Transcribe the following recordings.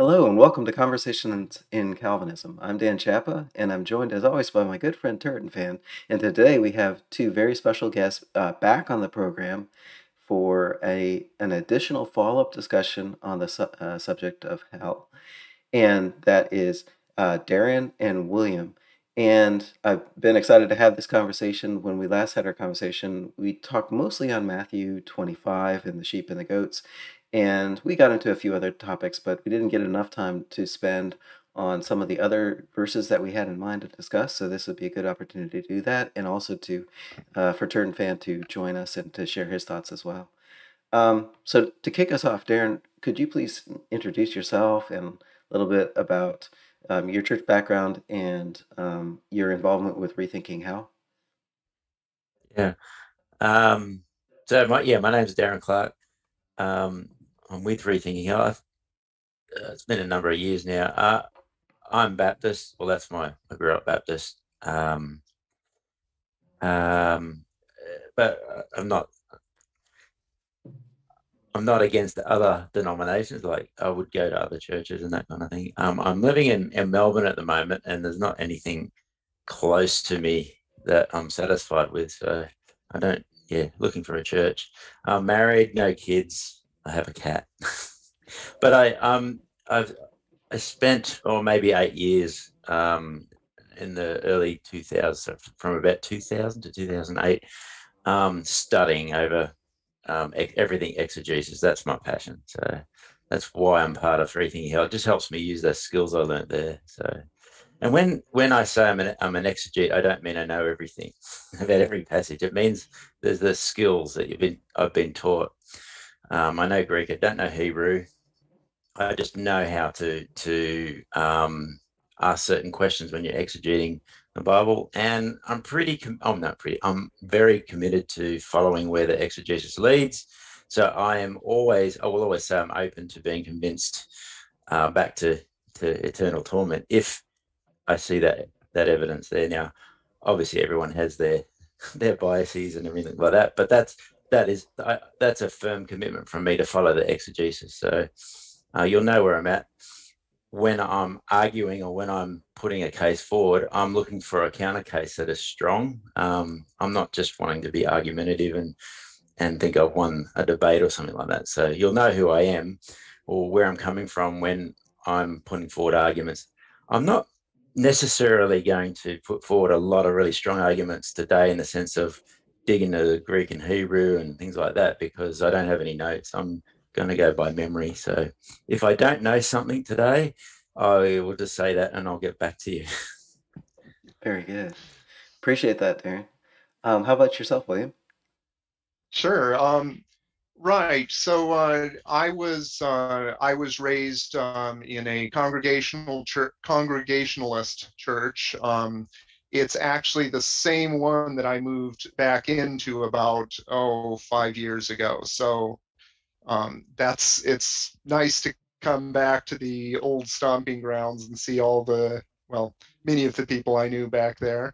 Hello and welcome to Conversations in Calvinism. I'm Dan Chapa, and I'm joined as always by my good friend TurretinFan. And today we have two very special guests back on the program for an additional follow-up discussion on the subject of hell. And that is Darren and William. And I've been excited to have this conversation. When we last had our conversation, we talked mostly on Matthew 25 and the sheep and the goats. And we got into a few other topics, but we didn't get enough time to spend on some of the other verses that we had in mind to discuss. So this would be a good opportunity to do that, and also to for TurretinFan to join us and to share his thoughts as well. So to kick us off, Darren, could you please introduce yourself and a little bit about your church background and your involvement with Rethinking Hell? Yeah. So my name is Darren Clark. I'm with Rethinking Hell. It's been a number of years now. I'm Baptist. Well, that's I grew up Baptist. But I'm not against the other denominations. Like, I would go to other churches and that kind of thing. I'm living in Melbourne at the moment, and there's not anything close to me that I'm satisfied with. So I don't. Yeah, looking for a church. I'm married, no kids. I have a cat. But I spent maybe 8 years in the early 2000s, from about 2000 to 2008, studying over everything exegesis. That's my passion. So that's why I'm part of Rethinking Hell. It just helps me use those skills I learned there. So. And when I say I'm an exegete, I don't mean I know everything about every passage. It means there's the skills that I've been taught. I know Greek. I don't know Hebrew. I just know how to ask certain questions when you're exegeting the Bible. And I'm very committed to following where the exegesis leads. So I will always say I'm open to being convinced back to eternal torment if I see that evidence there. Now, obviously, everyone has their biases and everything like that, but that's a firm commitment from me to follow the exegesis. So you'll know where I'm at when I'm arguing or when I'm putting a case forward. I'm looking for a counter case that is strong. I'm not just wanting to be argumentative and think I've won a debate or something like that. So you'll know who I am or where I'm coming from when I'm putting forward arguments. I'm not necessarily going to put forward a lot of really strong arguments today in the sense of digging into the Greek and Hebrew and things like that, because I don't have any notes. I'm going to go by memory. So if I don't know something today, I will just say that and I'll get back to you. Very good. Appreciate that, Darren. How about yourself, William? Sure. Right. So I was raised in a Congregationalist church. It's actually the same one that I moved back into about 5 years ago. So it's nice to come back to the old stomping grounds and see many of the people I knew back there.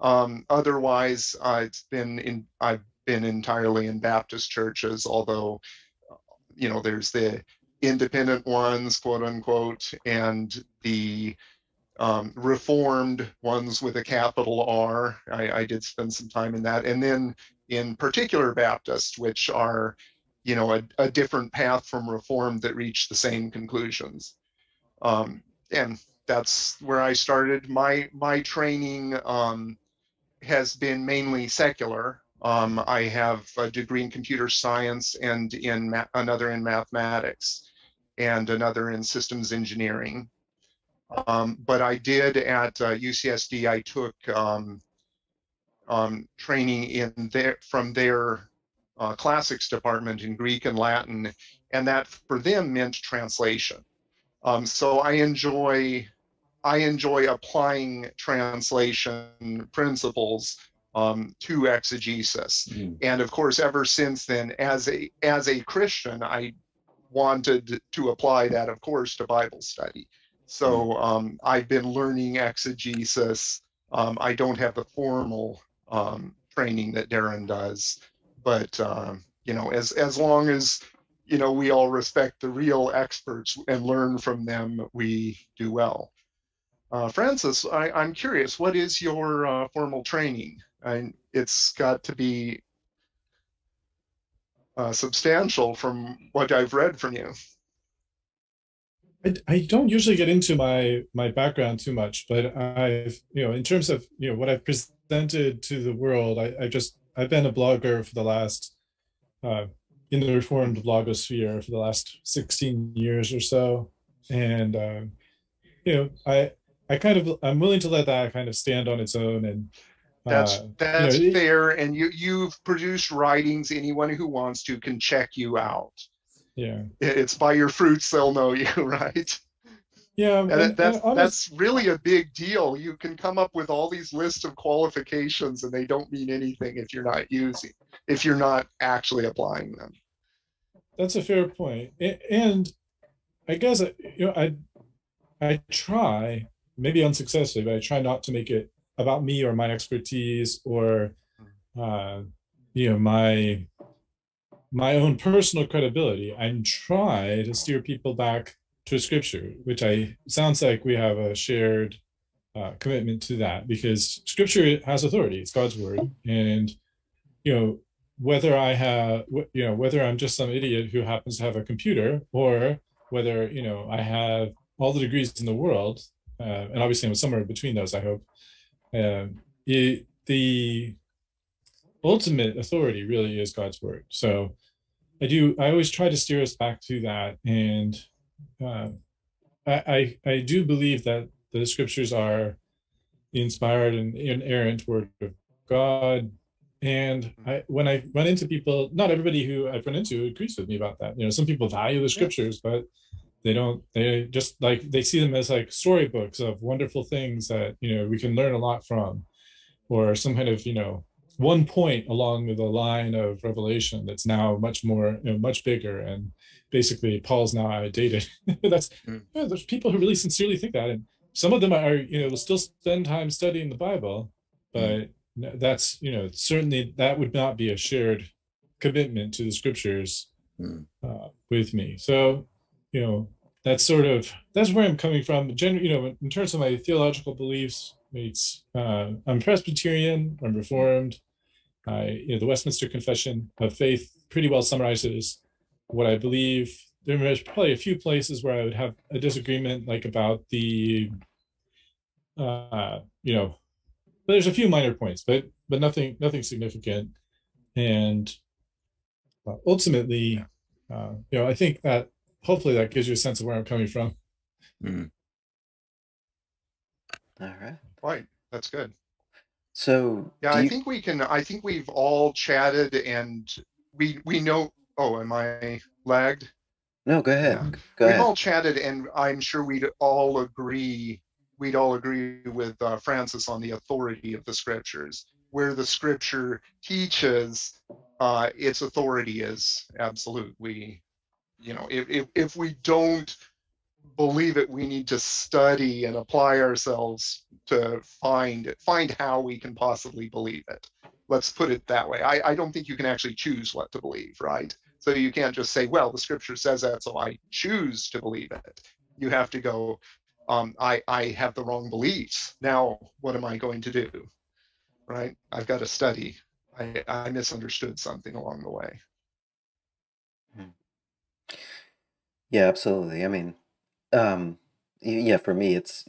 Otherwise, I've been entirely in Baptist churches, although, there's the independent ones, quote unquote, and the Reformed ones with a capital R. I did spend some time in that. And then in particular Baptists, which are, a different path from Reformed that reach the same conclusions. And that's where I started. My training has been mainly secular. I have a degree in computer science and another in mathematics and another in systems engineering. But I did at UCSD, I took training from their classics department in Greek and Latin, and that for them meant translation. So I enjoy applying translation principles to exegesis. And of course, ever since then, as a Christian, I wanted to apply that, of course, to Bible study. So I've been learning exegesis. I don't have the formal training that Darren does, but as long as you know, we all respect the real experts and learn from them, we do well. Francis, I'm curious, what is your formal training? It's got to be substantial from what I've read from you. I don't usually get into my background too much, but I've, in terms of, what I've presented to the world, I've been a blogger for the last, in the Reformed blogosphere for the last 16 years or so. And, I'm willing to let that kind of stand on its own. And that's fair. And you've produced writings. Anyone who wants to can check you out. Yeah, it's by your fruits they'll know you, right? Yeah, and that's really a big deal. You can come up with all these lists of qualifications, and they don't mean anything if you're not actually applying them. That's a fair point, and I guess I try, maybe unsuccessfully, but I try not to make it about me or my expertise or my own personal credibility. I try to steer people back to Scripture, which sounds like we have a shared commitment to that, because Scripture has authority; it's God's word. And whether I'm just some idiot who happens to have a computer, or whether I have all the degrees in the world, and obviously I'm somewhere between those, I hope. The ultimate authority really is God's word. So I always try to steer us back to that. And I do believe that the Scriptures are the inspired and inerrant word of God. And when I run into people, not everybody who I've run into agrees with me about that. Some people value the Scriptures, but they don't, they see them as like storybooks of wonderful things that, we can learn a lot from, or some kind of, one point along the line of Revelation that's now much more, much bigger, and basically Paul's now outdated. There's people who really sincerely think that, and some of them are, will still spend time studying the Bible, but that's, certainly that would not be a shared commitment to the Scriptures with me. So, that's that's where I'm coming from. In terms of my theological beliefs, it's I'm Presbyterian, I'm Reformed. The Westminster Confession of Faith pretty well summarizes what I believe. There's probably a few places where I would have a disagreement, like about the, but there's a few minor points, but nothing significant. And ultimately, I think that hopefully that gives you a sense of where I'm coming from. All right. Right. That's good. So yeah, I think we've all chatted, and we know. Oh, am I lagged? No, go ahead. Yeah. We've all chatted, and I'm sure we'd all agree with Francis on the authority of the Scriptures. Where the Scripture teaches, its authority is absolute. If we don't believe it, we need to study and apply ourselves to find how we can possibly believe it. Let's put it that way. I don't think you can actually choose what to believe, right? So you can't just say, well, the Scripture says that, so I choose to believe it. You have to go, I have the wrong beliefs. Now, what am I going to do, right? I've got to study. I misunderstood something along the way. Yeah, absolutely. I mean, for me, it's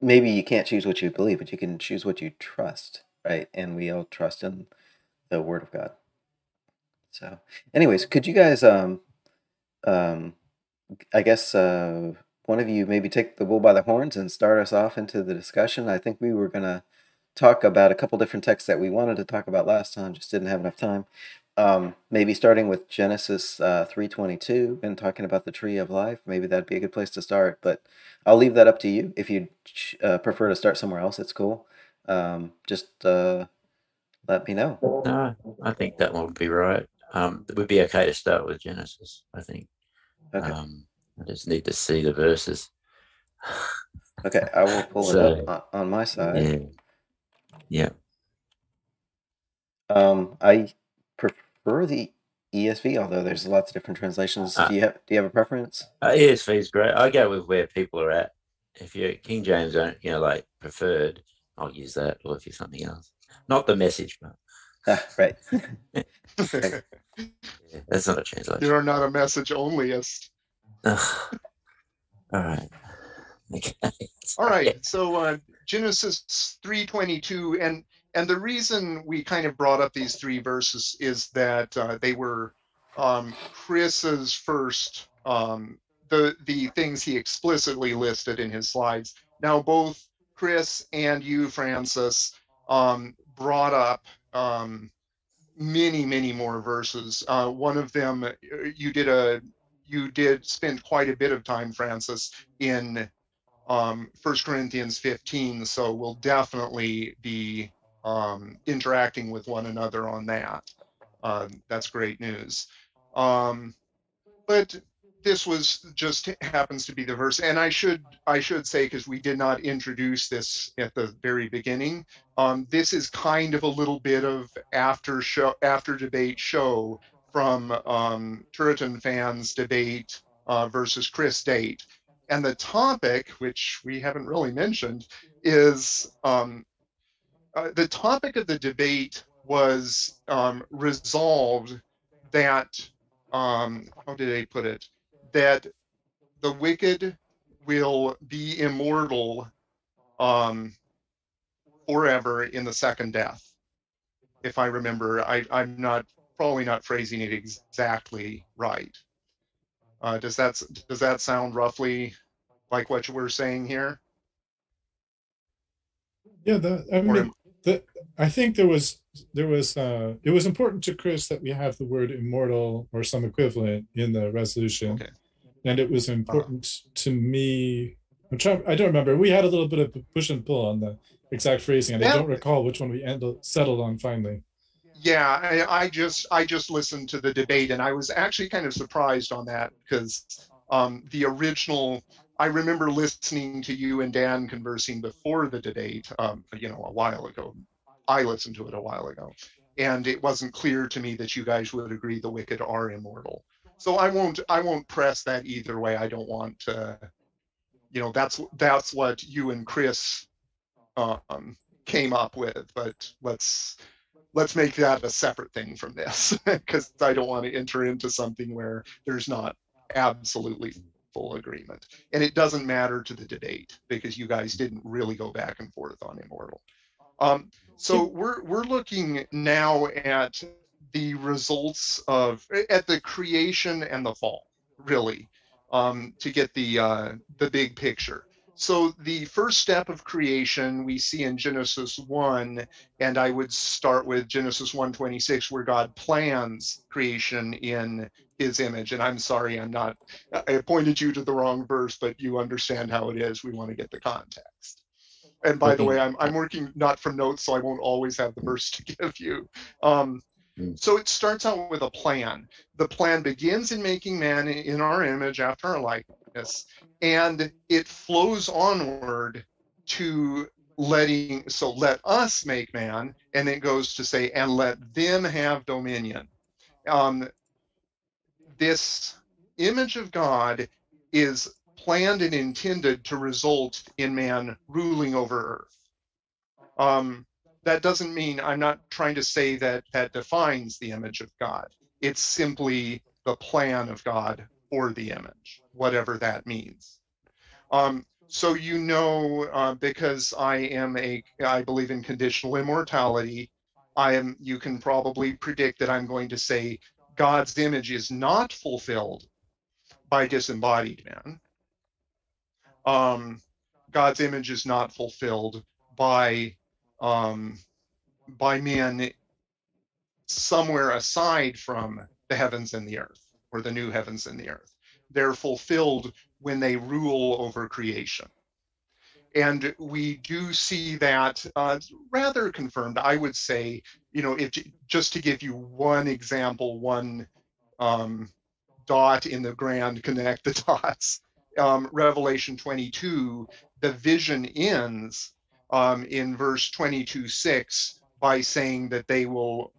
maybe you can't choose what you believe, but you can choose what you trust, right? And we all trust in the Word of God. So anyways, could you guys, I guess one of you maybe take the bull by the horns and start us off into the discussion. I think we were going to talk about a couple different texts that we wanted to talk about last time, just didn't have enough time. Maybe starting with Genesis 3:22 and talking about the tree of life. Maybe that'd be a good place to start, but I'll leave that up to you. If you prefer to start somewhere else, it's cool. Just let me know. No, I think that one would be right. It would be okay to start with Genesis, I think. Okay. I just need to see the verses. Okay, I will pull it up on my side. Yeah. I prefer the ESV, although there's lots of different translations. Do you have a preference? ESV is great. I go with where people are at. If you're King James, like preferred, I'll use that. Or if you're something else, not the Message, but right. Yeah, that's not a translation. You are not a message onlyist. All right. Okay. All right. So Genesis 3:22, and the reason we kind of brought up these three verses is that they were Chris's first the things he explicitly listed in his slides. Now both Chris and you, Francis, brought up many more verses. One of them you did spend quite a bit of time, Francis, in 1 Corinthians 15, so we'll definitely be interacting with one another on that. That's great news. But this just happens to be the verse, and I should say, because we did not introduce this at the very beginning, this is kind of a little bit of after debate show from TurretinFan's debate versus Chris Date. And the topic, which we haven't really mentioned, is the topic of the debate was resolved that, how did they put it? That the wicked will be immortal forever in the second death. If I remember, I'm probably not phrasing it exactly right. Does that sound roughly like what you were saying here? Yeah, I think there was it was important to Chris that we have the word immortal or some equivalent in the resolution, okay. And it was important to me. I don't remember. We had a little bit of push and pull on the exact phrasing, and I don't recall which one we settled on finally. Yeah, I just listened to the debate, and I was actually kind of surprised on that, because the original, I remember listening to you and Dan conversing before the debate, a while ago. I listened to it a while ago, and it wasn't clear to me that you guys would agree the wicked are immortal. So I won't press that either way. I don't want to, that's what you and Chris came up with, but let's make that a separate thing from this, because I don't want to enter into something where there's not absolutely full agreement. And it doesn't matter to the debate, because you guys didn't really go back and forth on immortal. So we're looking now at the results at the creation and the fall, really, to get the big picture. So the first step of creation we see in Genesis 1, and I would start with Genesis 1:26, where God plans creation in his image. And I'm sorry, I pointed you to the wrong verse, but you understand how it is. We want to get the context. And by the way, I'm working not from notes, so I won't always have the verse to give you. So it starts out with a plan. The plan begins in making man in our image after our likeness, and it flows onward to let us make man, and it goes to say, and let them have dominion. This image of God is planned and intended to result in man ruling over earth. That doesn't mean, I'm not trying to say that defines the image of God. It's simply the plan of God or the image, whatever that means. So because I believe in conditional immortality, you can probably predict that I'm going to say God's image is not fulfilled by disembodied man. God's image is not fulfilled by men somewhere aside from the heavens and the earth, or the new heavens and the earth. They're fulfilled when they rule over creation. And we do see that rather confirmed, I would say, just to give you one example, one dot in the grand, connect the dots, Revelation 22, the vision ends in verse 22:6 by saying that they will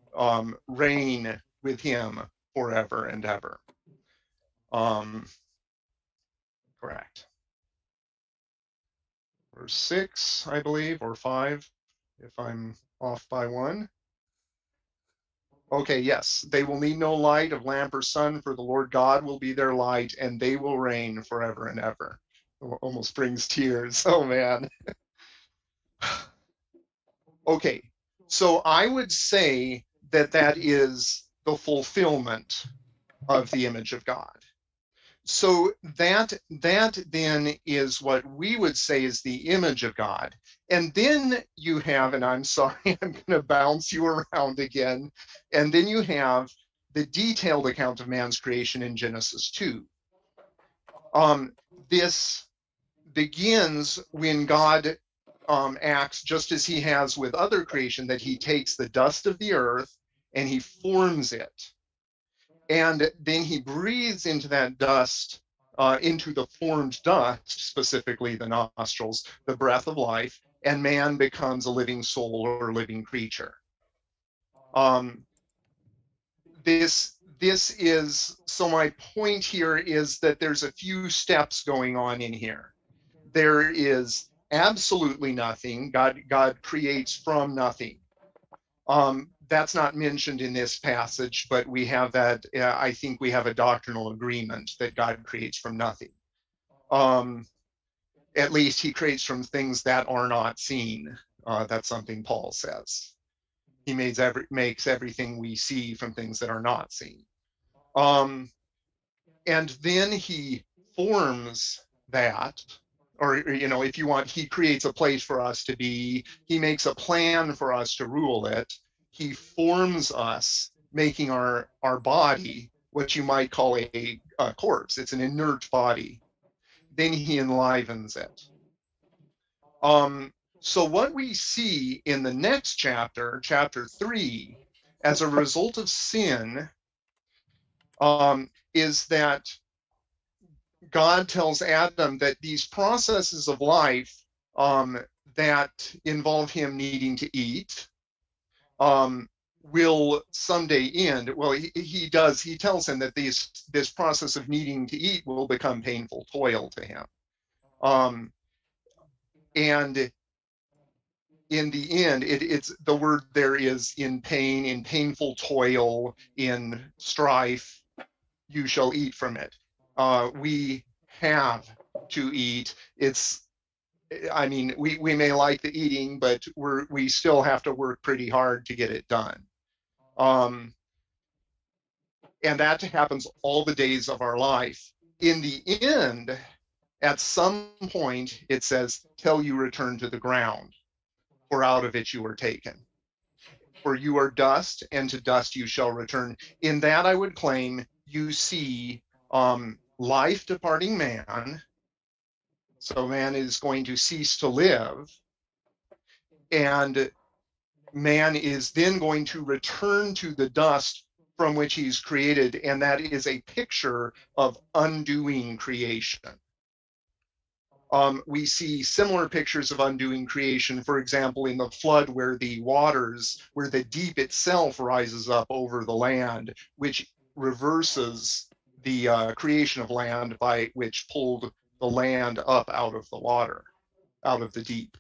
reign with him forever and ever. Correct. Verse 6, I believe, or 5, if I'm off by one. Okay, yes, they will need no light of lamp or sun, for the Lord God will be their light, and they will reign forever and ever. Almost brings tears. Oh, man. Okay, so I would say that that is the fulfillment of the image of God. So that then is what we would say is the image of God. And then you have, and I'm sorry, I'm going to bounce you around again. And then you have the detailed account of man's creation in Genesis 2. This begins when God acts just as he has with other creation, that he takes the dust of the earth and he forms it. And then he breathes into that dust, into the formed dust, specifically the nostrils, the breath of life, and man becomes a living soul or living creature. This is, so my point here is that there's a few steps going on in here. There is absolutely nothing. God creates from nothing. That's not mentioned in this passage, but we have that. I think we have a doctrinal agreement that God creates from nothing. At least he creates from things that are not seen. That's something Paul says. He makes everything we see from things that are not seen. And then he forms that. Or, you know, if you want, he creates a place for us to be. He makes a plan for us to rule it. He forms us, making our body what you might call a corpse. It's an inert body. Then he enlivens it. So what we see in the next chapter, chapter 3, as a result of sin, is that God tells Adam that these processes of life that involve him needing to eat will someday end. Well, he tells him that this process of needing to eat will become painful toil to him. And in the end, it's the word there is in pain, in painful toil, in strife, you shall eat from it. We have to eat. I mean, we may like the eating, but we still have to work pretty hard to get it done. And that happens all the days of our life. In the end, at some point, it says, till you return to the ground, for out of it you were taken. For you are dust, and to dust you shall return. In that, I would claim, you see life departing man. So man is going to cease to live, and man is then going to return to the dust from which he's created, and that is a picture of undoing creation. We see similar pictures of undoing creation, for example, in the flood, where the waters, where the deep itself rises up over the land, which reverses the creation of land, by which pulled the land up out of the water, out of the deep.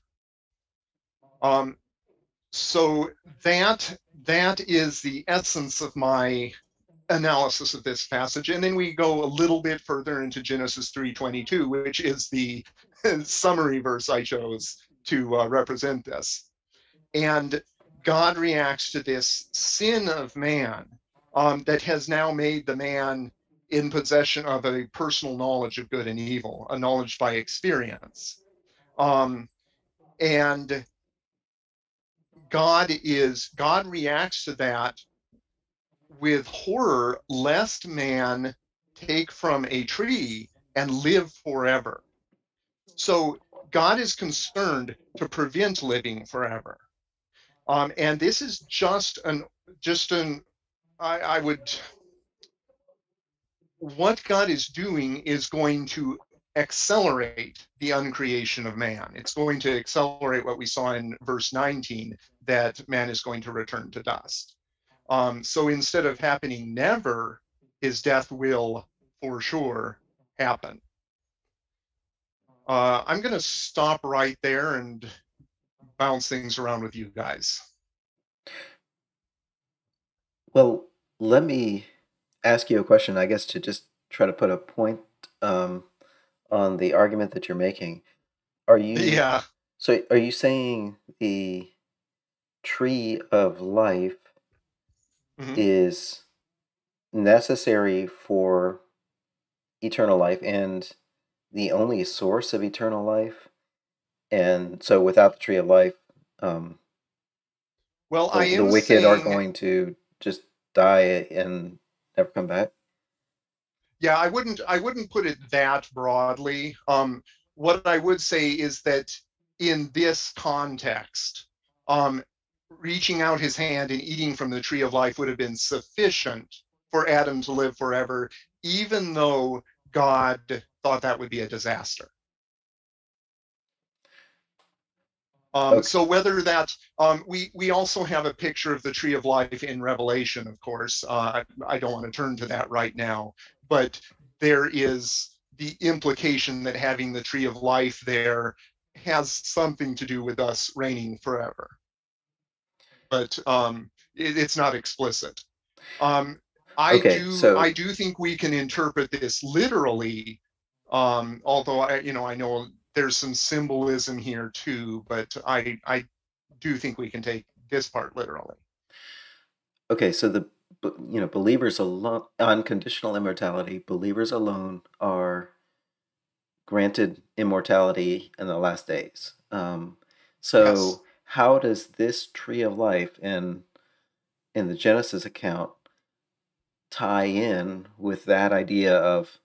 So that is the essence of my analysis of this passage. And then we go a little bit further into Genesis 3:22, which is the summary verse I chose to represent this. And God reacts to this sin of man that has now made the man in possession of a personal knowledge of good and evil, a knowledge by experience. And God reacts to that with horror, lest man take from a tree and live forever. So God is concerned to prevent living forever. And this is what God is doing is going to accelerate the uncreation of man. It's going to accelerate what we saw in verse 19, that man is going to return to dust. So instead of happening never, his death will for sure happen. I'm going to stop right there and bounce things around with you guys. Well, let me ask you a question, I guess, to just try to put a point on the argument that you're making. Are you, yeah. So are you saying the tree of life is necessary for eternal life and the only source of eternal life? And so without the tree of life, well, the wicked are going to just die and never come back? Yeah, I wouldn't put it that broadly. What I would say is that in this context, reaching out his hand and eating from the tree of life would have been sufficient for Adam to live forever, even though God thought that would be a disaster. Okay. So whether that, we also have a picture of the tree of life in Revelation, of course. I don't want to turn to that right now, but there is the implication that having the tree of life there has something to do with us reigning forever. But it's not explicit. I do think we can interpret this literally, although I know there's some symbolism here too, but I do think we can take this part literally. Okay, so the believers alone on conditional immortality, believers alone are granted immortality in the last days. So yes. How does this tree of life in the Genesis account tie in with that idea of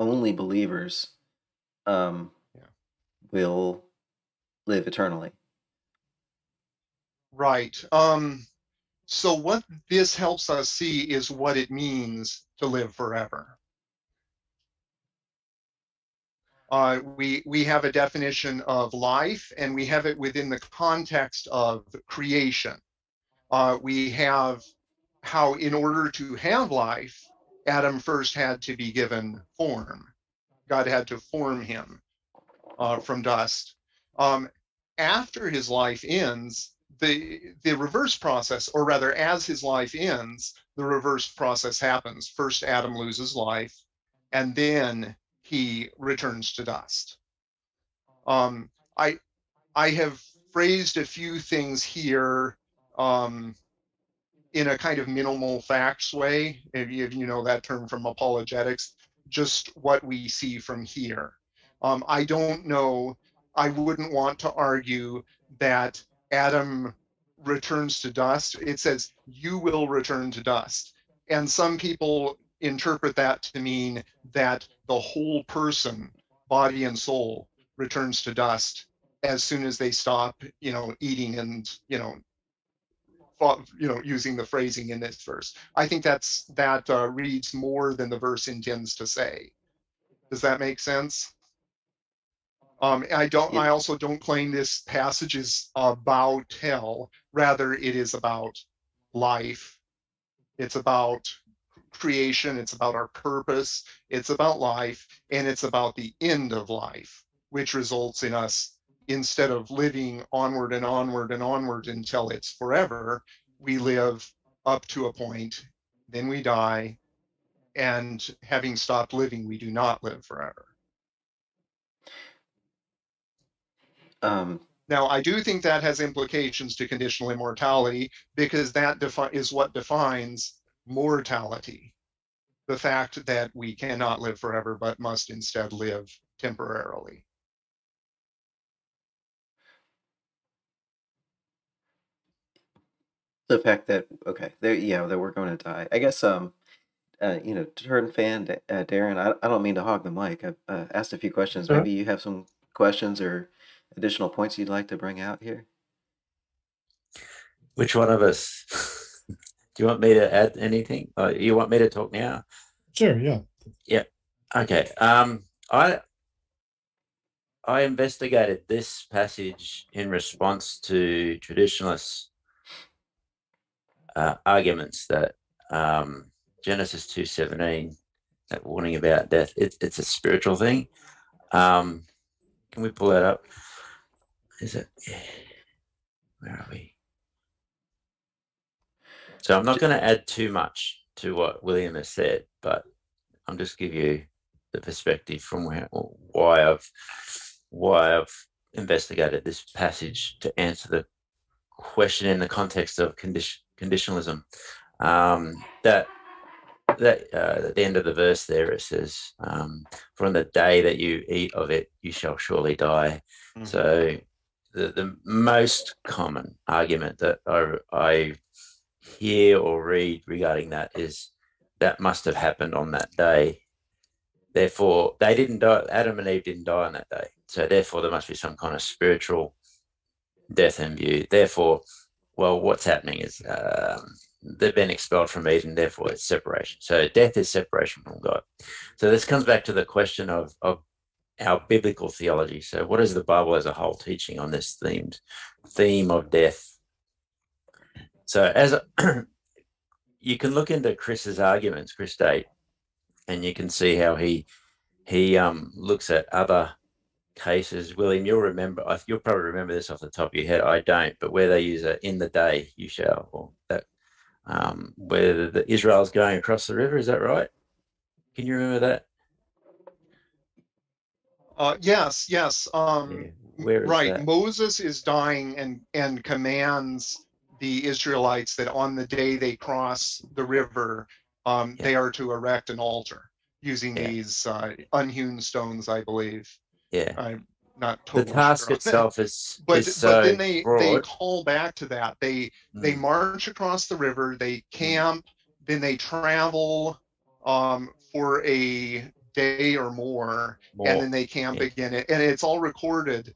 only believers will live eternally? Right. So what this helps us see is what it means to live forever. We have a definition of life, and we have it within the context of creation. We have how, in order to have life, Adam first had to be given form. God had to form him from dust. After his life ends, the reverse process, or rather, as his life ends, the reverse process happens. First, Adam loses life, and then he returns to dust. I have phrased a few things here in a kind of minimal facts way, if you know that term from apologetics, just what we see from here. I don't know, I wouldn't want to argue that Adam returns to dust. It says, you will return to dust. And some people interpret that to mean that the whole person, body and soul, returns to dust as soon as they stop, eating and, using the phrasing in this verse. I think that reads more than the verse intends to say. Does that make sense? Yeah. I also don't claim this passage is about hell. Rather, it is about life. It's about creation, it's about our purpose, it's about life, and it's about the end of life, which results in us, instead of living onward and onward and onward until it's forever, we live up to a point, then we die, and having stopped living, we do not live forever. Now, I do think that has implications to conditional immortality, because that is what defines mortality, the fact that we cannot live forever but must instead live temporarily. The fact that, okay, that we're going to die. I guess, TurretinFan, Darren, I don't mean to hog the mic. I've asked a few questions. Sure. Maybe you have some questions or additional points you'd like to bring out here? Which one of us? You want me to add anything? Or you want me to talk now? Sure, yeah. Yeah. Okay. I investigated this passage in response to traditionalist arguments that Genesis 2:17, that warning about death, it's a spiritual thing. Can we pull that up? Is it? Yeah. Where are we? So I'm not going to add too much to what William has said, but I'm just give you the perspective from where, why I've investigated this passage to answer the question in the context of conditionalism. At the end of the verse there, it says, "For on the day that you eat of it, you shall surely die." Mm-hmm. So the most common argument that I hear or read regarding that is that must have happened on that day. Therefore, they didn't die. Adam and Eve didn't die on that day. So therefore, there must be some kind of spiritual death in view. Therefore, well, what's happening is they've been expelled from Eden. Therefore, it's separation. So death is separation from God. So this comes back to the question of our biblical theology. So what is the Bible as a whole teaching on this theme of death? So you can look into Chris's arguments, Chris Date, and you can see how he looks at other cases. William, you'll probably remember this off the top of your head. I don't, but where they use it, "in the day you shall," or that, where the Israel's going across the river. Is that right? Can you remember that? Yes. Yeah. Where is right. That? Moses is dying and commands the Israelites that on the day they cross the river, they are to erect an altar using these unhewn stones, I believe. Yeah, I'm not totally sure. The task itself is but then they call back to that. They march across the river. They camp. Then they travel for a day or more, and then they camp again. And it's all recorded.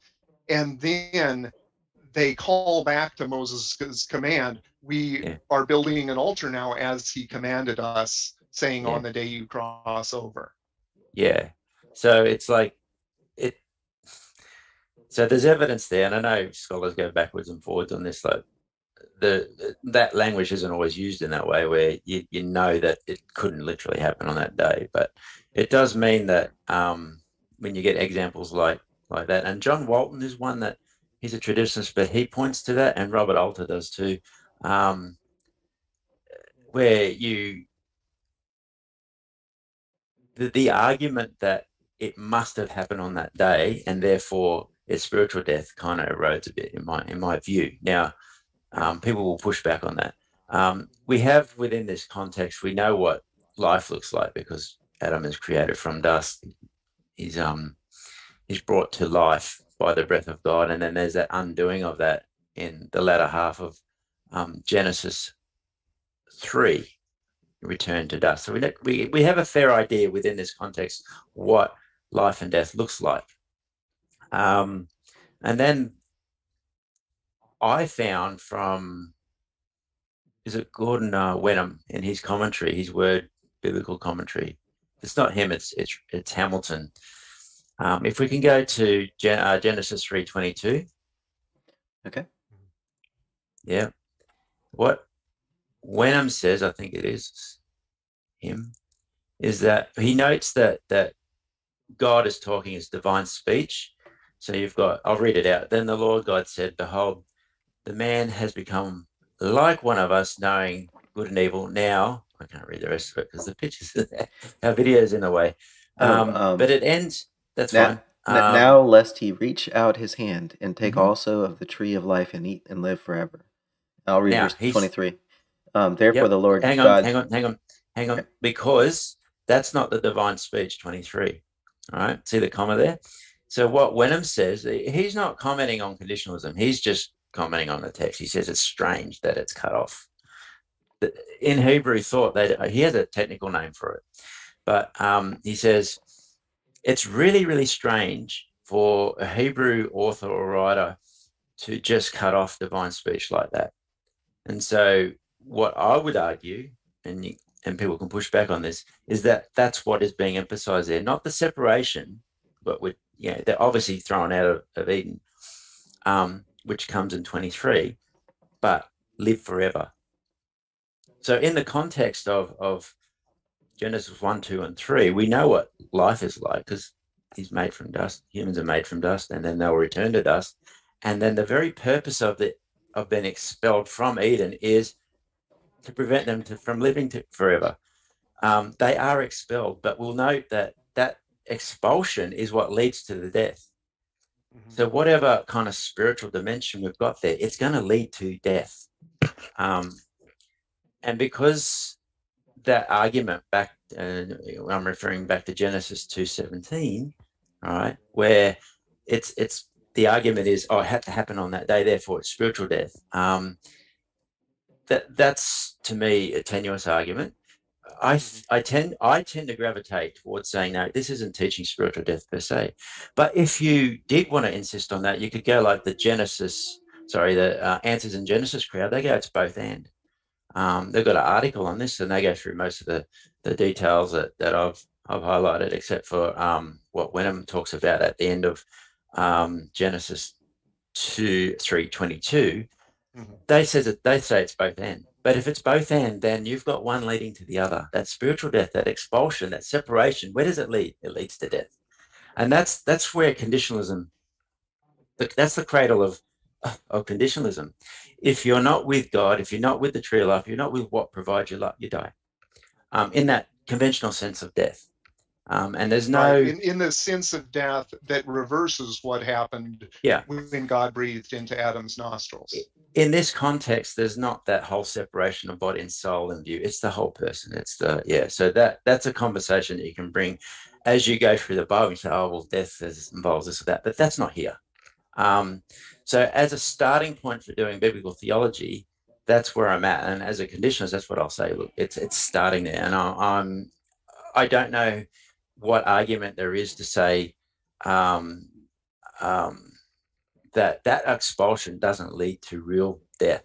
And then they call back to Moses' command. We are building an altar now, as he commanded us, saying, "On the day you cross over." Yeah. So it's like it. So there's evidence there, and I know scholars go backwards and forwards on this. Like that language isn't always used in that way, where you know that it couldn't literally happen on that day, but it does mean that when you get examples like that, and John Walton is one that. He's a traditionalist, but he points to that, and Robert Alter does too, where the argument that it must have happened on that day, and therefore it's spiritual death, kind of erodes a bit in my view. Now, people will push back on that. We have within this context, we know what life looks like because Adam is created from dust. He's brought to life by the breath of God, and then there's that undoing of that in the latter half of Genesis 3, return to dust. So we have a fair idea within this context what life and death looks like. And then I found from, is it Gordon Wenham in his commentary, his Word Biblical Commentary? It's not him, it's Hamilton. If we can go to Genesis 3:22. Okay. Yeah. What Wenham says, I think it is him, is that he notes that God is talking his divine speech. So I'll read it out. "Then the Lord God said, behold, the man has become like one of us, knowing good and evil." Now, I can't read the rest of it because the pictures are there. Our video is in the way. But it ends... That's fine. "Now lest he reach out his hand and take also of the tree of life and eat and live forever." I'll read verse 23. Therefore the Lord God... Hang on. Because that's not the divine speech, 23. All right? See the comma there? So what Wenham says, he's not commenting on conditionalism. He's just commenting on the text. He says it's strange that it's cut off. In Hebrew thought, he has a technical name for it. But he says... It's really, really strange for a Hebrew author or writer to just cut off divine speech like that. And so what I would argue, and people can push back on this, is that that's what is being emphasized there, not the separation, but they're obviously thrown out of Eden, which comes in 23, but live forever. So in the context of Genesis 1, 2, and 3, we know what life is like because he's made from dust, humans are made from dust, and then they'll return to dust. And then the very purpose of being expelled from Eden is to prevent them from living forever. They are expelled, but we'll note that that expulsion is what leads to the death. Mm-hmm. So whatever kind of spiritual dimension we've got there, it's going to lead to death. And because that argument back, I'm referring back to Genesis 2:17, all right, where it's the argument is, oh, it had to happen on that day, therefore it's spiritual death. That's to me a tenuous argument. I tend to gravitate towards saying, no, this isn't teaching spiritual death per se. But if you did want to insist on that, you could go like the Answers in Genesis crowd. They go, it's both and. They've got an article on this, and they go through most of the details that I've highlighted, except for what Wenham talks about at the end of Genesis 3:22. Mm-hmm. They say it's both and. But if it's both and, then you've got one leading to the other. That spiritual death, that expulsion, that separation, where does it lead? It leads to death. And that's where conditionalism, that's the cradle of conditionalism. If you're not with God, if you're not with the tree of life, you're not with what provides your life, you die. In that conventional sense of death. And there's no... Right. In the sense of death that reverses what happened when God breathed into Adam's nostrils. In this context, there's not that whole separation of body and soul in view. It's the whole person. It's so that's a conversation that you can bring as you go through the Bible. You say, oh, well, death involves this or that, but that's not here. So as a starting point for doing biblical theology, that's where I'm at. And as a conditionalist, that's what I'll say. Look, it's starting there. And I don't know what argument there is to say that expulsion doesn't lead to real death.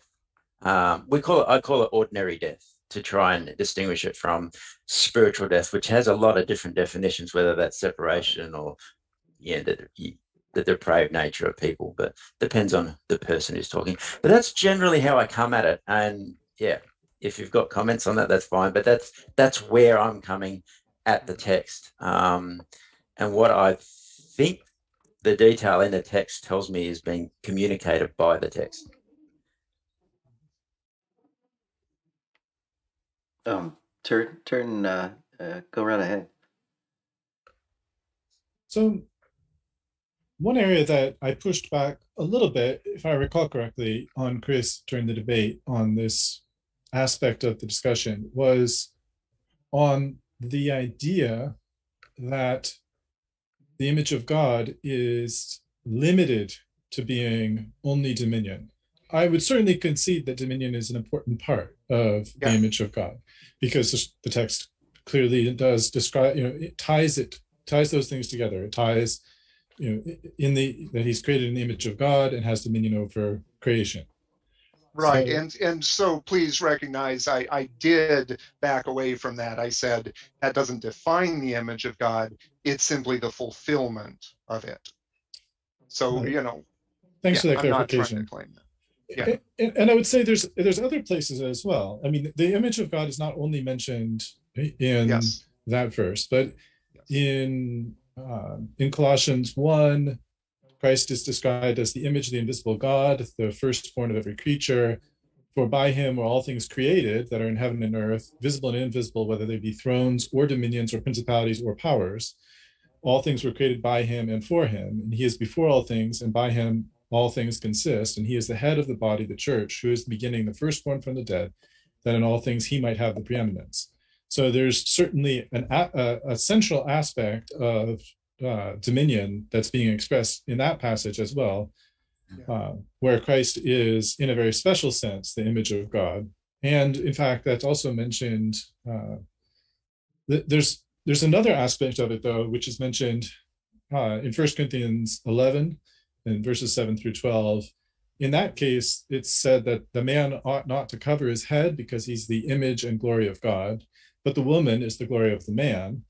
I call it ordinary death to try and distinguish it from spiritual death, which has a lot of different definitions, whether that's separation or the depraved nature of people, but depends on the person who's talking. But that's generally how I come at it. And if you've got comments on that, that's fine. But that's where I'm coming at the text. And what I think the detail in the text tells me is being communicated by the text. Go right ahead. So one area that I pushed back a little bit, if I recall correctly, on Chris during the debate on this aspect of the discussion was on the idea that the image of God is limited to being only dominion. I would certainly concede that dominion is an important part of the image of God, because the text clearly does describe, it ties those things together. It ties, that he's created in the image of God and has dominion over creation. Right. And so please recognize I did back away from that. I said that doesn't define the image of God. It's simply the fulfillment of it. So, Thanks for that clarification. I'm not trying to claim that. Yeah. And I would say there's other places as well. I mean, the image of God is not only mentioned in that verse, but in Colossians 1, Christ is described as the image of the invisible God, the firstborn of every creature. For by him were all things created that are in heaven and earth, visible and invisible, whether they be thrones or dominions or principalities or powers. All things were created by him and for him, and he is before all things, and by him all things consist. And he is the head of the body, the church, who is the beginning, the firstborn from the dead, that in all things he might have the preeminence. So there's certainly a central aspect of dominion that's being expressed in that passage as well, where Christ is, in a very special sense, the image of God. And in fact, that's also mentioned. There's another aspect of it, though, which is mentioned in 1 Corinthians 11 and verses 7 through 12. In that case, it's said that the man ought not to cover his head because he's the image and glory of God, but the woman is the glory of the man.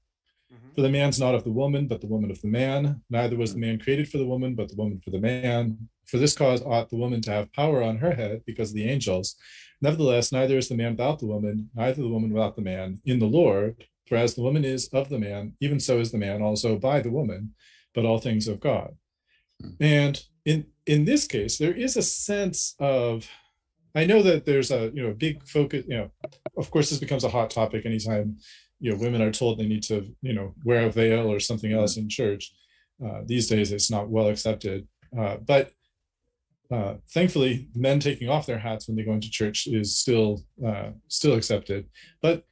For the man's not of the woman, but the woman of the man. Neither was the man created for the woman, but the woman for the man. For this cause ought the woman to have power on her head because of the angels. Nevertheless, neither is the man without the woman, neither the woman without the man in the Lord. For as the woman is of the man, even so is the man also by the woman, but all things of God. And in this case, there is a sense of, I know that there's a, you know, big focus, you know, of course this becomes a hot topic anytime, you know, women are told they need to, you know, wear a veil or something else in church. These days, it's not well accepted. But thankfully, men taking off their hats when they go into church is still accepted. But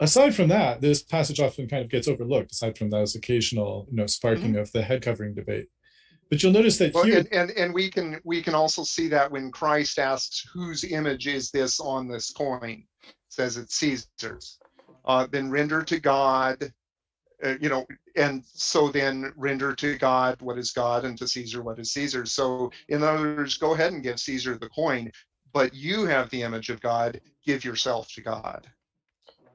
aside from that, this passage often kind of gets overlooked, aside from those occasional, you know, sparking of the head covering debate. But you'll notice that here, and we can also see that when Christ asks, whose image is this on this coin? It says it's Caesar's. Then render to God, you know, and so then render to God what is God, and to Caesar what is Caesar. So in other words, go ahead and give Caesar the coin, but you have the image of God, give yourself to God,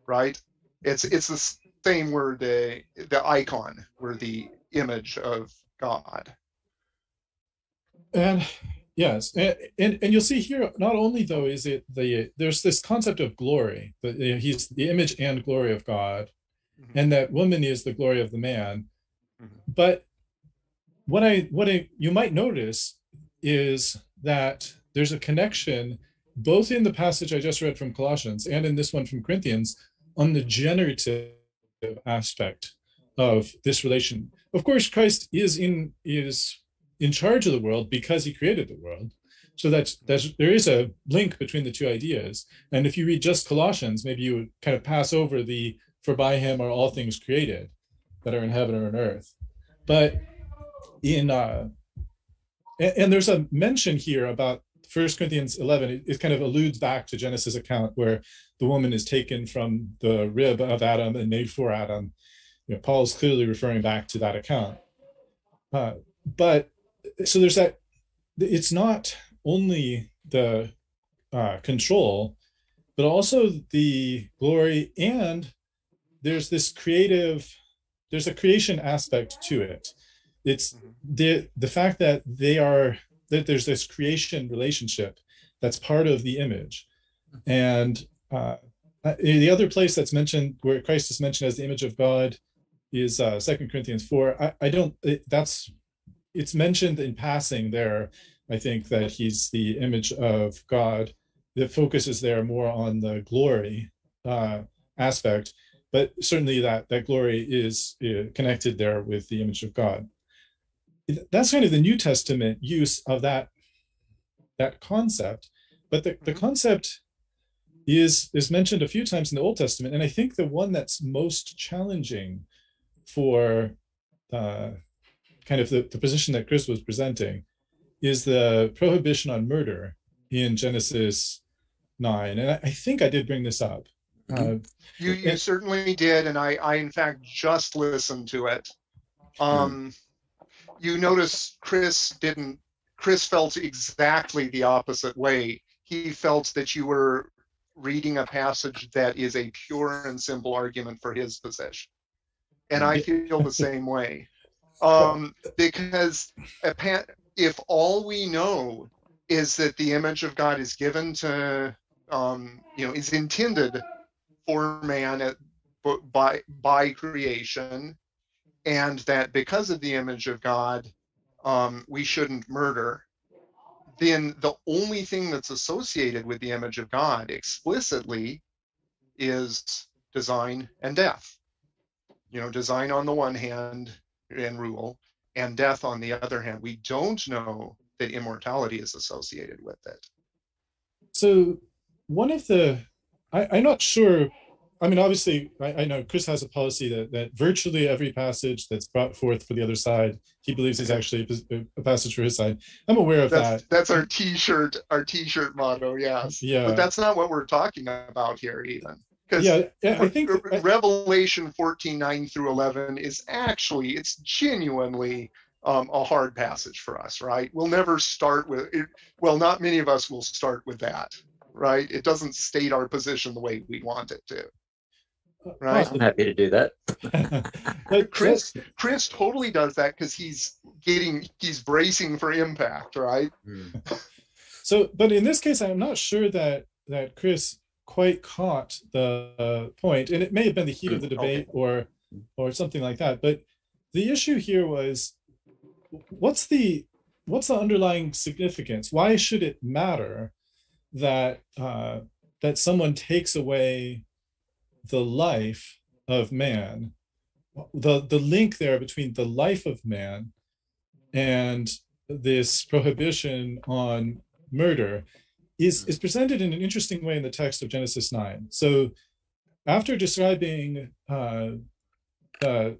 right? It's the same word, the icon, or the image of God. And yes, and you'll see here, not only though is it there's this concept of glory, that he's the image and glory of God, and that woman is the glory of the man. But what I you might notice is that there's a connection both in the passage I just read from Colossians and in this one from Corinthians on the generative aspect of this relation. Of course, Christ is in charge of the world because he created the world. So there is a link between the two ideas. And if you read just Colossians, maybe you would kind of pass over the, for by him are all things created that are in heaven or on earth. But and there's a mention here about 1 Corinthians 11, it kind of alludes back to Genesis account where the woman is taken from the rib of Adam and made for Adam. You know, Paul's clearly referring back to that account. But so there's that, it's not only the control, but also the glory, and there's this creative, there's a creation aspect to it. It's the fact that there's this creation relationship that's part of the image. And the other place that's mentioned, where Christ is mentioned as the image of God, is 2 Corinthians 4. It's mentioned in passing there. I think that he's the image of God. The focus is there more on the glory aspect, but certainly that glory is connected there with the image of God. That's kind of the New Testament use of that concept, but the concept is mentioned a few times in the Old Testament, and I think the one that's most challenging for kind of the position that Chris was presenting is the prohibition on murder in Genesis 9. And I think I did bring this up. You certainly did, and I in fact just listened to it. You notice Chris felt exactly the opposite way. He felt that you were reading a passage that is a pure and simple argument for his position. And I feel the same way. Because if all we know is that the image of God is given to, you know, is intended for man by creation, and that because of the image of God, we shouldn't murder, then the only thing that's associated with the image of God explicitly is design and death. You know, design on the one hand and rule, and death on the other hand. We don't know that immortality is associated with it. So one of the, I'm not sure, I mean, obviously, I know Chris has a policy that virtually every passage that's brought forth for the other side, he believes is actually a passage for his side. I'm aware of that. That's our t-shirt motto, yes. Yeah. But that's not what we're talking about here even. Because I think Revelation 14:9 through 11 is actually, it's genuinely a hard passage for us, right? We'll never start with it. Well, not many of us will start with that, right? It doesn't state our position the way we want it to, right? I'm happy to do that. But Chris totally does that because he's bracing for impact, right? So, but in this case, I'm not sure that Chris quite caught the point, and it may have been the heat of the debate or something like that, but the issue here was, what's the underlying significance? Why should it matter that that someone takes away the life of man, the link there between the life of man and this prohibition on murder is presented in an interesting way in the text of Genesis 9. So after describing, after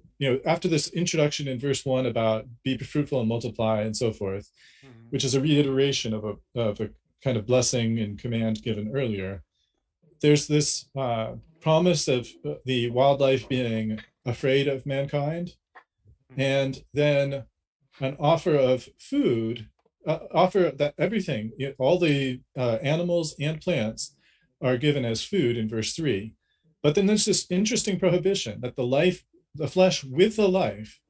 this introduction in verse 1 about be fruitful and multiply and so forth, which is a reiteration of a kind of blessing and command given earlier, there's this promise of the wildlife being afraid of mankind, and then an offer of food, offer that everything, all the animals and plants are given as food in verse 3. But then there's this interesting prohibition that the flesh with the life,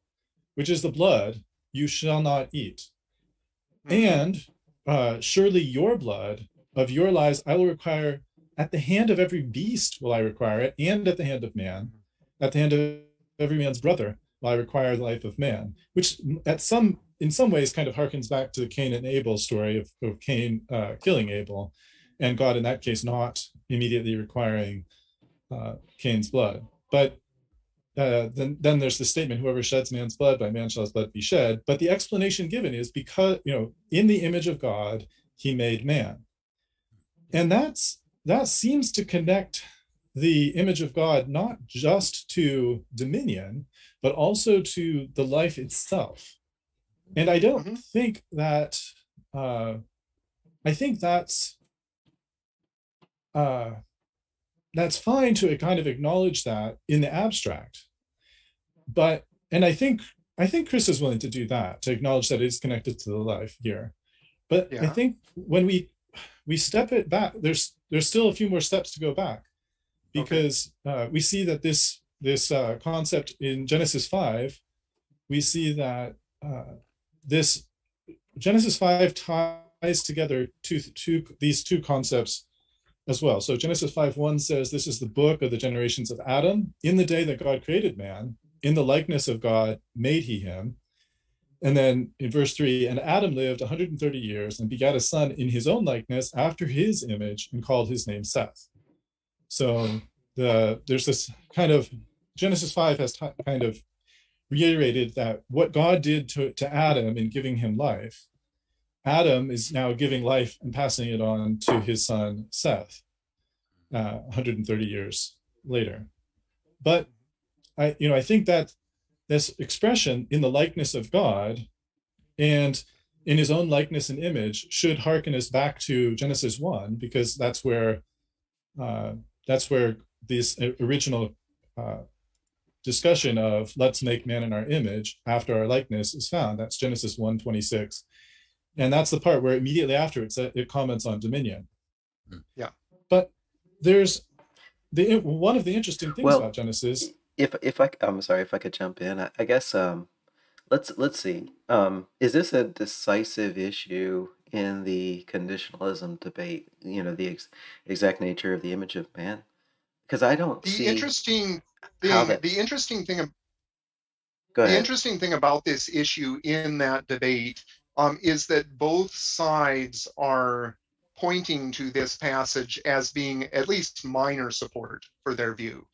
which is the blood, you shall not eat. And surely your blood of your lives I will require, at the hand of every beast will I require it, and at the hand of man, at the hand of every man's brother will I require the life of man, which in some ways kind of harkens back to the Cain and Abel story of Cain killing Abel, and God in that case not immediately requiring Cain's blood. But then there's the statement, whoever sheds man's blood, by man shall his blood be shed. But the explanation given is because, in the image of God, he made man. And that seems to connect the image of God not just to dominion, but also to the life itself. And I don't think that, I think that's fine to kind of acknowledge that in the abstract. But, and I think Chris is willing to do that, to acknowledge that it's connected to the life here. But yeah. I think when we step it back, there's still a few more steps to go back, because we see that this concept in Genesis 5, we see that this Genesis 5 ties together these two concepts as well. So Genesis 5:1 says, this is the book of the generations of Adam. In the day that God created man, in the likeness of God made he him. And then in verse 3, and Adam lived 130 years and begat a son in his own likeness after his image, and called his name Seth. So there's this kind of, Genesis 5 has kind of reiterated that what God did to Adam in giving him life, Adam is now giving life and passing it on to his son, Seth, 130 years later. But I think that this expression, in the likeness of God and in his own likeness and image, should hearken us back to Genesis 1, because that's where this original discussion of let's make man in our image after our likeness is found. That's Genesis 1:26. And that's the part where immediately after it comments on dominion. Yeah. But there's one of the interesting things about Genesis. If I could jump in, I guess let's see. Is this a decisive issue in the conditionalism debate? The exact nature of the image of man, because I don't see the interesting thing about this issue in that debate. Is that both sides are pointing to this passage as being at least minor support for their view.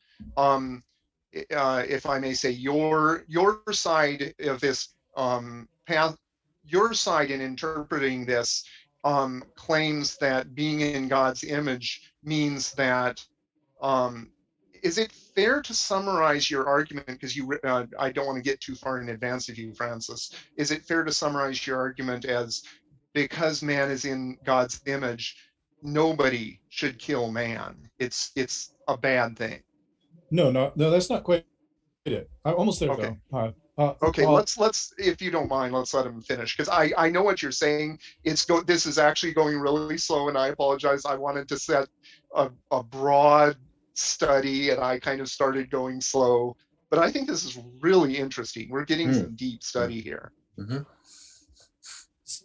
If I may say, your side of this your side in interpreting this claims that being in God's image means that. Is it fair to summarize your argument, because I don't want to get too far in advance of you, Francis. Is it fair to summarize your argument as, because man is in God's image, nobody should kill man? It's a bad thing. No, that's not quite it. I'm almost there, okay. Though. Okay, let's if you don't mind, let's let him finish, because I know what you're saying. This is actually going really slow, and I apologize. I wanted to set a broad study, and I kind of started going slow, but I think this is really interesting. We're getting some deep study here.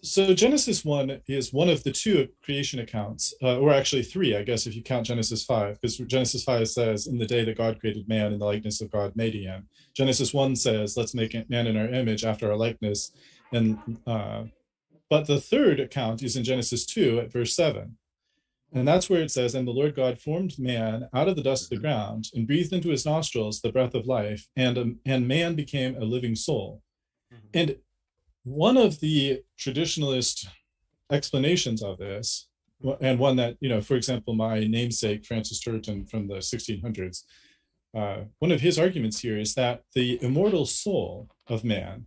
So Genesis 1 is one of the two creation accounts, or actually three, I guess, if you count Genesis 5, because Genesis 5 says, in the day that God created man in the likeness of God made he him. Genesis 1 says, let's make man in our image after our likeness. And but the third account is in Genesis 2 at verse 7. And that's where it says, and the Lord God formed man out of the dust of the ground and breathed into his nostrils the breath of life, and man became a living soul. And one of the traditionalist explanations of this, and one that, you know, for example, my namesake, Francis Turretin from the 1600s, one of his arguments here is that the immortal soul of man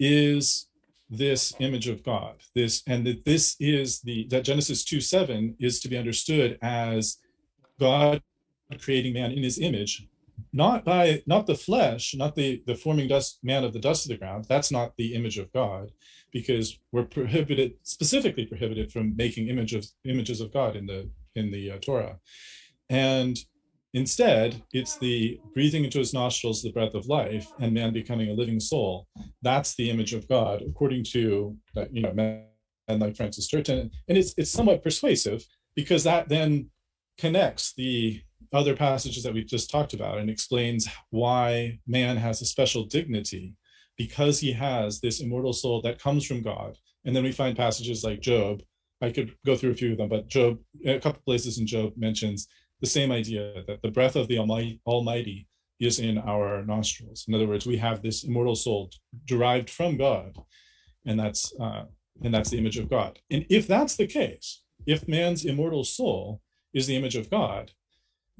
is this image of God, this, and that this is the, that Genesis 2:7 is to be understood as God creating man in his image, not by, not the flesh, not the forming dust, man of the dust of the ground. That's not the image of God, because we're prohibited, specifically prohibited, from making images of God in the Torah. And instead, it's the breathing into his nostrils the breath of life and man becoming a living soul. That's the image of God, according to, you know, men like Francis Turretin. And it's somewhat persuasive, because that then connects the other passages that we've just talked about and explains why man has a special dignity, because he has this immortal soul that comes from God. And then we find passages like Job. I could go through a few of them, but Job, a couple places in Job, mentions the same idea, that the breath of the Almighty is in our nostrils. In other words, we have this immortal soul derived from God, and that's the image of God. And if that's the case, if man's immortal soul is the image of God,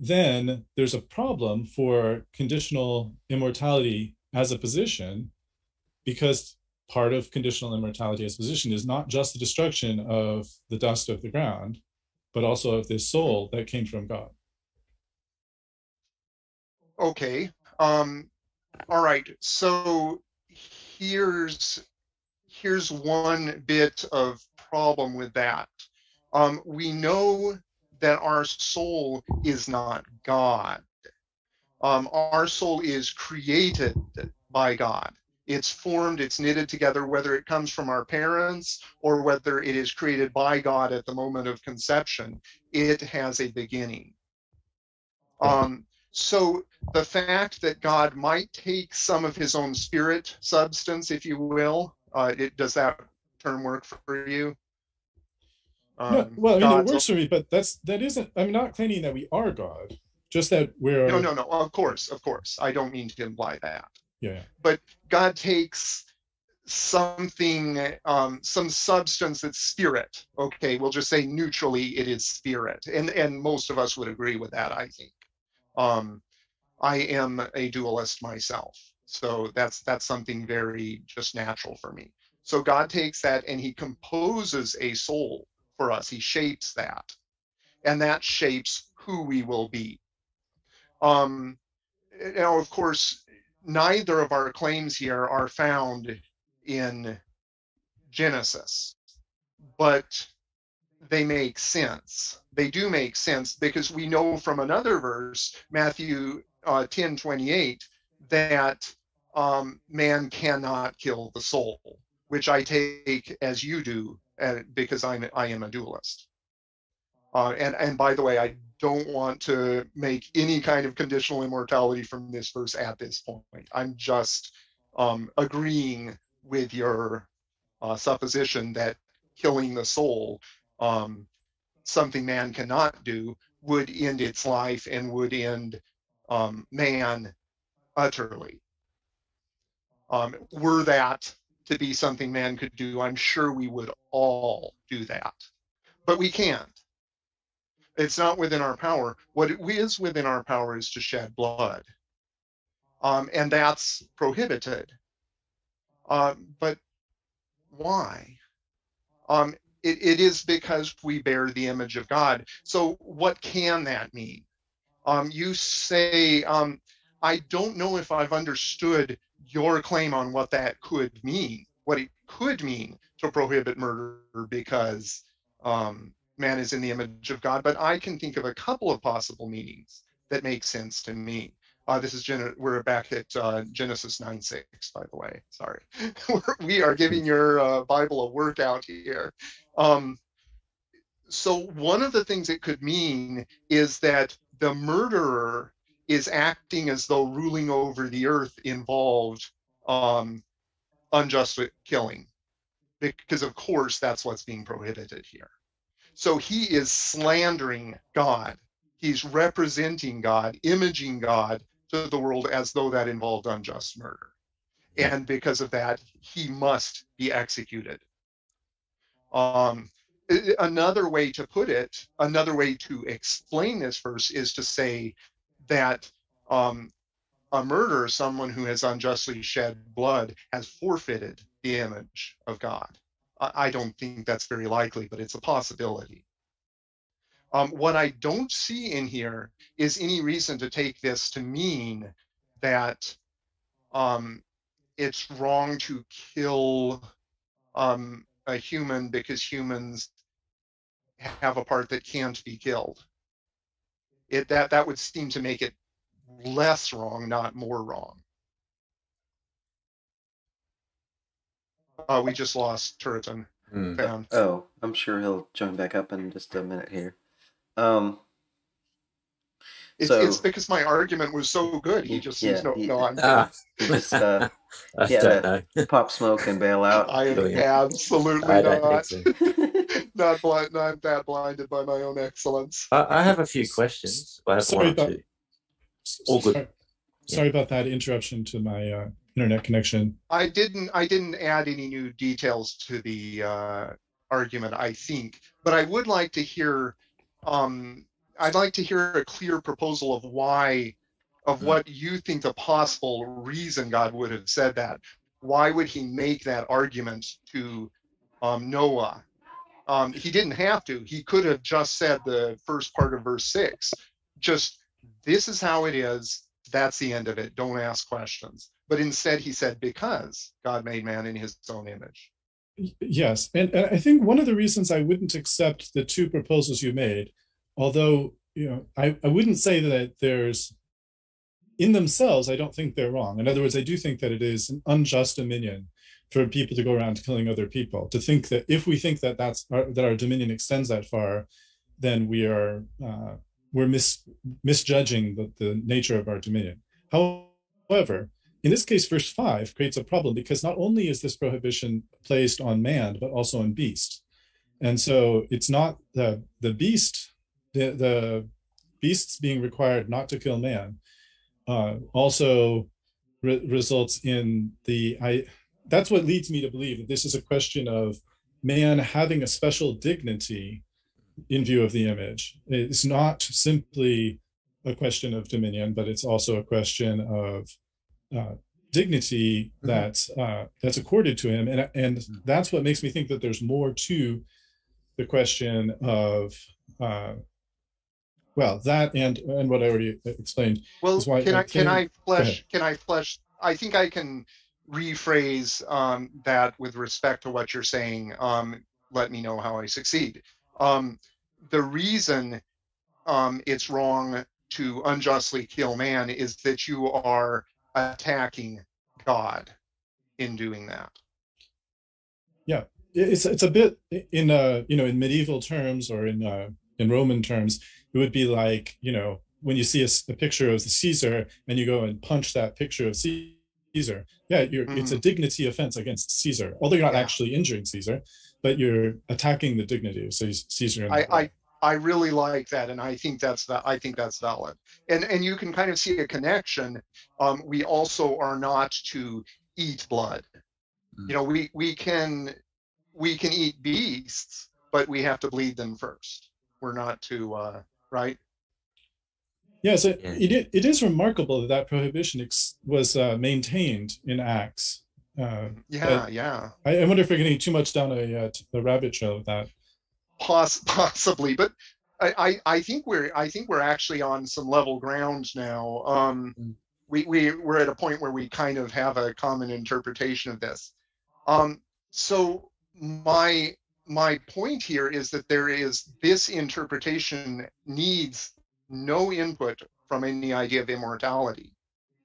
then there's a problem for conditional immortality as a position, because part of conditional immortality as a position is not just the destruction of the dust of the ground, but also of this soul that came from God. Okay. All right. So here's one bit of problem with that. We know that our soul is not God. Our soul is created by God. It's formed, it's knitted together, whether it comes from our parents or whether it is created by God at the moment of conception. It has a beginning. So the fact that God might take some of his own spirit substance, if you will, does that term work for you? No, well, I mean, it works for me, but that isn't, I'm not claiming that we are God, just that we're... No, of course. I don't mean to imply that. Yeah. But God takes something, some substance that's spirit. Okay, we'll just say neutrally it is spirit. And most of us would agree with that, I think. I am a dualist myself, so that's something very just natural for me. So God takes that and he composes a soul for us. He shapes that, and that shapes who we will be. Now, of course, neither of our claims here are found in Genesis, but they make sense. They do make sense, because we know from another verse, Matthew 10:28, that man cannot kill the soul, which I take as you do, because I am a dualist. And by the way, I don't want to make any kind of conditional immortality from this verse at this point. I'm just agreeing with your supposition that killing the soul, something man cannot do, would end its life and would end man utterly. Were that to be something man could do, I'm sure we would all do that, but we can't. It's not within our power. What is within our power is to shed blood, and that's prohibited. But why? It is because we bear the image of God. So what can that mean? You say, I don't know if I've understood your claim on what that could mean, what it could mean to prohibit murder because man is in the image of God, but I can think of a couple of possible meanings that make sense to me. This is we're back at Genesis 9:6, by the way. Sorry, we are giving your Bible a workout here. So one of the things it could mean is that the murderer is acting as though ruling over the earth involved unjust killing, because of course that's what's being prohibited here. So he is slandering God. He's representing God, imaging God to the world as though that involved unjust murder. And because of that, he must be executed. Another way to put it, another way to explain this verse is to say that a murderer, someone who has unjustly shed blood, has forfeited the image of God. I don't think that's very likely, but it's a possibility. What I don't see in here is any reason to take this to mean that it's wrong to kill a human because humans have a part that can't be killed. That would seem to make it less wrong, not more wrong. We just lost Turretin. Oh, I'm sure he'll join back up in just a minute here. It's because my argument was so good. He just says, no, I'm good. Just, pop smoke and bail out. I am absolutely not that blinded by my own excellence. I have a few questions. I have one or two. All good. Sorry about that interruption to my internet connection. I didn't add any new details to the argument, I think, but I would like to hear. I'd like to hear a clear proposal of why, of what you think the possible reason God would have said that. Why would he make that argument to Noah? He didn't have to. He could have just said the first part of verse 6. Just, this is how it is. That's the end of it. Don't ask questions. But instead he said, because God made man in his own image. Yes. And I think one of the reasons I wouldn't accept the two proposals you made, although, you know, I wouldn't say that there's, in themselves, I don't think they're wrong. In other words, I do think that it is an unjust dominion for people to go around killing other people. To think that if we think that our dominion extends that far, then we are misjudging the nature of our dominion. However, in this case, verse 5 creates a problem, because not only is this prohibition placed on man, but also on beast. And so it's not the beasts being required not to kill man also results in the, that's what leads me to believe that this is a question of man having a special dignity in view of the image. It's not simply a question of dominion, but it's also a question of dignity that's accorded to him, and that's what makes me think that there's more to the question of that and what I already explained. Well, can I flesh? I think I can rephrase that with respect to what you're saying. Let me know how I succeed. The reason it's wrong to unjustly kill man is that you are attacking God in doing that. Yeah, it's a bit in in medieval terms, or in Roman terms, it would be like, you know, when you see a picture of Caesar and you go and punch that picture of Caesar. Yeah, it's a dignity offense against Caesar, although you're not actually injuring Caesar, but you're attacking the dignity of Caesar. I really like that, and I think that's valid. And you can kind of see a connection. We also are not to eat blood. You know, we can eat beasts, but we have to bleed them first. We're not to right. Yes, yeah, so it is remarkable that prohibition was maintained in Acts. I wonder if we're getting too much down the rabbit trail of that. Possibly, but I think we're actually on some level ground now. We're at a point where we kind of have a common interpretation of this. So my point here is that there is this interpretation needs no input from any idea of immortality.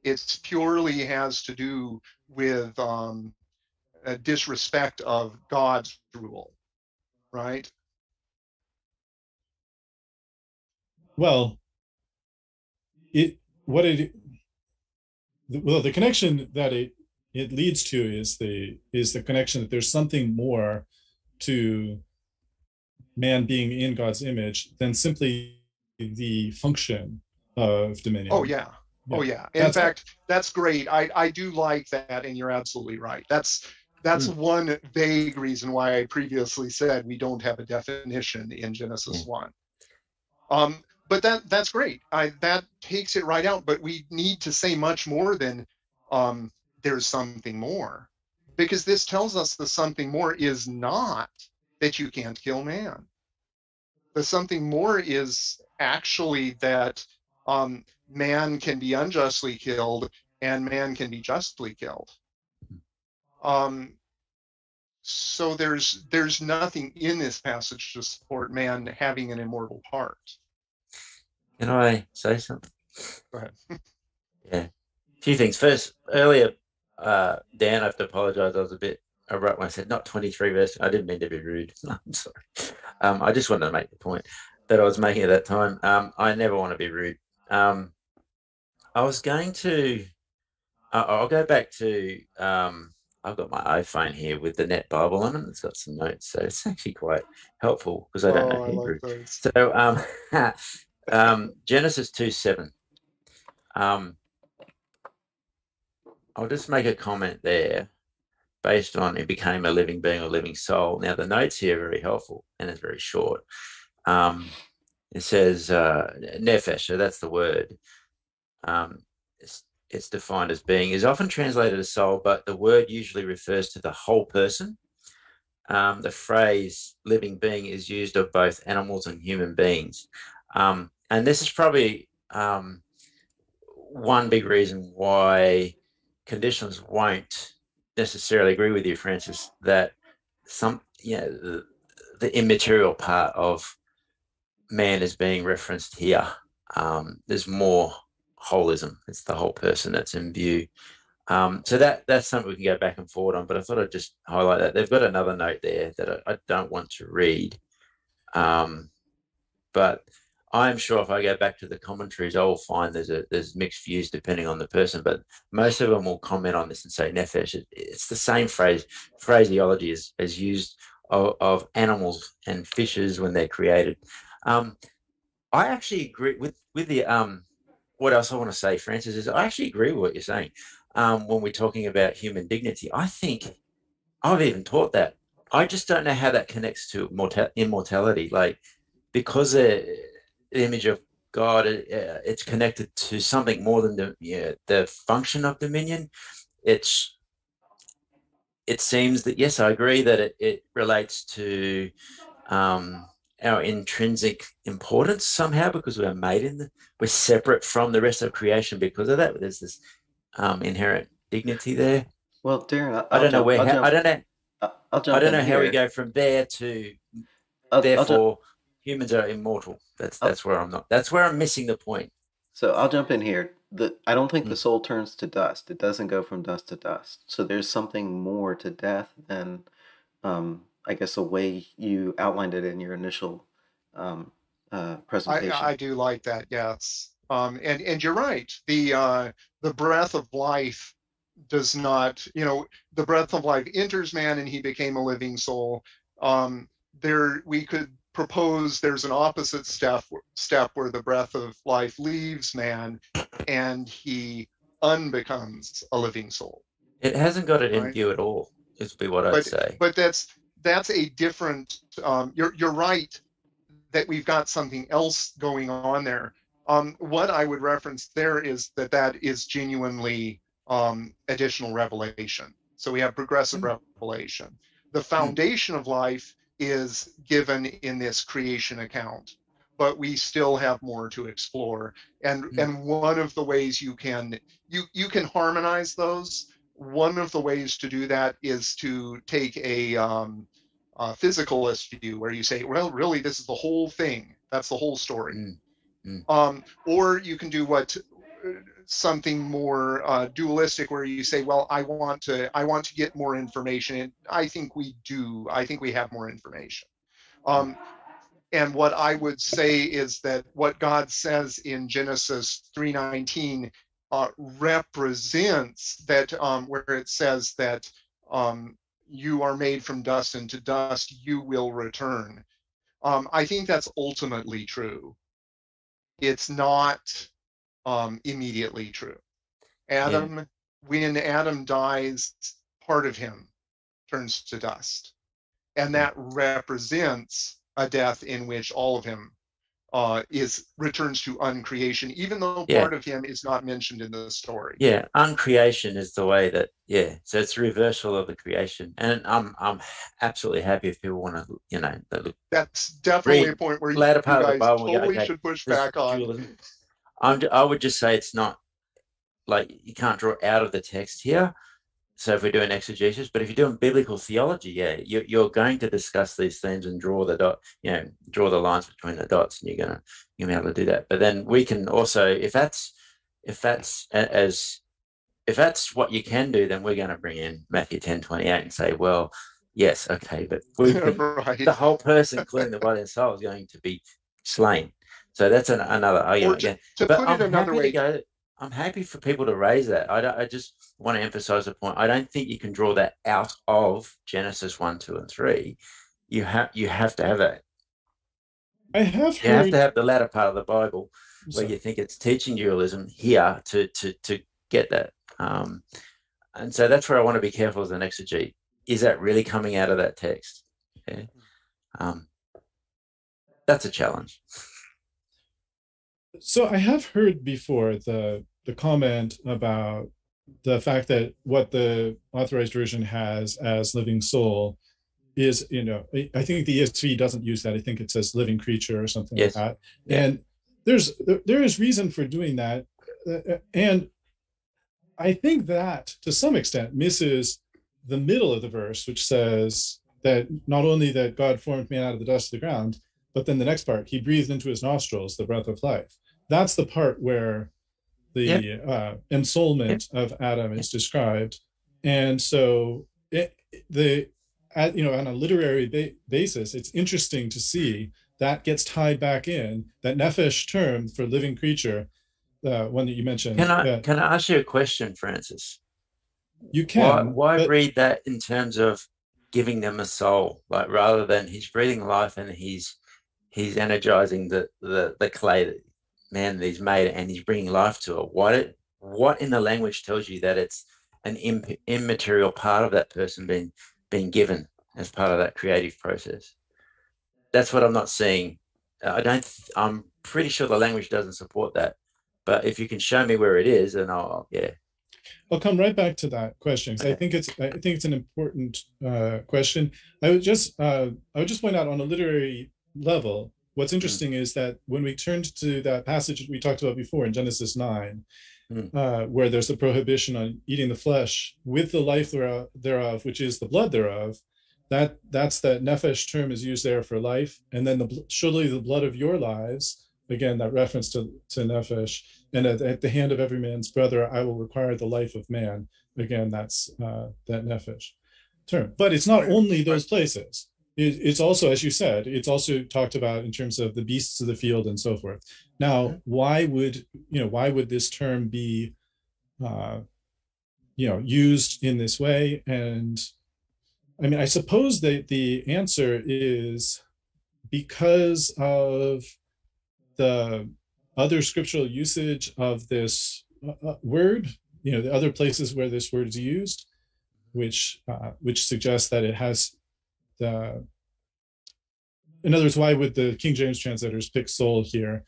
It purely has to do with a disrespect of God's rule, right? Well, the connection that it leads to is the connection that there's something more to man being in God's image than simply the function of dominion. Oh yeah, yeah. Oh yeah. In fact, that's great. I do like that, and you're absolutely right. That's one vague reason why I previously said we don't have a definition in Genesis 1. But that's great. That takes it right out. But we need to say much more than there's something more, because this tells us the something more is not that you can't kill man. The something more is actually that man can be unjustly killed and man can be justly killed. So there's nothing in this passage to support man having an immortal part. Can I say something? Go ahead. Yeah, a few things. First, earlier, Dan, I have to apologise. I was a bit abrupt when I said not 23 verse. I didn't mean to be rude. I'm sorry. I just wanted to make the point that I was making at that time. I never want to be rude. I was going to. I'll go back to. I've got my iPhone here with the NET Bible on it. It's got some notes, so it's actually quite helpful because I don't know Hebrew. Like so Genesis 2:7. I'll just make a comment there based on it became a living being or living soul. Now, the notes here are very helpful and it's very short. It says nephesh, so that's the word. It's defined as being, is often translated as soul, but the word usually refers to the whole person. The phrase living being is used of both animals and human beings. And this is probably one big reason why conditionalists won't necessarily agree with you, Francis, that the immaterial part of man is being referenced here. There's more holism. It's the whole person that's in view. So that's something we can go back and forward on, but I thought I'd just highlight that. They've got another note there that I don't want to read. But I'm sure if I go back to the commentaries, I'll find there's mixed views depending on the person, but most of them will comment on this and say nephesh. It's the same phraseology as used of animals and fishes when they're created. I actually agree with the what else I want to say, Francis, is I actually agree with what you're saying when we're talking about human dignity. I think I've even taught that. I just don't know how that connects to immortality, like because the image of God, it's connected to something more than the function of dominion. It seems that, yes, I agree that it relates to our intrinsic importance somehow, because we are made we're separate from the rest of creation because of that. There's this inherent dignity there. Well, Darren, I don't know how we go from there to therefore. Humans are immortal. That's where I'm not. That's where I'm missing the point. So I'll jump in here. I don't think the soul turns to dust. It doesn't go from dust to dust. So there's something more to death than, I guess, the way you outlined it in your initial presentation. I do like that. Yes, and you're right. The breath of life does not. The breath of life enters man, and he became a living soul. We could propose there's an opposite step where the breath of life leaves man and he unbecomes a living soul. It hasn't got it in view at all, is what I'd say. But that's a different. You're right that we've got something else going on there. What I would reference there is that is genuinely additional revelation. So we have progressive revelation. The foundation of life is given in this creation account, but we still have more to explore, and one of the ways you can harmonize those, one of the ways to do that is to take a physicalist view where you say, well, really this is the whole thing, that's the whole story. Or you can do what something more dualistic, where you say, well, I want to get more information, and I think we do. I think we have more information. And what I would say is that what God says in Genesis 3:19 represents that, where it says that you are made from dust, and to dust you will return. I think that's ultimately true. It's not immediately true. Adam, yeah. When Adam dies, part of him turns to dust. And that represents a death in which all of him returns to uncreation, even though part of him is not mentioned in the story. Yeah, uncreation is the way that, so it's reversal of the creation. And I'm absolutely happy if people want to, you know. That's definitely a point where you guys totally should push back on. I would just say it's not, like, you can't draw out of the text here. So if we're doing exegesis, but if you're doing biblical theology, you're going to discuss these things and draw the lines between the dots, and you're gonna be able to do that. But then we can also, if that's what you can do, then we're going to bring in Matthew 10:28 and say, well, yes, okay, but the whole person, including the body and soul, is going to be slain. So that's another argument. I'm happy for people to raise that. I just want to emphasize the point. I don't think you can draw that out of Genesis 1, 2, and 3. You have to have that. You have to have the latter part of the Bible where you think it's teaching dualism here to get that. And so that's where I want to be careful as an exegete. Is that really coming out of that text? Yeah. That's a challenge. So I have heard before the comment about the fact that what the Authorized Version has as living soul is, I think the ESV doesn't use that. I think it says living creature or something like that. Yeah. And there is reason for doing that. And I think that, to some extent, misses the middle of the verse, which says that not only that God formed man out of the dust of the ground, but then the next part, he breathed into his nostrils the breath of life. That's the part where the ensoulment of Adam is described. And so on a literary basis, it's interesting to see that gets tied back in, that nephesh term for living creature, the one that you mentioned. Can I ask you a question, Francis? You can. Why read that in terms of giving them a soul, like, rather than he's breathing life and he's energizing the clay that man that he's made, and he's bringing life to it? What in the language tells you that it's an immaterial part of that person being given as part of that creative process? That's what I'm not seeing. I'm pretty sure the language doesn't support that. But if you can show me where it is, then I'll come right back to that question, because I think it's an important question. I would just point out on a literary level, what's interesting is that when we turned to that passage we talked about before in Genesis 9, where there's a prohibition on eating the flesh with the life thereof, which is the blood thereof, that's that nephesh term is used there for life, and then surely the blood of your lives, again that reference to nephesh, and at the hand of every man's brother I will require the life of man, again that's that nephesh term. But it's not only those places. It's also, as you said, it's also talked about in terms of the beasts of the field and so forth. Now, why would this term be, used in this way? And I mean, I suppose that the answer is because of the other scriptural usage of this word. The other places where this word is used, which suggests that it has. In other words, why would the King James translators pick soul here,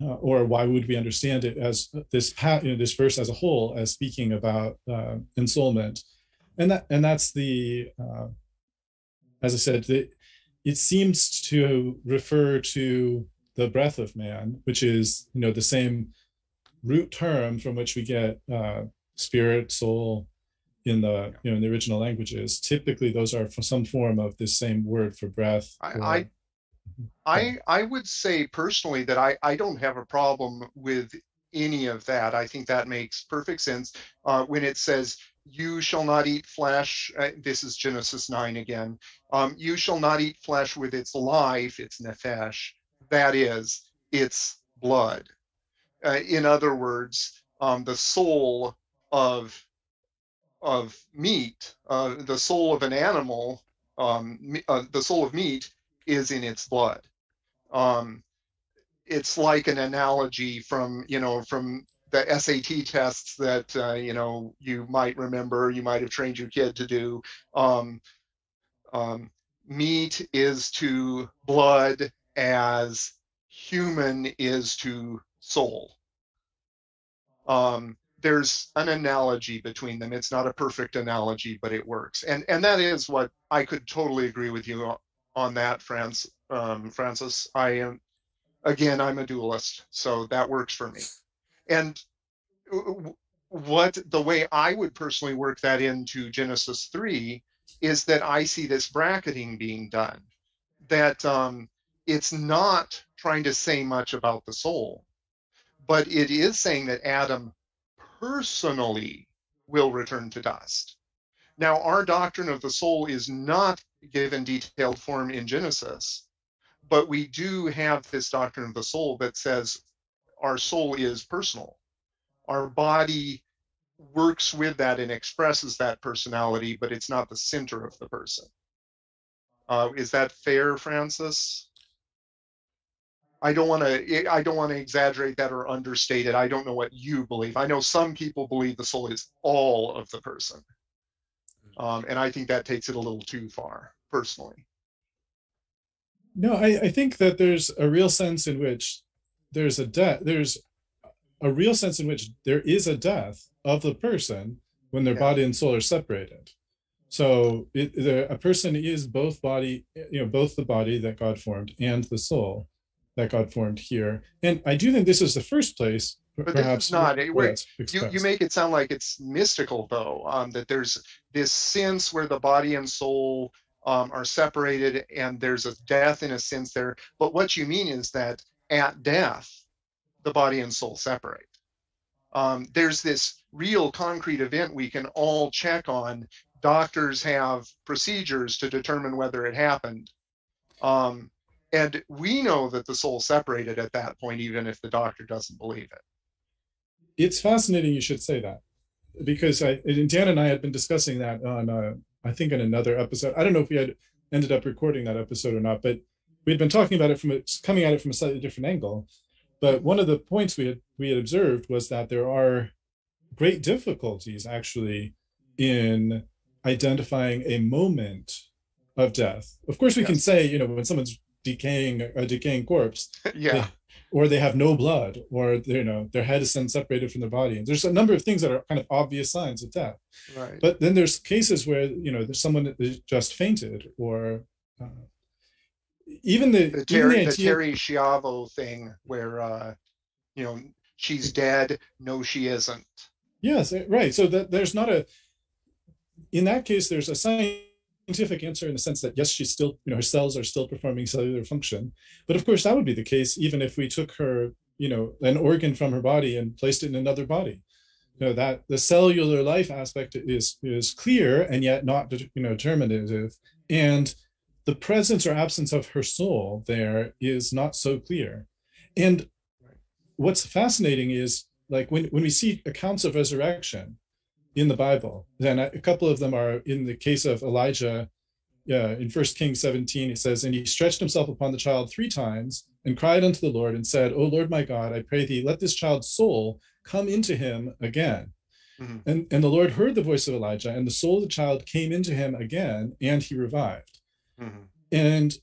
or why would we understand it as this verse as a whole as speaking about ensoulment? And that's the, as I said, it seems to refer to the breath of man, which is the same root term from which we get spirit, soul. In the original languages, typically those are for some form of this same word for breath. I would say personally that I don't have a problem with any of that. I think that makes perfect sense when it says, you shall not eat flesh. This is Genesis 9 again. You shall not eat flesh with its life, its nephesh, that is, its blood. In other words, the soul of meat, the soul of an animal, the soul of meat is in its blood. It's like an analogy from, from the SAT tests that, you might remember, you might have trained your kid to do. Meat is to blood as human is to soul. There's an analogy between them. It's not a perfect analogy, but it works. And that is what I could totally agree with you on that, Francis. I am, again, I'm a dualist, so that works for me. And the way I would personally work that into Genesis 3 is that I see this bracketing being done, that it's not trying to say much about the soul, but it is saying that Adam personally will return to dust. Now, our doctrine of the soul is not given detailed form in Genesis, but we do have this doctrine of the soul that says our soul is personal. Our body works with that and expresses that personality, but it's not the center of the person. Is that fair, Francis? I don't want to exaggerate that or understate it. I don't know what you believe. I know some people believe the soul is all of the person. And I think that takes it a little too far, personally. No, I think that there's a real sense in which there's a death. There's a real sense in which there is a death of the person when their body and soul are separated. So a person is both body, both the body that God formed and the soul that God formed here. And I do think this is the first place, but perhaps not. You make it sound like it's mystical, though, that there's this sense where the body and soul are separated and there's a death in a sense there. But what you mean is that at death, the body and soul separate. There's this real concrete event we can all check on. Doctors have procedures to determine whether it happened. And we know that the soul separated at that point, even if the doctor doesn't believe it. It's fascinating you should say that, because Dan and I had been discussing that on, I think, in another episode. I don't know if we had ended up recording that episode or not, but we'd been talking about it coming at it from a slightly different angle. But one of the points we had observed was that there are great difficulties actually in identifying a moment of death. Of course, we can say, when someone's a decaying corpse, or they have no blood, or their head is then separated from their body. And there's a number of things that are kind of obvious signs of death. Right. But then there's cases where there's someone that just fainted, or even the Terry Schiavo thing, where she's dead. No, she isn't. Yes, right. So that there's not in that case, there's a sign. Scientific answer in the sense that yes, she's still, her cells are still performing cellular function, but of course that would be the case even if we took her, an organ from her body and placed it in another body. That the cellular life aspect is clear and yet not determinative, and the presence or absence of her soul there is not so clear. And what's fascinating is like when we see accounts of resurrection in the Bible, then a couple of them are in the case of Elijah. In 1 Kings 17, it says, "And he stretched himself upon the child 3 times and cried unto the Lord and said, O Lord my God, I pray thee, let this child's soul come into him again." Mm-hmm. And the Lord heard the voice of Elijah, and the soul of the child came into him again, and he revived. Mm-hmm. And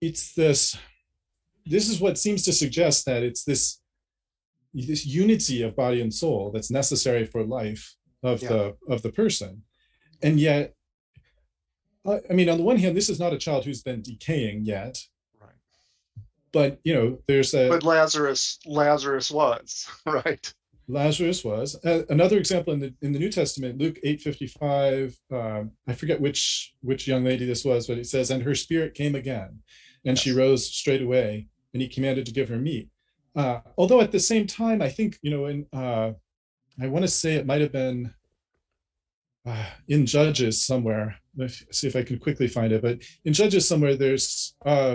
it's this is what seems to suggest that it's this unity of body and soul that's necessary for life of the person. And yet, I mean, on the one hand, this is not a child who's been decaying yet, right? But but Lazarus was, right? Lazarus was another example in the New Testament, Luke 8:55. I forget which young lady this was, but it says, "And her spirit came again, and she rose straightway, and he commanded to give her meat." Although at the same time, I think, you know, in, I want to say it might have been in Judges somewhere. Let's see if I can quickly find it. But in Judges somewhere, there's, here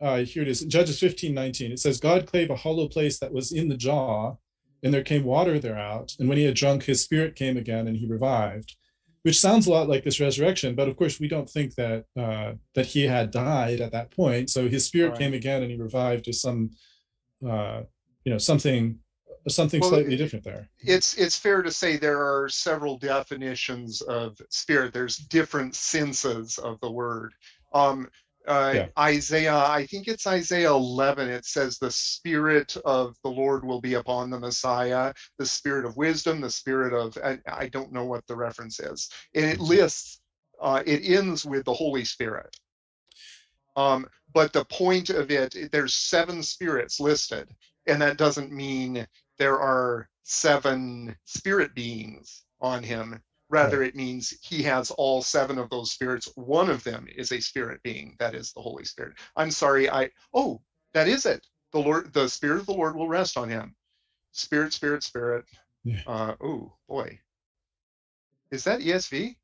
it is, in Judges 15:19. It says, God clave a hollow place that was in the jaw, and there came water thereout. And when he had drunk, his spirit came again, and he revived. Which sounds a lot like this resurrection, but of course we don't think that that he had died at that point. So his spirit came again, and he revived to some, you know, something well, slightly different there. It's fair to say there are several definitions of spirit. There's different senses of the word. Isaiah, I think it's Isaiah 11, it says the spirit of the Lord will be upon the Messiah, the spirit of wisdom, the spirit of, I don't know what the reference is. And it lists, it ends with the Holy Spirit. But the point of it, there's 7 spirits listed, and that doesn't mean there are 7 spirit beings on him. Rather, it means he has all 7 of those spirits. One of them is a spirit being, that is the Holy Spirit. I'm sorry, that is it. The Lord, the Spirit of the Lord will rest on him. Spirit, spirit, spirit. Yeah. Oh boy, is that ESV?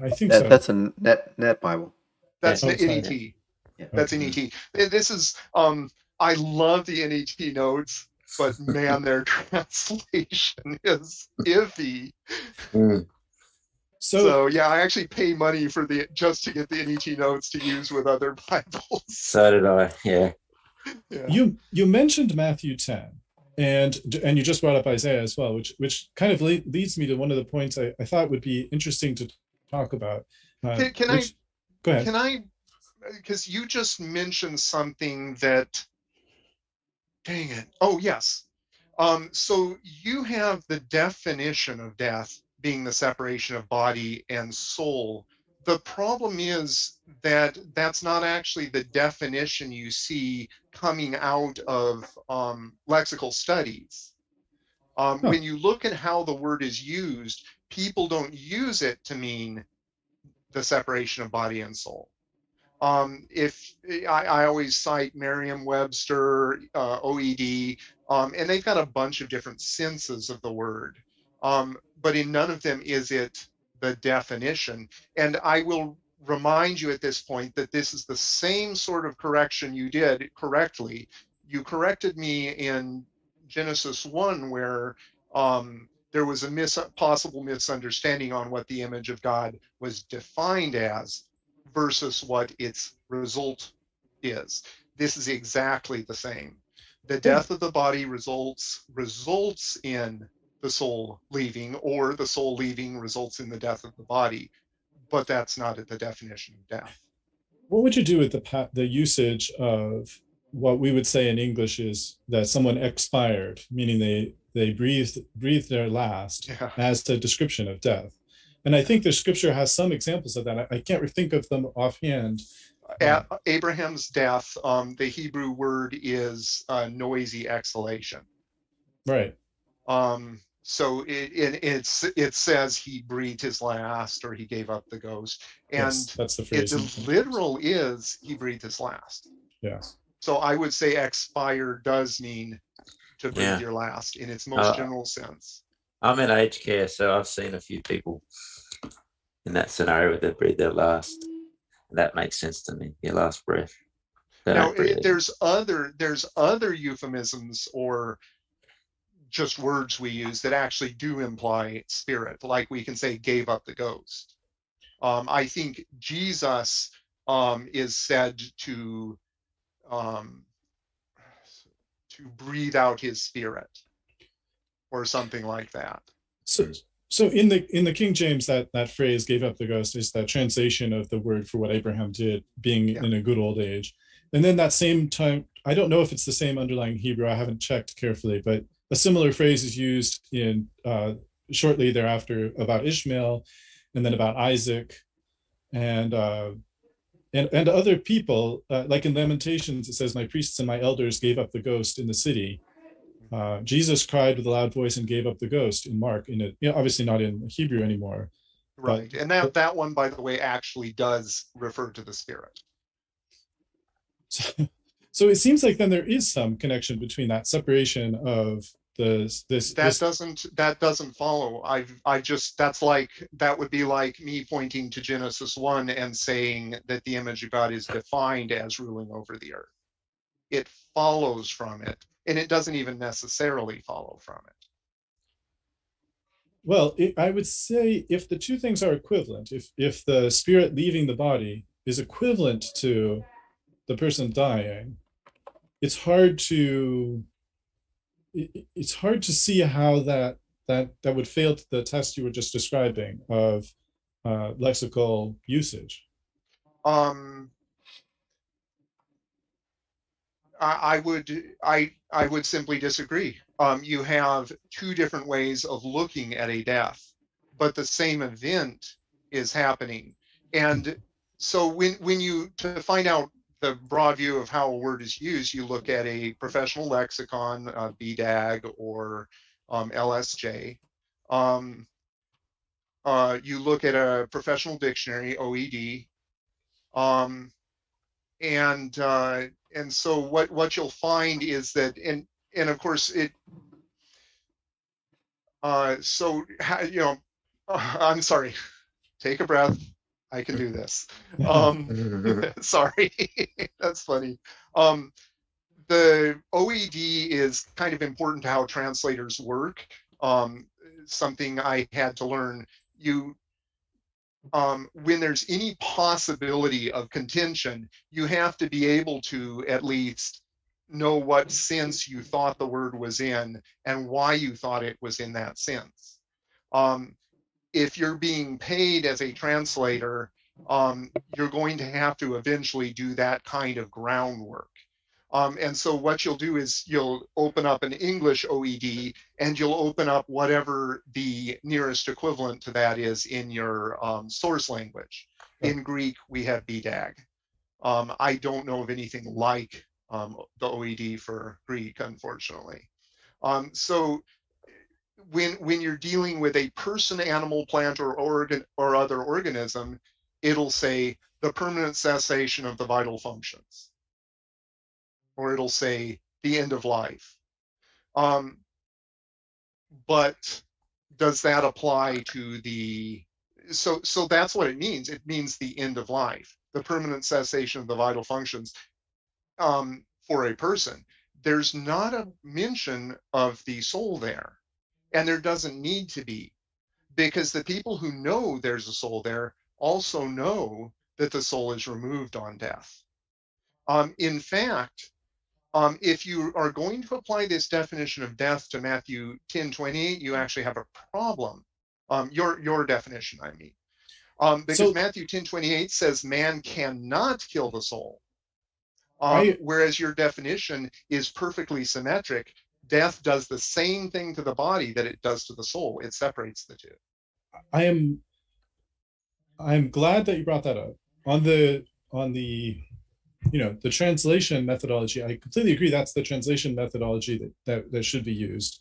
I think so. That's a NET Bible. That's NET. Yeah. That's NET. This is. I love the NET notes. But man, their translation is iffy. So yeah, I actually pay money for just to get the NET notes to use with other Bibles. So did I. Yeah. You mentioned Matthew 10, and you just brought up Isaiah as well, which kind of leads me to one of the points I thought would be interesting to talk about. Go ahead. Because you just mentioned something that. Dang it. Oh, yes. So you have the definition of death being the separation of body and soul. The problem is that that's not actually the definition you see coming out of lexical studies. When you look at how the word is used, people don't use it to mean the separation of body and soul. I always cite Merriam-Webster, OED, and they've got a bunch of different senses of the word, but in none of them is it the definition. And I will remind you at this point that this is the same sort of correction you did correctly. You corrected me in Genesis 1 where there was a possible misunderstanding on what the image of God was defined as versus what its result is. This is exactly the same. The death of the body results in the soul leaving, or the soul leaving results in the death of the body, but that's not at the definition of death. What would you do with the usage of what we would say in English is that someone expired, meaning they breathed their last, as the description of death? And I think the scripture has some examples of that. I can't think of them offhand. At Abraham's death, the Hebrew word is noisy exhalation. Right. So it says he breathed his last, or he gave up the ghost. And yes, that's the phrase. The literal is he breathed his last. Yeah. So I would say expire does mean to breathe your last in its most general sense. I'm in aged care, so I've seen a few people in that scenario where they breathe their last. That makes sense to me. Your last breath. Now, there's other euphemisms or just words we use that actually do imply spirit. Like we can say gave up the ghost. I think Jesus is said to breathe out his spirit, or something like that. So in the King James, that phrase "gave up the ghost" is that translation of the word for what Abraham did, being in a good old age. And then that same time, I don't know if it's the same underlying Hebrew. I haven't checked carefully, but a similar phrase is used in shortly thereafter about Ishmael, and then about Isaac, and other people. Like in Lamentations, it says, "My priests and my elders gave up the ghost in the city." Jesus cried with a loud voice and gave up the ghost in Mark, obviously not in Hebrew anymore. Right. But, and that one, by the way, actually does refer to the spirit. So, So it seems like then there is some connection between that separation of That doesn't follow. That would be like me pointing to Genesis 1 and saying that the image of God is defined as ruling over the earth. It follows from it, and it doesn't even necessarily follow from it. Well, I would say if the two things are equivalent, if the spirit leaving the body is equivalent to the person dying, it's hard to see how that would fail to the test you were just describing of lexical usage. I would simply disagree. You have two different ways of looking at a death, but the same event is happening. And so to find out the broad view of how a word is used, you look at a professional lexicon, BDAG or LSJ. You look at a professional dictionary, OED, and so what you'll find is that, and of course it. I'm sorry. Take a breath. I can do this. Sorry, that's funny. The OED is kind of important to how translators work. Something I had to learn. When there's any possibility of contention, you have to be able to at least know what sense you thought the word was in and why you thought it was in that sense. If you're being paid as a translator, you're going to have to eventually do that kind of groundwork. And so what you'll do is you'll open up an English OED and you'll open up whatever the nearest equivalent to that is in your source language. In Greek, we have BDAG. I don't know of anything like the OED for Greek, unfortunately. So when you're dealing with a person, animal, plant, or organ or other organism, it'll say the permanent cessation of the vital functions, or it'll say the end of life. But does that apply to the? So that's what it means. It means the end of life, the permanent cessation of the vital functions for a person. There's not a mention of the soul there. And there doesn't need to be, because the people who know there's a soul there also know that the soul is removed on death. In fact, if you are going to apply this definition of death to Matthew 10:28, you actually have a problem. Your definition, I mean. Because Matthew 10:28 says man cannot kill the soul, whereas your definition is perfectly symmetric. Death does the same thing to the body that it does to the soul. It separates the two. I am glad that you brought that up. On the the translation methodology, I completely agree that's the translation methodology that should be used.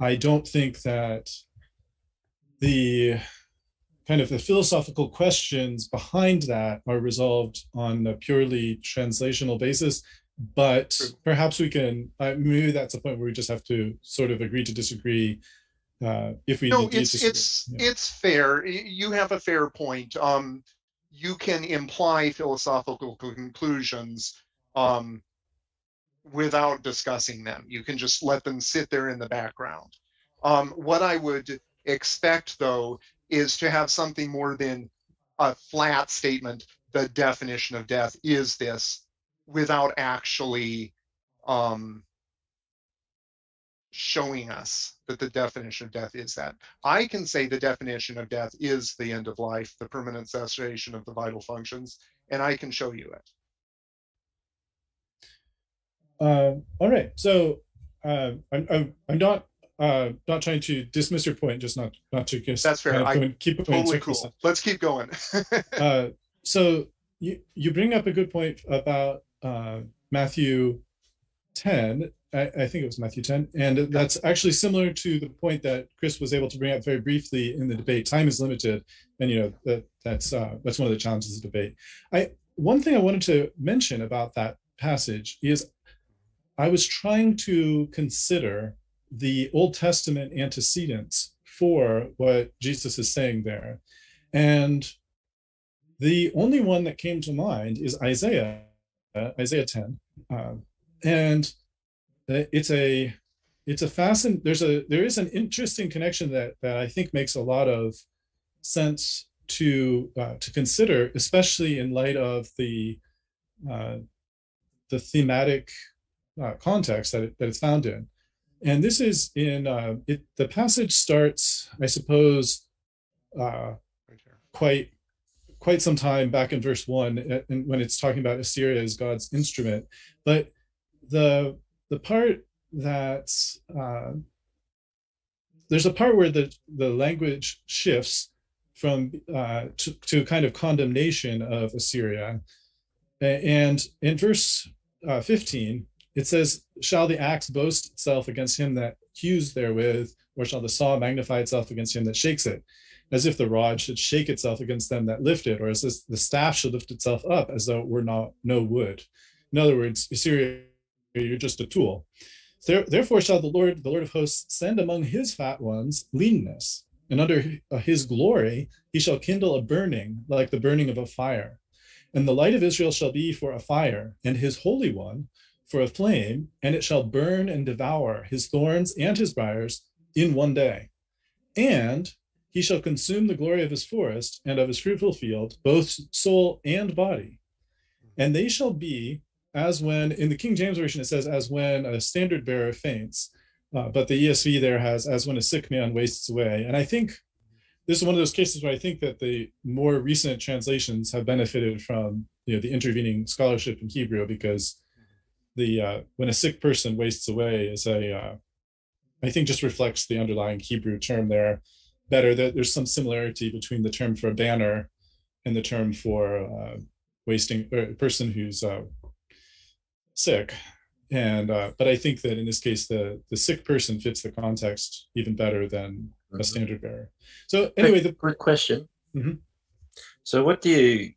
I don't think that the kind of the philosophical questions behind that are resolved on a purely translational basis. But perhaps we can, maybe that's a point where we just have to sort of agree to disagree if we need to disagree. It's fair. You have a fair point. You can imply philosophical conclusions without discussing them. You can just let them sit there in the background. What I would expect, though, is to have something more than a flat statement, the definition of death is this, without actually showing us that the definition of death is that. I can say the definition of death is the end of life, the permanent cessation of the vital functions, and I can show you it. All right, so I'm not trying to dismiss your point, just not to guess. That's fair. Totally cool. Let's keep going. So you bring up a good point about Matthew 10, I think it was Matthew 10, and that's actually similar to the point that Chris was able to bring up very briefly in the debate. Time is limited, and that's one of the challenges of the debate. One thing I wanted to mention about that passage is I was trying to consider the Old Testament antecedents for what Jesus is saying there. And the only one that came to mind is Isaiah, Isaiah 10. And it's a fascinating, there is an interesting connection that I think makes a lot of sense to consider, especially in light of the thematic context that it's found in. And this is in, the passage starts, I suppose, quite some time back in verse 1, and when it's talking about Assyria as God's instrument. But the part that's, there's a part where the language shifts from to kind of condemnation of Assyria. And in verse 15, it says, "Shall the axe boast itself against him that hews therewith, or shall the saw magnify itself against him that shakes it? As if the rod should shake itself against them that lift it, or as if the staff should lift itself up as though it were no wood." In other words, Assyria, you're just a tool. "Therefore shall the Lord of hosts, send among his fat ones leanness, and under his glory he shall kindle a burning like the burning of a fire. And the light of Israel shall be for a fire, and his Holy One for a flame, and it shall burn and devour his thorns and his briars in one day. And he shall consume the glory of his forest and of his fruitful field, both soul and body. And they shall be as when," in the King James Version it says, "as when a standard bearer faints," but the ESV there has, "as when a sick man wastes away." And I think this is one of those cases where I think that the more recent translations have benefited from, you know, the intervening scholarship in Hebrew, because the "when a sick person wastes away" is a, I think, just reflects the underlying Hebrew term there better. There's some similarity between the term for a banner and the term for wasting, or a person who's sick. And but I think that in this case, the sick person fits the context even better than a standard bearer. So anyway, quick question. Mm-hmm. So what do you,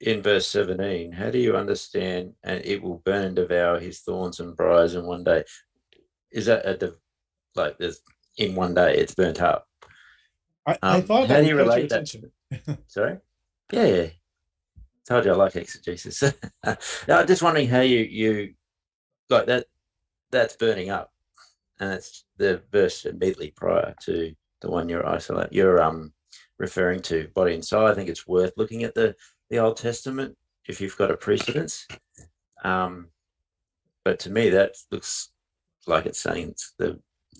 in verse 17, how do you understand, "and it will burn and devour his thorns and briars in one day"? Is that like this, in one day it's burnt up? I thought, how do you relate that? Sorry? Yeah. Told you I like exegesis. No, I'm just wondering how you like that. That's burning up, and it's the verse immediately prior to the one you're referring to, body and soul. I think it's worth looking at the Old Testament if you've got a precedence. But to me, that looks like it's saying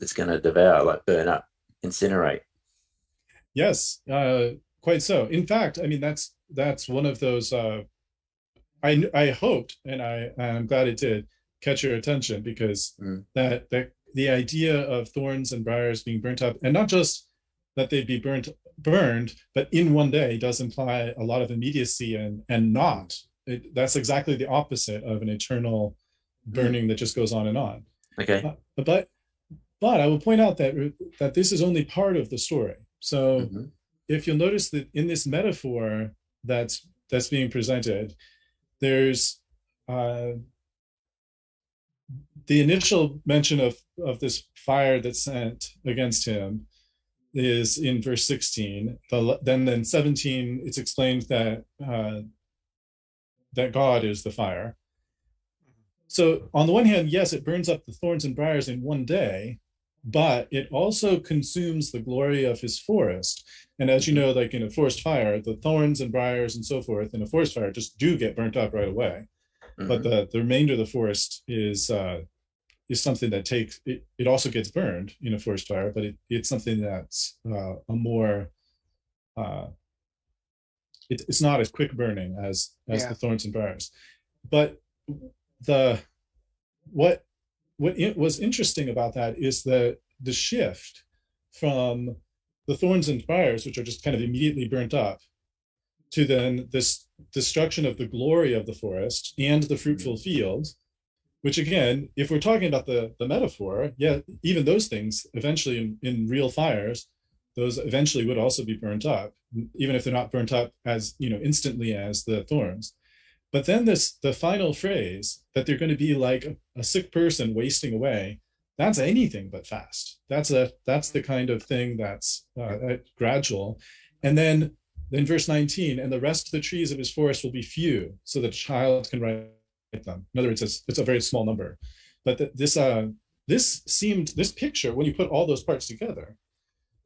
it's going to devour, like burn up, incinerate. Yes, quite so. In fact, I mean, that's one of those, I hoped, and I'm glad it did catch your attention, because that the idea of thorns and briars being burnt up, and not just that they'd be burned, but in one day, does imply a lot of immediacy and not. That's exactly the opposite of an eternal burning that just goes on and on. Okay. But I will point out that this is only part of the story. So if you'll notice that in this metaphor that's being presented, there's the initial mention of this fire that's sent against him is in verse 16. Then 17, it's explained that that God is the fire. So on the one hand, yes, it burns up the thorns and briars in one day, but it also consumes the glory of his forest. And as you know, like in a forest fire, the thorns and briars and so forth in a forest fire just do get burnt up right away. But the remainder of the forest is something that takes, it also gets burned in a forest fire, but it's something that's a more, it's not as quick burning as the thorns and briars. But what was interesting about that is the shift from the thorns and briars, which are just kind of immediately burnt up, to then this destruction of the glory of the forest and the fruitful field, which again, if we're talking about the metaphor, yeah, even those things eventually in real fires, those eventually would also be burnt up, even if they're not burnt up as, you know, instantly as the thorns. But then the final phrase, that they're going to be like a sick person wasting away, that's anything but fast. That's the kind of thing that's gradual. And then verse 19, and the rest of the trees of his forest will be few, so that a child can write them. In other words, it's a very small number. But this picture, when you put all those parts together,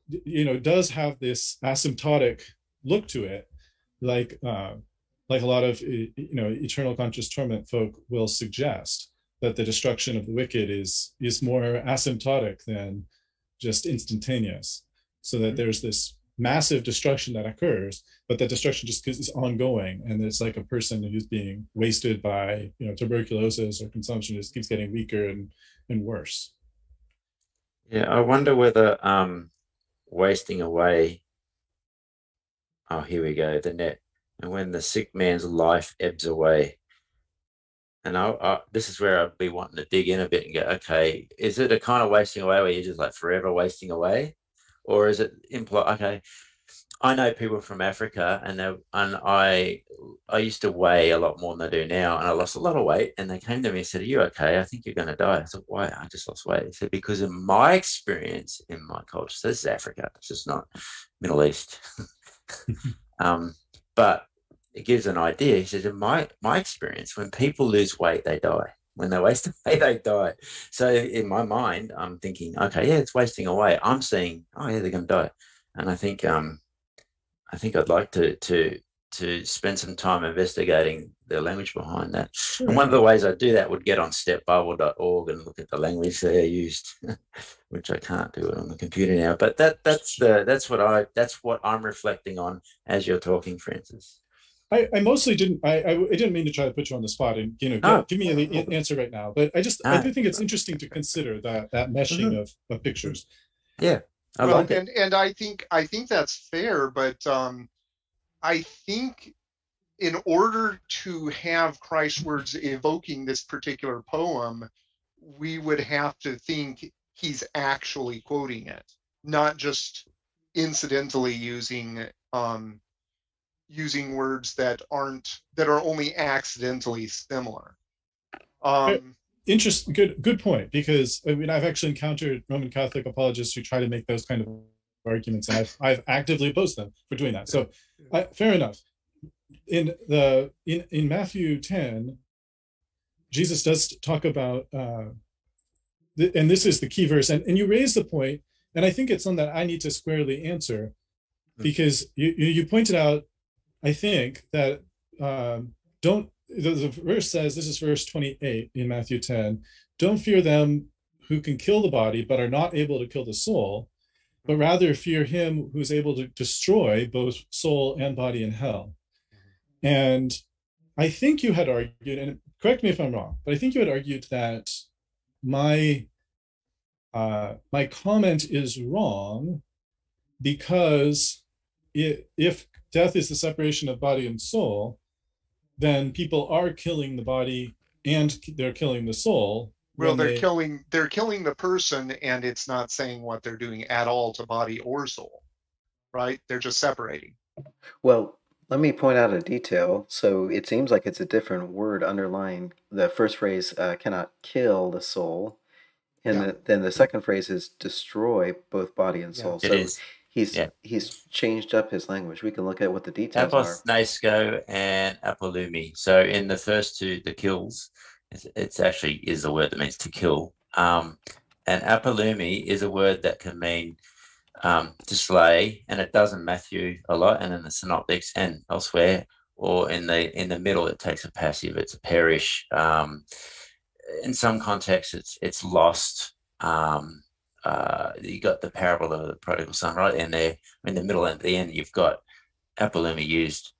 you know, does have this asymptotic look to it, like a lot of, you know, eternal conscious torment folk will suggest, that the destruction of the wicked is more asymptotic than just instantaneous. So that there's this massive destruction that occurs, but that destruction just is ongoing. And it's like a person who's being wasted by, you know, tuberculosis or consumption, just keeps getting weaker and worse. Yeah, I wonder whether wasting away. Oh, here we go. The net. And when the sick man's life ebbs away. And this is where I'd be wanting to dig in a bit and go, okay, is it a kind of wasting away where you're just like forever wasting away? Or is it okay, I know people from Africa and I used to weigh a lot more than I do now. And I lost a lot of weight. And they came to me and said, are you okay? I think you're going to die. I said, why? I just lost weight. They said, because in my experience, in my culture, so this is Africa, it's just not Middle East. But it gives an idea. He says, in my experience, when people lose weight, they die. When they waste away, they die. So in my mind, I'm thinking, okay, yeah, it's wasting away. I'm seeing, oh yeah, they're going to die. And I think I'd like to spend some time investigating the language behind that. Sure. And one of the ways I do that would get on stepbible.org and look at the language they used, which I can't do it on the computer now. But that's what I'm reflecting on as you're talking, Francis. I mostly didn't. I didn't mean to try to put you on the spot and, you know, give me an answer right now. But I do think it's interesting to consider that meshing of pictures. Yeah, and I think that's fair. But I think in order to have Christ's words evoking this particular poem, we would have to think he's actually quoting it, not just incidentally using. Using words that are only accidentally similar. Interesting, good point, because I mean, I've actually encountered Roman Catholic apologists who try to make those kind of arguments, and I've actively opposed them for doing that. So fair enough. In Matthew 10, Jesus does talk about, and this is the key verse, and you raise the point, and I think it's something that I need to squarely answer, because you pointed out, I think that the verse says, this is verse 28 in Matthew 10, don't fear them who can kill the body but are not able to kill the soul, but rather fear him who's able to destroy both soul and body in hell. And I think you had argued, and correct me if I'm wrong, but I think you had argued that my comment is wrong because if death is the separation of body and soul, then people are killing the body and they're killing the soul. Well, they're killing the person, and it's not saying what they're doing at all to body or soul, right? They're just separating. Well, let me point out a detail. So it seems like it's a different word underlying the first phrase, cannot kill the soul. And then the second phrase is destroy both body and soul. Yeah, so it is. He's changed up his language. We can look at what the details are. Aposnesko and apolumi. So in the first two, the kills, it's actually is a word that means to kill. And apolumi is a word that can mean to slay, and it does in Matthew a lot, and in the synoptics and elsewhere, or in the middle it takes a passive. It's a perish. In some contexts, it's lost. You got the parable of the prodigal son right in there. In the middle and at the end, you've got apolumi used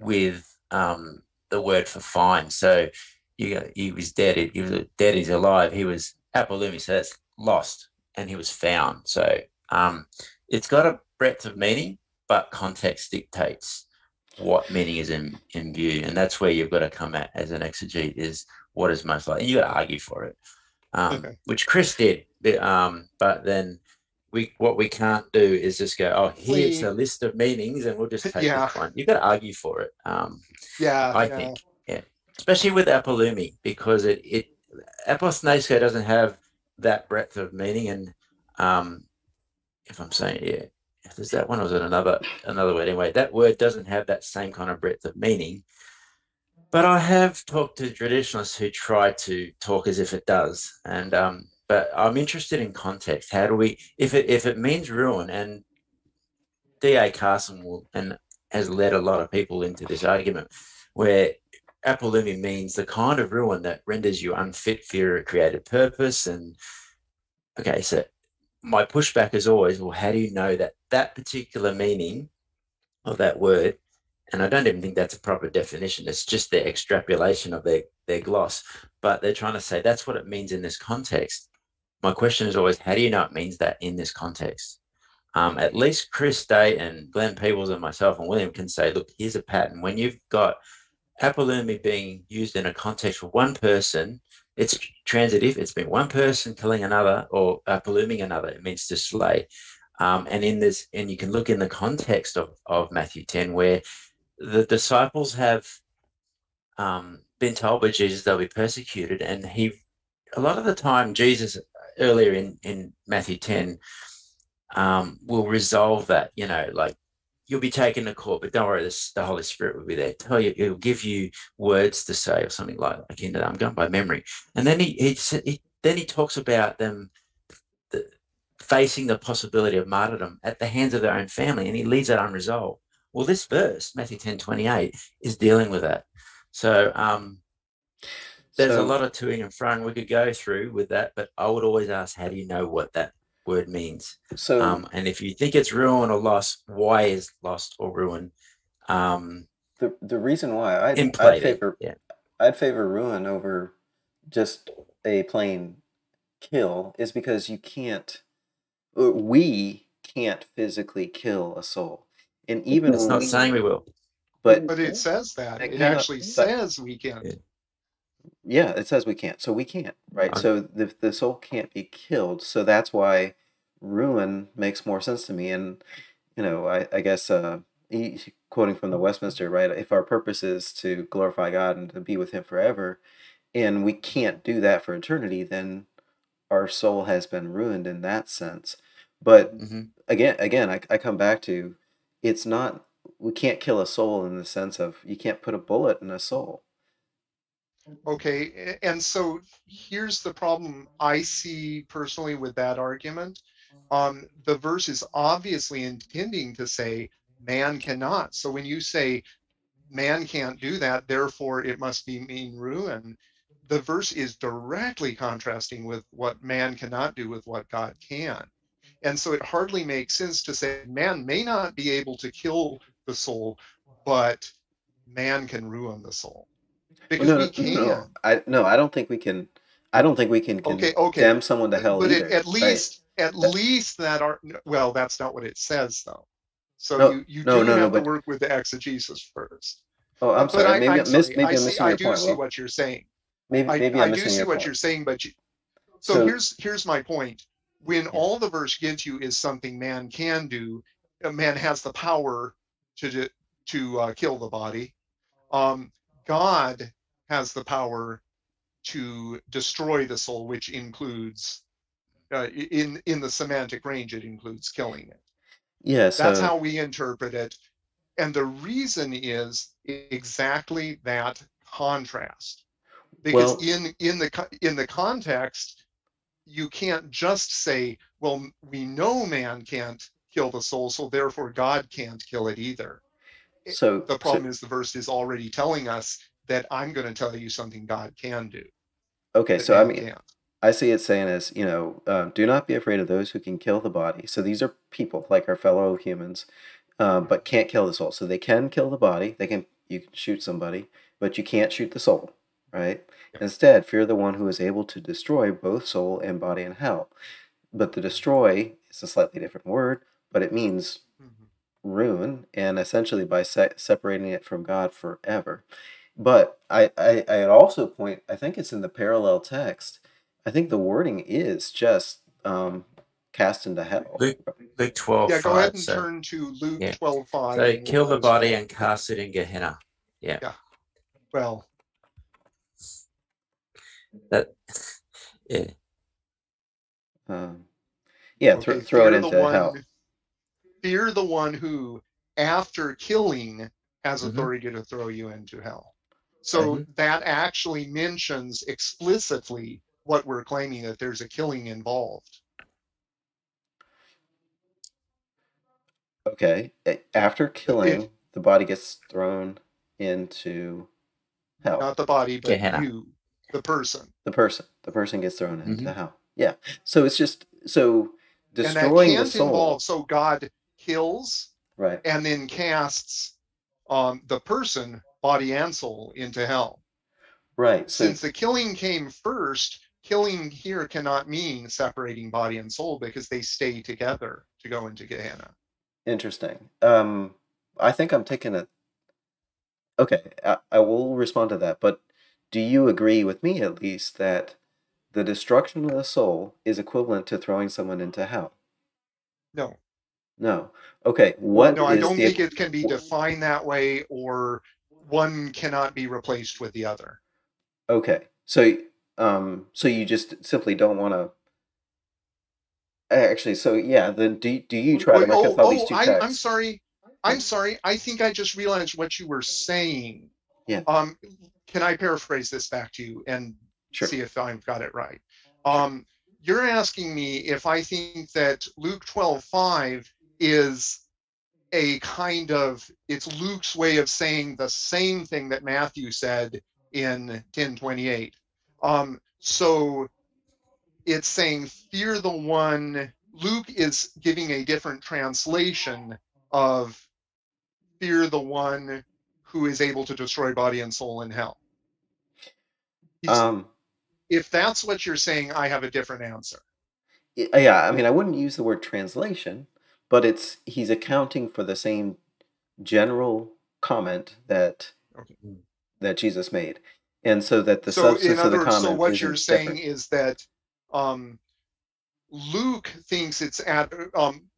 with the word for fine. So he was dead. He was dead. He's alive. He was apolumi. So that's lost, and he was found. So it's got a breadth of meaning, but context dictates what meaning is in view, and that's where you've got to come at as an exegete is what is most likely. And you got to argue for it, which Chris did. But then what we can't do is just go, oh, here's a list of meanings and we'll just take this one. You've got to argue for it. I think. Yeah, especially with apolumi, because it apostasia doesn't have that breadth of meaning. And if I'm saying, yeah, if there's that one, or is it another word? Anyway, that word doesn't have that same kind of breadth of meaning. But I have talked to traditionalists who try to talk as if it does. And but I'm interested in context. How do we, if it means ruin, and D.A. Carson has led a lot of people into this argument where apolumi means the kind of ruin that renders you unfit for your created purpose. And okay, so my pushback is always, well, how do you know that particular meaning of that word? And I don't even think that's a proper definition. It's just their extrapolation of their gloss, but they're trying to say that's what it means in this context. My question is always, how do you know it means that in this context? At least Chris Date and Glenn Peebles and myself and William can say, look, here's a pattern. When you've got apolumi being used in a context for one person, it's transitive. It's been one person killing another or apoluming another. It means to slay. And in this, and you can look in the context of Matthew 10, where the disciples have been told by Jesus they'll be persecuted. And a lot of the time, Jesus earlier in Matthew 10 will resolve that, you know, like, you'll be taken to court, but don't worry, the Holy Spirit will be there. Tell you, it'll give you words to say or something like that. Again, I'm going by memory. And then he talks about them facing the possibility of martyrdom at the hands of their own family, and he leaves that unresolved. Well, this verse, Matthew 10:28, is dealing with that. So there's a lot of toing and froing we could go through with that, but I would always ask, how do you know what that word means? So, and if you think it's ruin or loss, why is lost or ruin? The reason why I'd favor ruin over just a plain kill is because we can't physically kill a soul. And even it's not saying we will, but it says that it actually says we can't. Yeah, it says we can't, so we can't, right? Okay. So the soul can't be killed, so that's why ruin makes more sense to me. And you know, I guess quoting from the Westminster, right? If our purpose is to glorify God and to be with Him forever, and we can't do that for eternity, then our soul has been ruined in that sense. But again, I come back to. It's not, we can't kill a soul in the sense of you can't put a bullet in a soul. Okay, and so here's the problem I see personally with that argument. The verse is obviously intending to say man cannot. So when you say man can't do that, therefore it must mean ruin, the verse is directly contrasting with what man cannot do with what God can. And so it hardly makes sense to say man may not be able to kill the soul, but man can ruin the soul. Because I don't think we can. I don't think we can condemn someone to hell. But either, at least that are well. That's not what it says, though. So you have to work with the exegesis first. Oh, I'm sorry. Maybe I'm missing your point. I do see what you're saying. Maybe I'm missing your point. But so here's my point. When all the verse gives you is something man can do, man has the power to kill the body. God has the power to destroy the soul, which includes, in the semantic range, it includes killing it. Yes, yeah, that's how we interpret it, and the reason is exactly that contrast, because in the context. You can't just say, well, we know man can't kill the soul, so therefore God can't kill it either. So the problem is the verse is already telling us that I'm going to tell you something God can do. Okay, so I mean, I see it saying as, you know, do not be afraid of those who can kill the body. So these are people like our fellow humans, but can't kill the soul. So they can kill the body. You can shoot somebody, but you can't shoot the soul. Right? Yep. Instead, fear the one who is able to destroy both soul and body in hell. But the destroy is a slightly different word, but it means ruin, and essentially by separating it from God forever. But I'd also point, I think it's in the parallel text, I think the wording is just cast into hell. Luke 12. Yeah, go ahead and turn to Luke 12:5. So kill the body and cast it in Gehenna. Yeah. well. Throw it into hell. Fear the one who, after killing, has authority to throw you into hell. So that actually mentions explicitly what we're claiming, that there's a killing involved. Okay. After killing, the body gets thrown into hell. Not the body, but you, the person. The person gets thrown into hell. Yeah. So it's just, so destroying the soul. Involve, so God kills and then casts the person, body and soul, into hell. Right. So, since the killing came first, killing here cannot mean separating body and soul, because they stay together to go into Gehenna. Interesting. I think I'm taking a... Okay, I will respond to that, but do you agree with me, at least, that the destruction of the soul is equivalent to throwing someone into hell? No. No. Okay, what No, I don't think it can be defined that way, or one cannot be replaced with the other. Okay, so so you just simply don't want to... Actually, so yeah, then do you try to make up all these two texts? I'm sorry. I think I just realized what you were saying. Yeah. Can I paraphrase this back to you and see if I've got it right? You're asking me if I think that Luke 12:5 is a kind of, it's Luke's way of saying the same thing that Matthew said in 10:28. So it's saying fear the one. Luke is giving a different translation of fear the one who is able to destroy body and soul in hell. If that's what you're saying, I have a different answer. Yeah, I mean, I wouldn't use the word translation, but it's, he's accounting for the same general comment that that Jesus made, and so that the substance of the comment. So what you're saying is that Luke thinks it's at,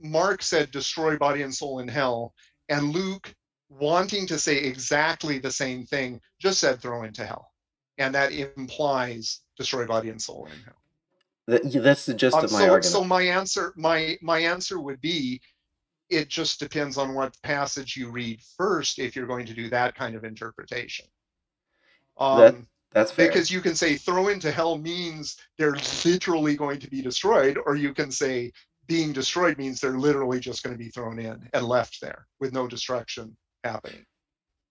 Mark said destroy body and soul in hell, and Luke, wanting to say exactly the same thing, just said throw into hell, and that implies destroy body and soul in hell. That's the gist of my argument. So my answer would be, it just depends on what passage you read first if you're going to do that kind of interpretation. That's fair. Because you can say throw into hell means they're literally going to be destroyed, or you can say being destroyed means they're literally just going to be thrown in and left there with no destruction happening.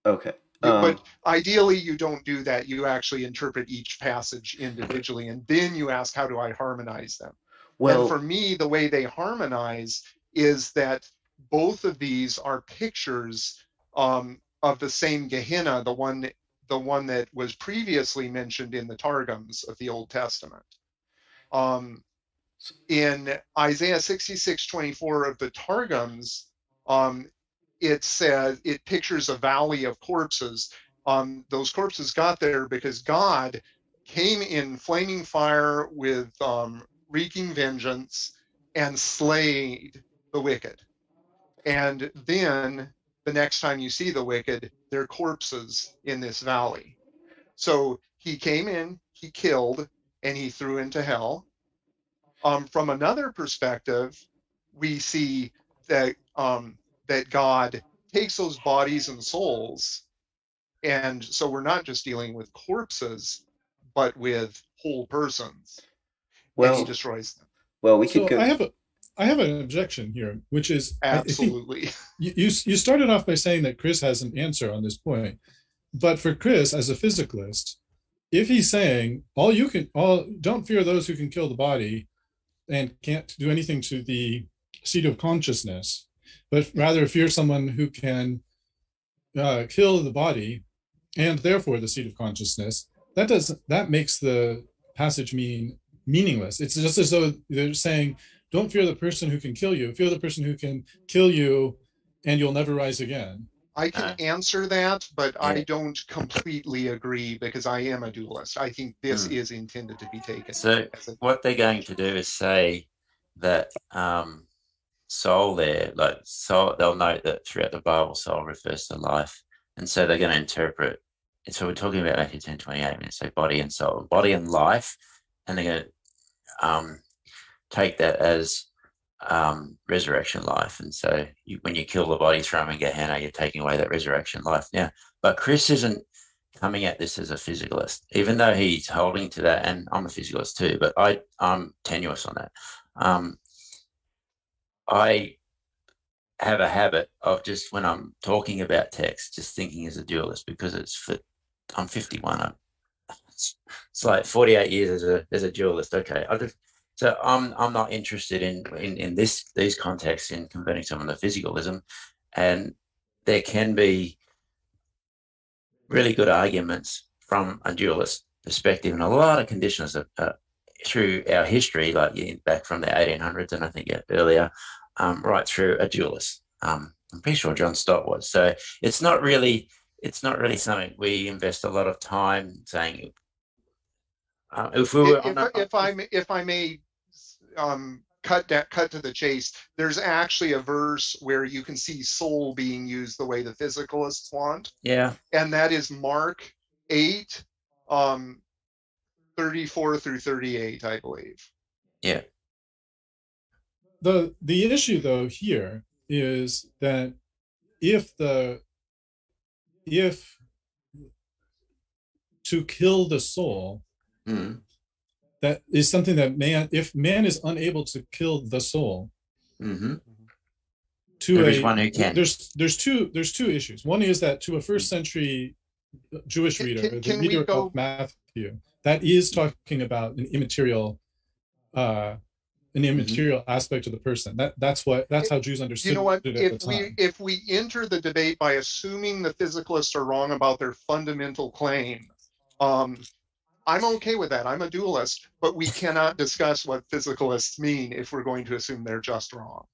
Okay. But ideally you don't do that. You actually interpret each passage individually, and then you ask, how do I harmonize them? Well, and for me, the way they harmonize is that both of these are pictures of the same Gehenna, the one that was previously mentioned in the Targums of the Old Testament. In Isaiah 66:24 of the Targums, it says, it pictures a valley of corpses. Those corpses got there because God came in flaming fire with wreaking vengeance and slayed the wicked. And then the next time you see the wicked, they're corpses in this valley. So he came in, he killed, and he threw into hell. From another perspective, we see that that God takes those bodies and souls, and so we're not just dealing with corpses, but with whole persons. Well, and he destroys them. Well, we could. So I have an objection here, which is absolutely. You started off by saying that Chris has an answer on this point, but for Chris, as a physicalist, if he's saying don't fear those who can kill the body, and can't do anything to the seat of consciousness, but rather fear someone who can kill the body, and therefore the seat of consciousness, that makes the passage meaningless. It's just as though they're saying, don't fear the person who can kill you. Fear the person who can kill you, and you'll never rise again. I can answer that, but I don't completely agree, because I am a dualist. I think this is intended to be taken. So what they're going to do is say that soul there, like soul, they'll note that throughout the Bible, soul refers to life. And so they're going to interpret And so we're talking about Matthew 10:28, and say body and soul, body and life, and they're going to take that as resurrection life. And so you, when you kill the body, throw him in Gehenna, you're taking away that resurrection life. Now, but Chris isn't coming at this as a physicalist, even though he's holding to that, and I'm a physicalist too, but I'm tenuous on that. I have a habit of just, when I'm talking about text, just thinking as a dualist, because I'm 51. It's like 48 years as a dualist. Okay, I'm not interested in these contexts in converting someone to physicalism, and there can be really good arguments from a dualist perspective, and a lot of conditioners through our history, like back from the 1800s, and I think earlier, right through a dualist. I'm pretty sure John Stott was. So it's not really something we invest a lot of time saying. If I may cut to the chase, there's actually a verse where you can see soul being used the way the physicalists want. Yeah, and that is Mark 8, 34 through 38, I believe. Yeah. The issue though here is that if to kill the soul, mm-hmm. that is something that if man is unable to kill the soul, mm-hmm. There's two issues. One is that to a first century Jewish reader, of Matthew, that is talking about an immaterial mm-hmm. aspect of the person. That's how Jews understood. You know what? If we enter the debate by assuming the physicalists are wrong about their fundamental claim, I'm okay with that. I'm a dualist, but we cannot discuss what physicalists mean if we're going to assume they're just wrong.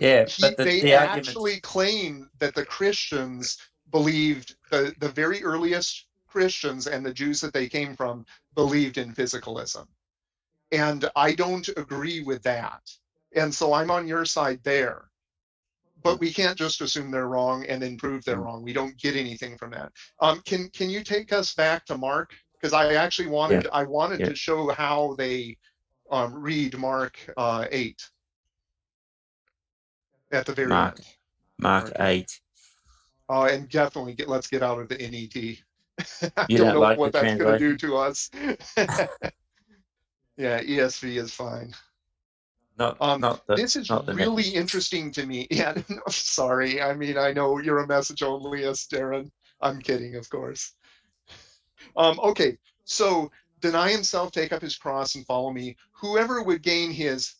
They actually claim that the Christians believed, the very earliest Christians and the Jews that they came from believed in physicalism. And I don't agree with that. And so I'm on your side there. But we can't just assume they're wrong and then prove they're wrong. We don't get anything from that. Can you take us back to Mark? Because I actually wanted to show how they read Mark 8 at the very end. Mark 8. And definitely let's get out of the NET. I don't know what that's going to do to us. Yeah, ESV is fine. This is really interesting to me. Yeah, no, sorry. I mean, I know you're a message onlyist, Darren. I'm kidding, of course. Okay, so deny himself, take up his cross, and follow me. Whoever would gain his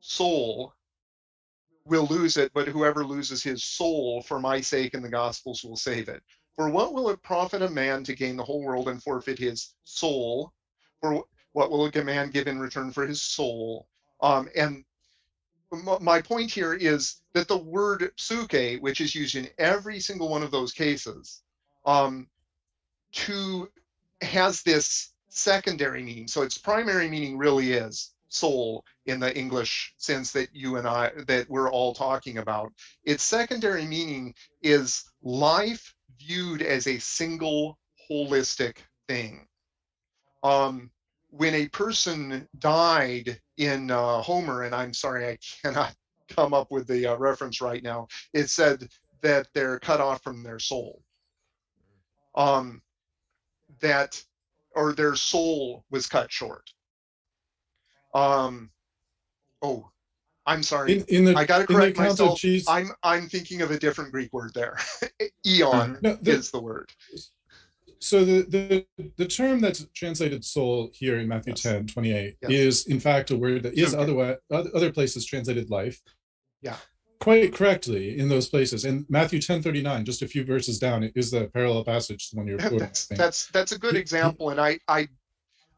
soul will lose it, but whoever loses his soul for my sake and the gospel's will save it. For what will it profit a man to gain the whole world and forfeit his soul? For what will a man give in return for his soul? And my point here is that the word psuche, which is used in every single one of those cases, has this secondary meaning. So its primary meaning really is soul in the English sense that we're all talking about. Its secondary meaning is life viewed as a single holistic thing. When a person died in Homer, and I'm sorry, I cannot come up with the reference right now, it said that they're cut off from their soul. Their soul was cut short. I'm sorry. I got to correct myself. I'm thinking of a different Greek word there. Eon is the word. So the term that's translated soul here in Matthew 10:28 is in fact a word that is other places translated life, quite correctly in those places. And Matthew 10:39, just a few verses down, is the parallel passage to the one you're quoting. That's a good example, and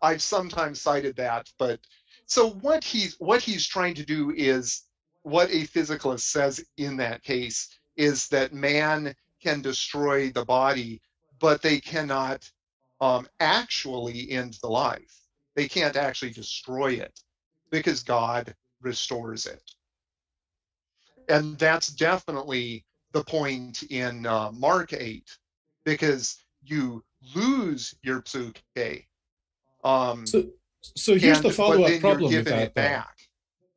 I've sometimes cited that. But so what he's trying to do is what a physicalist says in that case is that man can destroy the body, but they cannot actually end the life. They can't actually destroy it because God restores it. And that's definitely the point in Mark 8, because you lose your psuche. So here's the follow-up problem with that.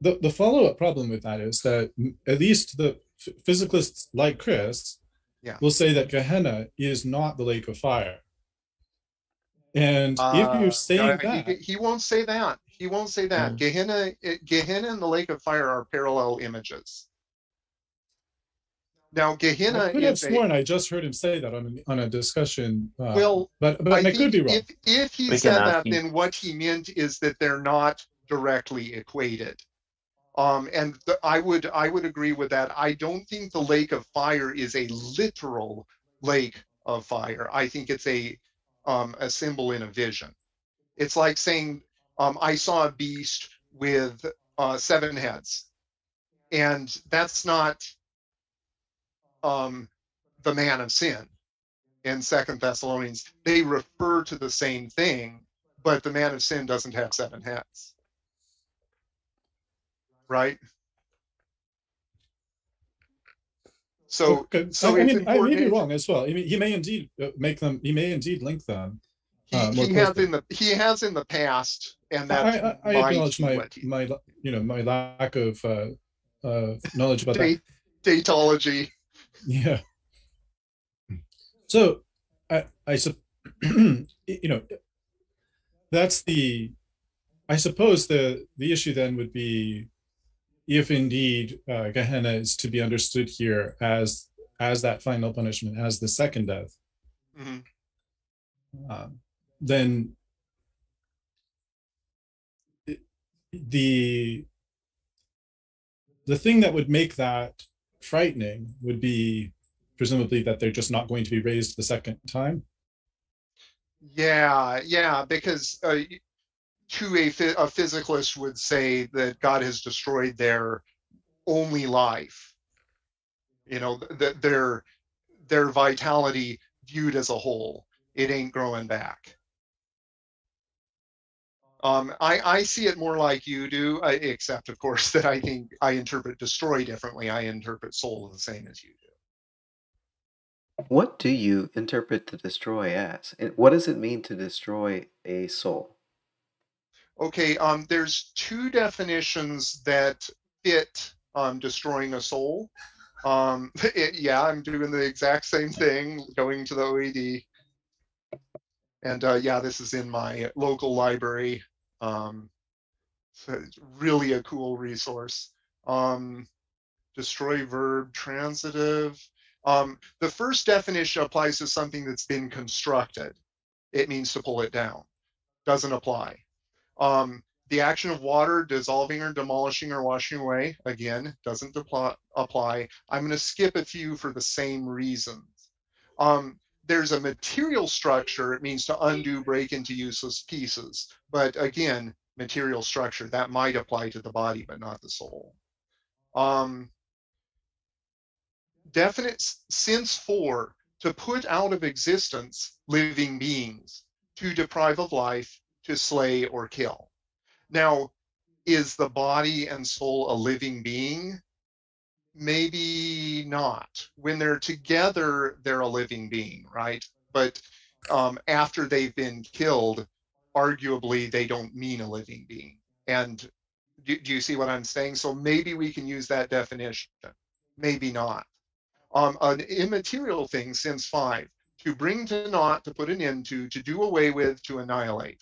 The follow-up problem with that is that at least the physicalists like Chris will say that Gehenna is not the lake of fire. And if you say that, he won't say that. He won't say that. Gehenna and the lake of fire are parallel images. Now, Gehenna. I could have sworn I just heard him say that on a discussion. But I could be wrong. If he said that, then what he meant is that they're not directly equated. I would agree with that. I don't think the lake of fire is a literal lake of fire. I think it's a symbol in a vision. It's like saying I saw a beast with 7 heads, and that's not the man of sin in 2 Thessalonians. They refer to the same thing, but the man of sin doesn't have 7 heads. Right? So, okay. I may be wrong as well. I mean, he may indeed make them. He may indeed link them. He has in the past, and that I acknowledge my lack of knowledge about that. Datology. Yeah. So, that's the. I suppose the issue then would be, if indeed Gehenna is to be understood here as that final punishment, as the second death, then the thing that would make that frightening would be presumably that they're just not going to be raised the second time. Yeah, because. To a physicalist would say that God has destroyed their only life, their vitality viewed as a whole. It ain't growing back. I see it more like you do, except of course that I think I interpret destroy differently. I interpret soul the same as you do. What do you interpret the destroy as? And what does it mean to destroy a soul? Okay, there's 2 definitions that fit destroying a soul. I'm doing the exact same thing, going to the OED. And this is in my local library. So it's really a cool resource. Destroy verb transitive. The first definition applies to something that's been constructed. It means to pull it down. Doesn't apply. The action of water dissolving or demolishing or washing away, again, doesn't apply. I'm going to skip a few for the same reasons. There's a material structure. It means to undo, break into useless pieces. But again, material structure, that might apply to the body, but not the soul. Definite sense for, to put out of existence living beings, to deprive of life, to slay or kill. Now, is the body and soul a living being? Maybe not. When they're together, they're a living being, right? But after they've been killed, arguably they don't mean a living being. And do you see what I'm saying? So maybe we can use that definition, maybe not. An immaterial thing, since 5, to bring to naught, to put an end to do away with, to annihilate.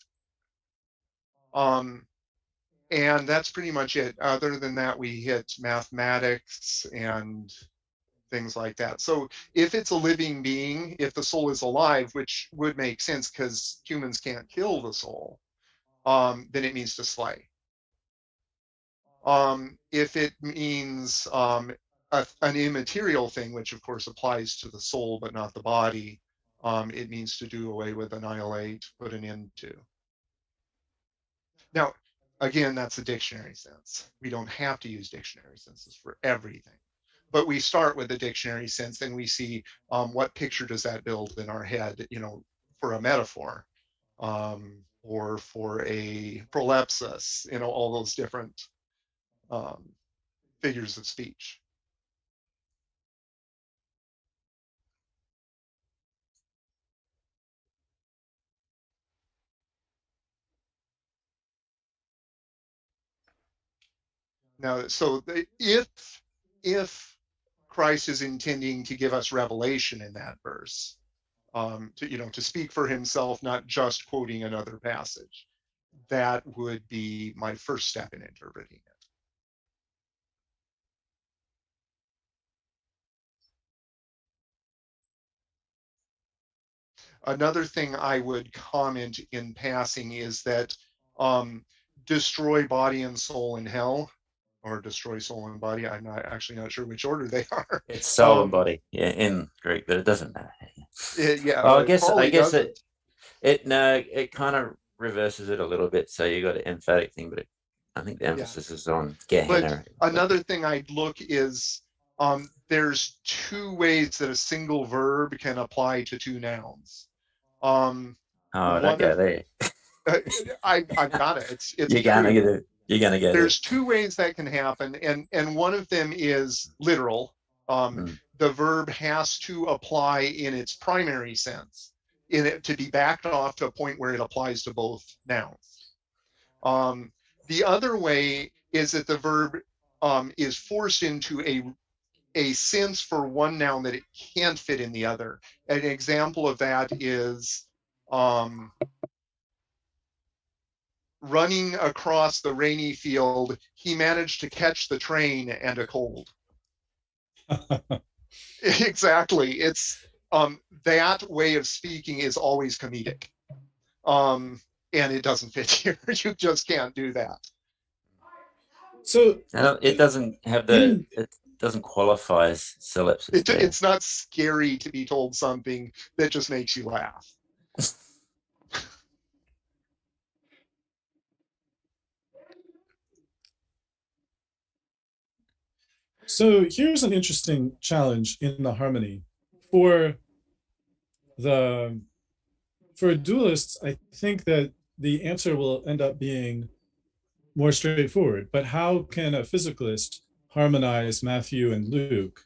And that's pretty much it. Other than that, we hit mathematics and things like that. So if it's a living being, if the soul is alive, which would make sense because humans can't kill the soul, then it means to slay. If it means an immaterial thing, which of course applies to the soul but not the body, it means to do away with, annihilate, put an end to. Now, again, that's a dictionary sense. We don't have to use dictionary senses for everything, but we start with the dictionary sense and we see what picture does that build in our head, for a metaphor or for a prolepsis, all those different figures of speech. No, so if Christ is intending to give us revelation in that verse, to speak for himself, not just quoting another passage, that would be my first step in interpreting it. Another thing I would comment in passing is that destroy body and soul in hell, or destroy soul and body. I'm not sure which order they are. It's soul and body, yeah, in Greek, but it doesn't matter. Yeah. Well, I guess it kind of reverses it a little bit. So you got an emphatic thing, but I think the emphasis is on Gehenna. But another thing I'd look is there's two ways that a single verb can apply to two nouns. Don't go there. I've got it. It's you're gonna get it. You're gonna get There's two ways that can happen, and one of them is literal. The verb has to apply in its primary sense, in it to be backed off to a point where it applies to both nouns. The other way is that the verb is forced into a sense for one noun that it can't fit in the other. An example of that is running across the rainy field, he managed to catch the train and a cold. Exactly. It's that way of speaking is always comedic. And it doesn't fit here. You just can't do that. So it doesn't have the doesn't qualify as syllapse. It's not scary to be told something that just makes you laugh. So here's an interesting challenge in the harmony. For dualists, I think that the answer will end up being more straightforward. But how can a physicalist harmonize Matthew and Luke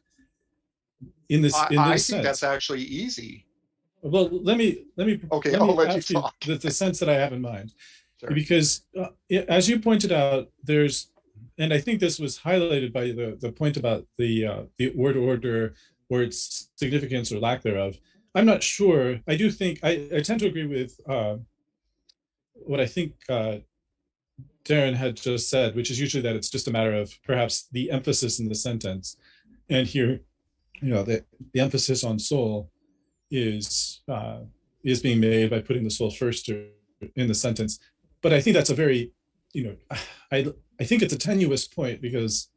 in this sense? I think that's actually easy. Well, let me let you talk. The sense that I have in mind. Sure. Because as you pointed out, and I think this was highlighted by the point about the word order or its significance or lack thereof. I'm not sure. I do think, I tend to agree with what I think Darren had just said, which is usually that it's just a matter of perhaps the emphasis in the sentence. And here, the emphasis on soul is being made by putting the soul first in the sentence. But I think that's a very, I think it's a tenuous point because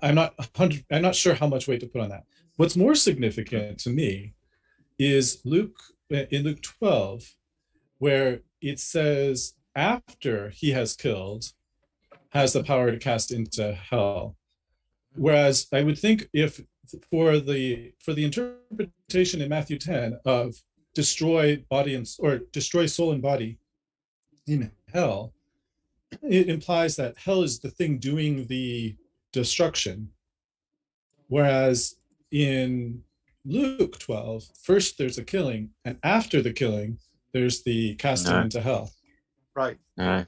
I'm not sure how much weight to put on that. What's more significant to me is Luke 12, where it says, after he has killed, has the power to cast into hell. Whereas I would think if for the interpretation in Matthew 10 of destroy soul and body in hell, it implies that hell is the thing doing the destruction. Whereas in Luke 12, first there's a killing, and after the killing, there's the casting into hell. Right. I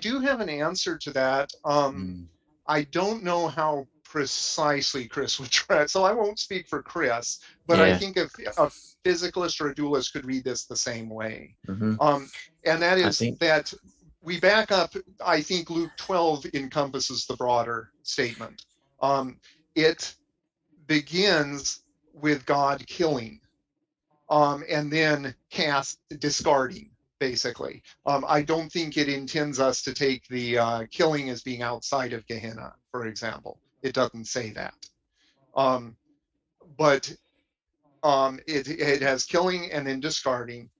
do have an answer to that. I don't know how precisely Chris would try, so I won't speak for Chris, but I think if a physicalist or a dualist could read this the same way. And that is that we back up, I think Luke 12 encompasses the broader statement. It begins with God killing and then discarding, basically. I don't think it intends us to take the killing as being outside of Gehenna, for example. It doesn't say that. But it has killing and then discarding.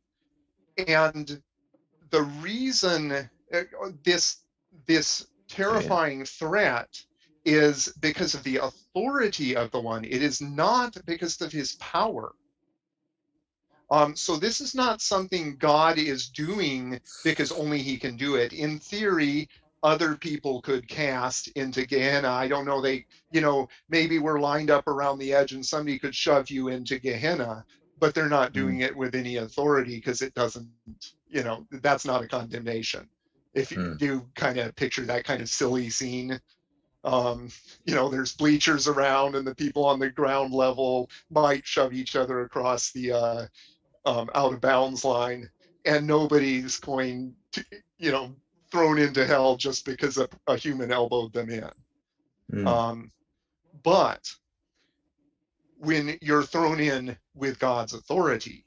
And the reason this terrifying threat is because of the authority of the one. It is not because of his power. So this is not something God is doing because only he can do it. In theory, other people could cast into Gehenna. I don't know, maybe we're lined up around the edge and somebody could shove you into Gehenna, but they're not doing it with any authority because it doesn't, that's not a condemnation. if you do kind of picture that kind of silly scene. You know, there's bleachers around, and the people on the ground level might shove each other across the out of bounds line, and nobody's going to, you know, thrown into hell just because a human elbowed them in. But when you're thrown in with God's authority,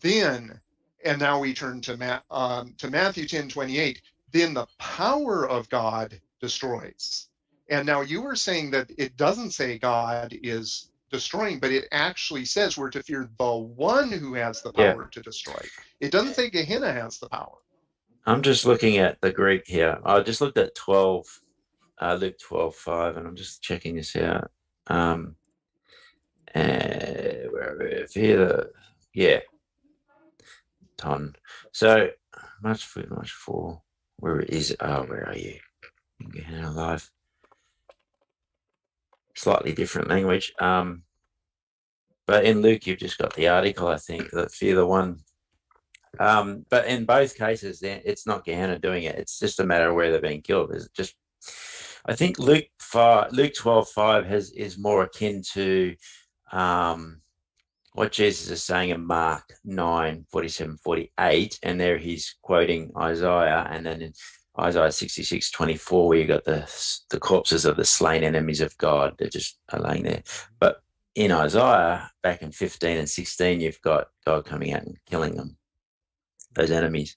then, and now we turn to Matthew 10:28, then the power of God destroys. And now you were saying that it doesn't say God is destroying, but it actually says we're to fear the one who has the power to destroy. It doesn't say Gehenna has the power. I'm just looking at the Greek here. I just looked at 12, Luke 12:5, and I'm just checking this out. Where fear, ton. So much for, much for. Where is? Oh, where are you? Gehenna alive. Slightly different language, but in Luke you've just got the article, I think, that fear the one, but in both cases then it's not Gehenna doing it, it's just a matter of where they're being killed. Is just, I think Luke 12:5 is more akin to what Jesus is saying in Mark 9:47-48, and there he's quoting Isaiah, and then in Isaiah 66:24, where you got the corpses of the slain enemies of God. They're just laying there. But in Isaiah, back in 15 and 16, you've got God coming out and killing them, those enemies.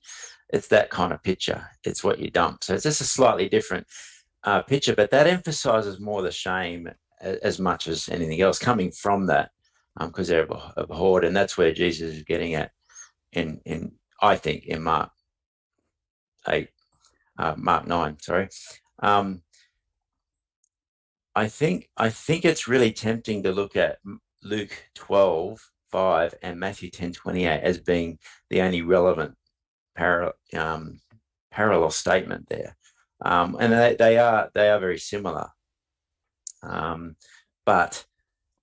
It's that kind of picture. It's what you dump. So it's just a slightly different picture, but that emphasizes more the shame as much as anything else coming from that, because they're abhorred. And that's where Jesus is getting at, in I think, in Mark 9, sorry. I think it's really tempting to look at Luke 12:5 and Matthew 10:28 as being the only relevant parallel statement there, and they are very similar. But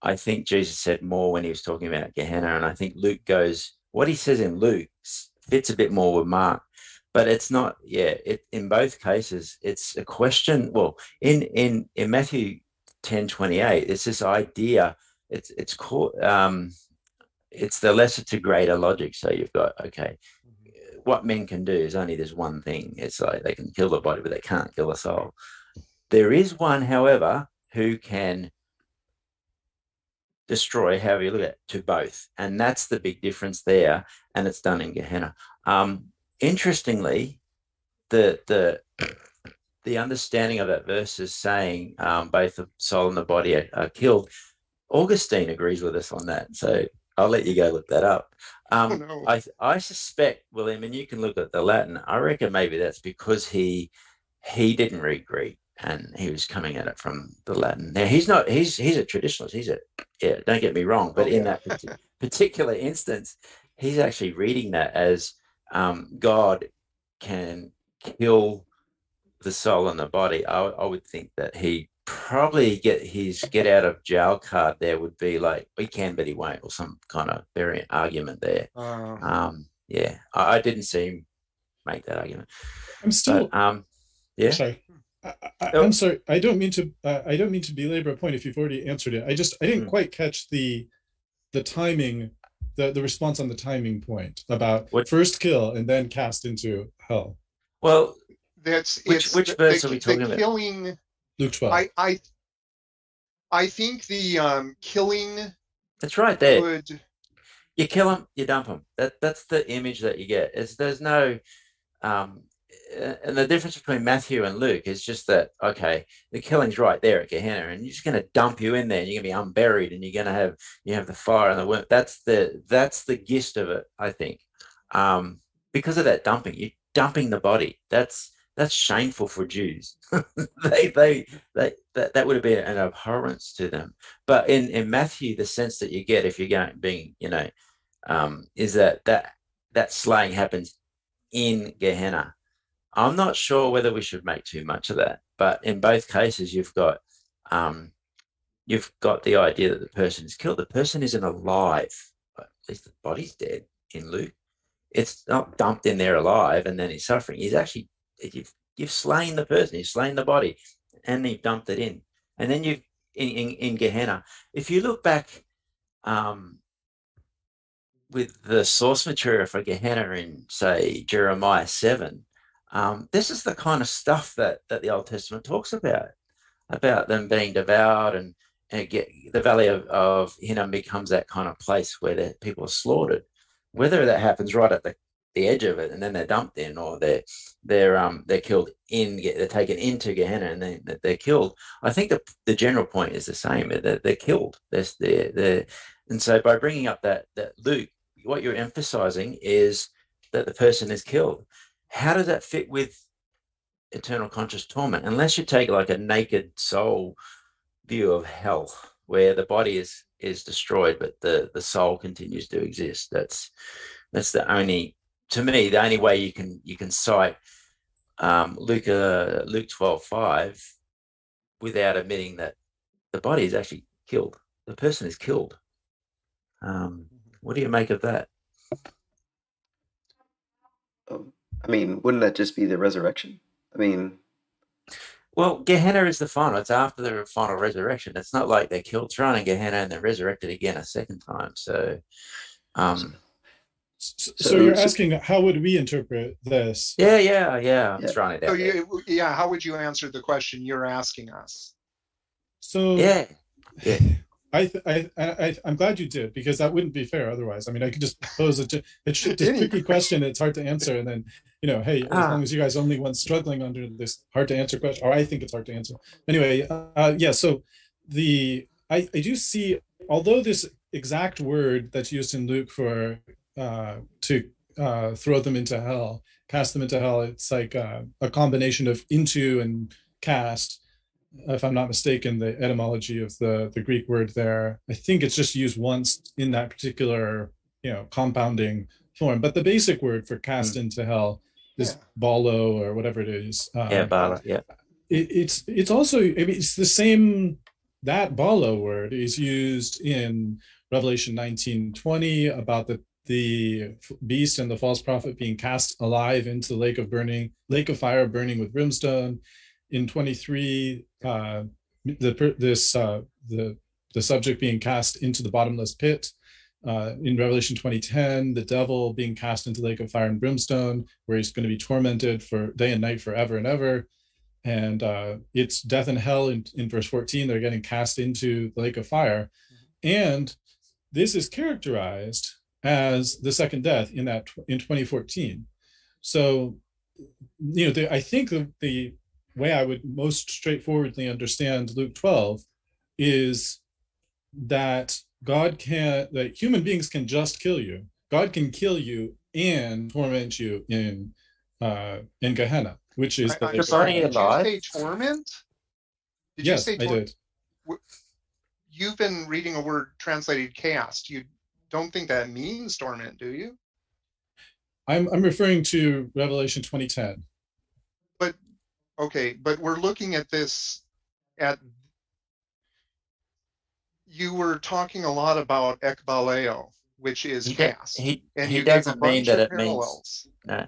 I think Jesus said more when he was talking about Gehenna, and I think Luke goes, what he says in Luke fits a bit more with Mark. But it's not, in both cases, it's a question. Well, in Matthew 10:28, it's this idea, it's called, it's the lesser to greater logic. So you've got, okay, what men can do is only this one thing. It's like they can kill the body, but they can't kill the soul. There is one, however, who can destroy, however you look at it, to both. And that's the big difference there. And it's done in Gehenna. Interestingly, the understanding of that verse is saying both the soul and the body are killed. Augustine agrees with us on that, so I'll let you go look that up. I suspect, William, and you can look at the Latin, I reckon maybe that's because he didn't read Greek and he was coming at it from the Latin. Now he's a traditionalist, don't get me wrong, but in that particular instance, he's actually reading that as God can kill the soul and the body. I would think that he probably get his get out of jail card there would be like, we can, but he won't, or some kind of variant argument there. I didn't see him make that argument. I'm still, but, sorry. I'm sorry. I don't mean to belabor a point if you've already answered it. I didn't quite catch the timing. The response on the timing point about what, first kill and then cast into hell. Well, that's which verse are we talking about? Killing, Luke 12. I think the killing. That's right there. You kill them, you dump them. That's the image that you get. There's no, and the difference between Matthew and Luke is just that. Okay, the killing's right there at Gehenna, and you're just going to dump you in there. And you're going to be unburied, and you're going to have the fire and the wind. That's the gist of it, I think. Because of that dumping, you're dumping the body. That's shameful for Jews. That would have been an abhorrence to them. But in Matthew, the sense that you get if you're going being is that slaying happens in Gehenna. I'm not sure whether we should make too much of that, but in both cases, you've got the idea that the person is killed. The person isn't alive, at least the body's dead in Luke. It's not dumped in there alive and then he's suffering. He's actually You've slain the person, you've slain the body, and you've dumped it in. And then you've in Gehenna. If you look back with the source material for Gehenna in, say, Jeremiah 7, this is the kind of stuff that the Old Testament talks about them being devoured, and the valley of Hinnom becomes that kind of place where the people are slaughtered. Whether that happens right at the edge of it and then they're dumped in, or they're killed in, they're taken into Gehenna and then they're killed. I think the general point is the same, that they're killed. And so by bringing up that Luke, what you're emphasizing is that the person is killed. How does that fit with eternal conscious torment? Unless you take like a naked soul view of hell, where the body is destroyed but the soul continues to exist. That's the only, to me, the only way you can cite Luke 12:5 without admitting that the body is actually killed. The person is killed. What do you make of that? I mean, wouldn't that just be the resurrection? I mean, well, Gehenna is the final. It's after the final resurrection. It's not like they're killed, thrown in Gehenna, and they're resurrected again a second time. So you're asking, how would we interpret this? Yeah. I'm throwing it out. How would you answer the question you're asking us? So yeah. I'm glad you did, because that wouldn't be fair otherwise. I mean, I could just pose a tricky question. It's hard to answer, and then as long as you guys only one struggling under this hard to answer question, or I think it's hard to answer. Anyway, So I do see, although this exact word that's used in Luke for to throw them into hell, cast them into hell, it's like a combination of into and cast. If I'm not mistaken, the etymology of the Greek word there, I think it's just used once in that particular, compounding form. But the basic word for cast into hell is balo, or whatever it is. Bala. Yeah. It's also, I mean, it's the same, that balo word is used in Revelation 19:20 about the beast and the false prophet being cast alive into the lake of fire burning with brimstone. In 23, the subject being cast into the bottomless pit. In Revelation 20:10, the devil being cast into the lake of fire and brimstone, where he's going to be tormented for day and night forever and ever. And it's death and hell in verse 14. They're getting cast into the lake of fire. And this is characterized as the second death in 2014. So, I think the way I would most straightforwardly understand Luke 12 is that that human beings can just kill you. God can kill you and torment you in Gehenna, which is did you say torment? Yes, I did. You've been reading a word translated cast. You don't think that means torment, do you? I'm referring to Revelation 20:10. Okay, but we're looking at this you were talking a lot about ekbaleo, which is cast. He doesn't mean that it means, no,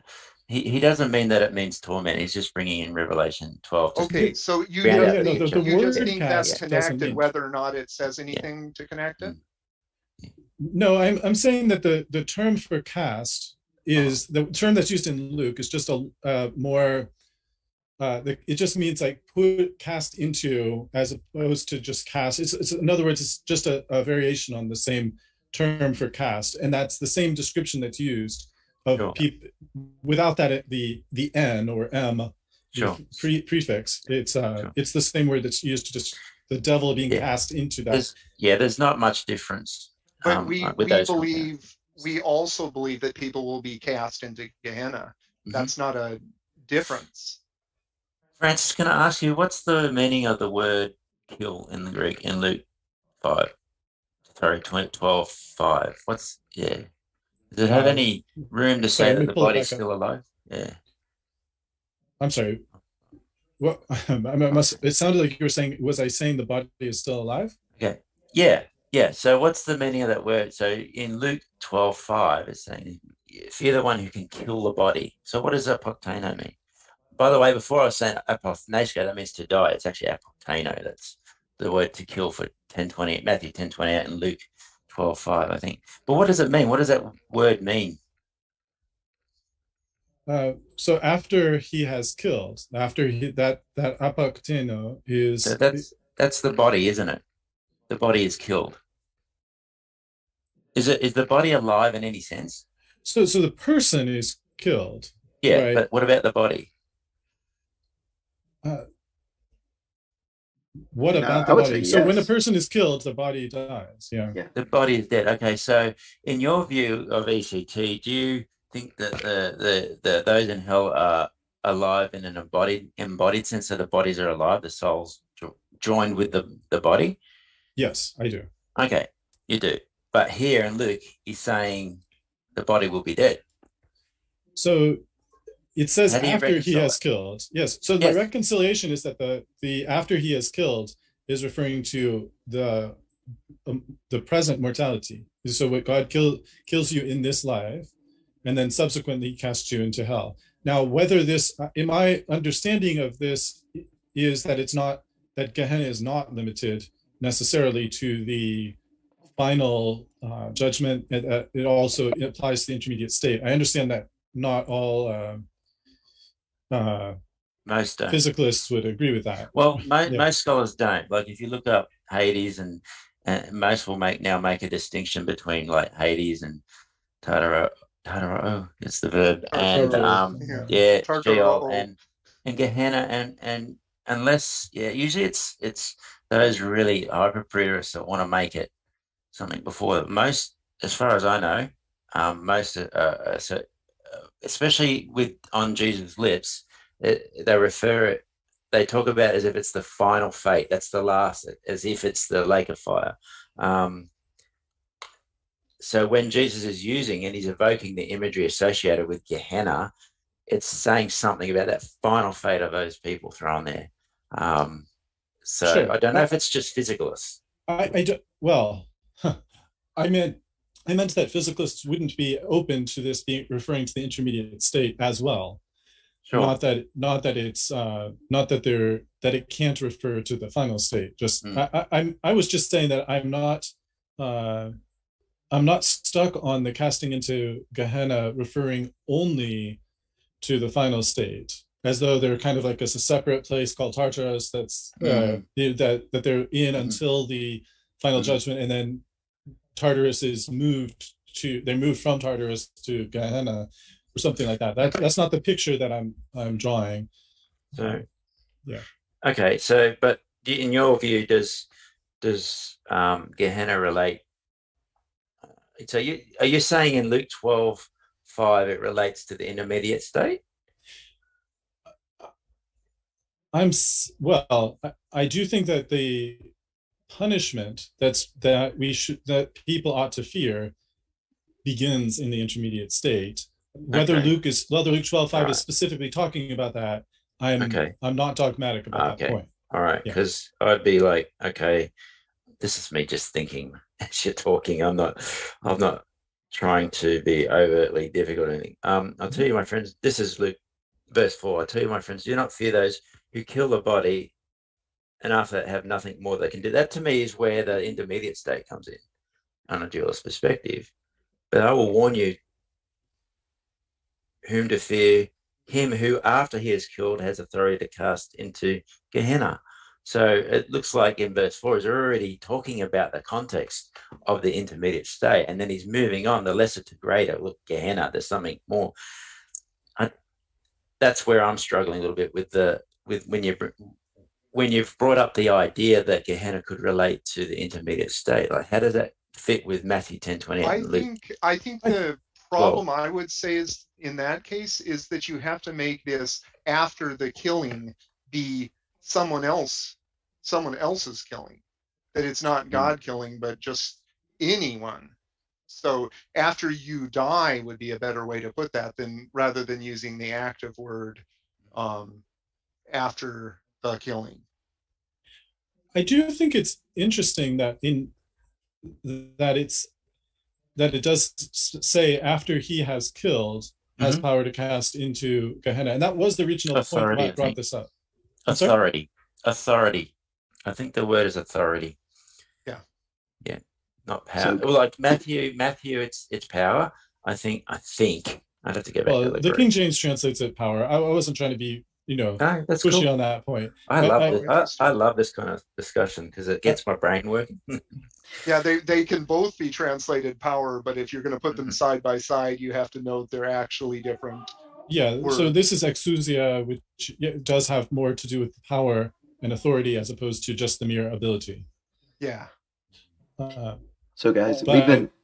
he doesn't mean that it means torment. He's just bringing in Revelation 12. Okay, so you just think that's connected, whether or not it says anything to connect it? No, I'm saying that the term for cast is, the term that's used in Luke is just a more... it just means like cast into, as opposed to just cast. It's in other words, it's just a variation on the same term for cast, and that's the same description that's used of people. Without that, the n or m prefix, it's the same word that's used to just the devil being cast into that. There's not much difference. But we also believe that people will be cast into Gehenna. Mm-hmm. That's not a difference. Francis, can I ask you, what's the meaning of the word kill in the Greek in Luke 12:5? Does it have any room to say that the body's still alive? Yeah. I'm sorry. Well, it sounded like you were saying, was I saying the body is still alive? Okay. Yeah. So what's the meaning of that word? So in Luke 12:5, it's saying, fear the one who can kill the body. So what does apoktano mean? by the way, before I was saying apothnesko, that means to die. It's actually apotheno. That's the word to kill for 10:28, Matthew 10:28 and Luke 12:5, I think. But what does it mean? What does that word mean? So after he has killed, after he, that apokteno is... So that's the body, isn't it? The body is killed. Is the body alive in any sense? So the person is killed. Yeah, right? But what about the body? What about the body? So yes. When the person is killed, the body dies. Yeah, the body is dead. Okay, so in your view of ECT, do you think that the those in hell are alive in an embodied sense, so the bodies are alive, the souls joined with the body? Yes, I do. Okay, you do. But here in Luke, he's saying the body will be dead. So it says after he has killed. Yes. So the reconciliation is that the after he has killed is referring to the present mortality. So what God kills you in this life, and then subsequently casts you into hell. Now, whether this, in my understanding of this, is that it's not that Gehenna is not limited necessarily to the final judgment. It also applies to the intermediate state. I understand that not all physicalists would agree with that. Well, most scholars don't. Like if you look up Hades, and most will make a distinction between like Hades and Tartararo, it's the verb, and Sheol and Gehenna, and unless usually it's those really hyper-purists that want to make it something before. Most, as far as I know, most especially on Jesus' lips, they talk about as if it's the final fate. That's the last, as if it's the lake of fire. So when Jesus is using and he's evoking the imagery associated with Gehenna, it's saying something about that final fate of those people thrown there. Sure. I don't know if it's just physicalists. I meant that physicalists wouldn't be open to this being referring to the intermediate state as well. Sure. Not that it can't refer to the final state. I was just saying that I'm not stuck on the casting into Gehenna referring only to the final state, as though they're kind of like a separate place called Tartarus that's that they're in until the final judgment, and then Tartarus is moved from Tartarus to Gehenna or something like that. That's not the picture that I'm drawing. So okay, so but in your view, does Gehenna relate? So are you saying in Luke 12:5 it relates to the intermediate state? I do think that the punishment that people ought to fear begins in the intermediate state. Whether Luke 12:5 is specifically talking about that, I'm not dogmatic about that point. All right, because I'd be like, okay, this is me just thinking as you're talking. I'm not trying to be overtly difficult or anything. I'll tell you, my friends, this is Luke verse 4. I tell you, my friends, do not fear those who kill the body and after that have nothing more they can do. That to me is where the intermediate state comes in on a dualist perspective. But I will warn you whom to fear, him who after he is killed has authority to cast into Gehenna. So it looks like in verse 4 he's already talking about the context of the intermediate state, and then he's moving on, the lesser to greater. Look, Gehenna, there's something more. That's where I'm struggling a little bit with when you've brought up the idea that Gehenna could relate to the intermediate state. Like, how does that fit with Matthew 10:28? I think the problem I would say is in that case is that you have to make this after the killing be someone else's killing, that it's not God killing, but just anyone. So after you die would be a better way to put that rather than using the active word after the killing. I do think it's interesting that it does say after he has killed, has power to cast into Gehenna. And that was the original authority, point why I brought this up. Authority. Authority. I think the word is authority. Yeah. Yeah. Not power. So, well, like Matthew, it's power. I think. I'd have to get back to the King James translates it power. I wasn't trying to be, that's pushy on that point. I love this kind of discussion because it gets my brain working. Yeah, they can both be translated power, but if you're going to put them side by side, you have to note they're actually different. Yeah, words. So this is exousia, which does have more to do with power and authority as opposed to just the mere ability. Yeah. So guys,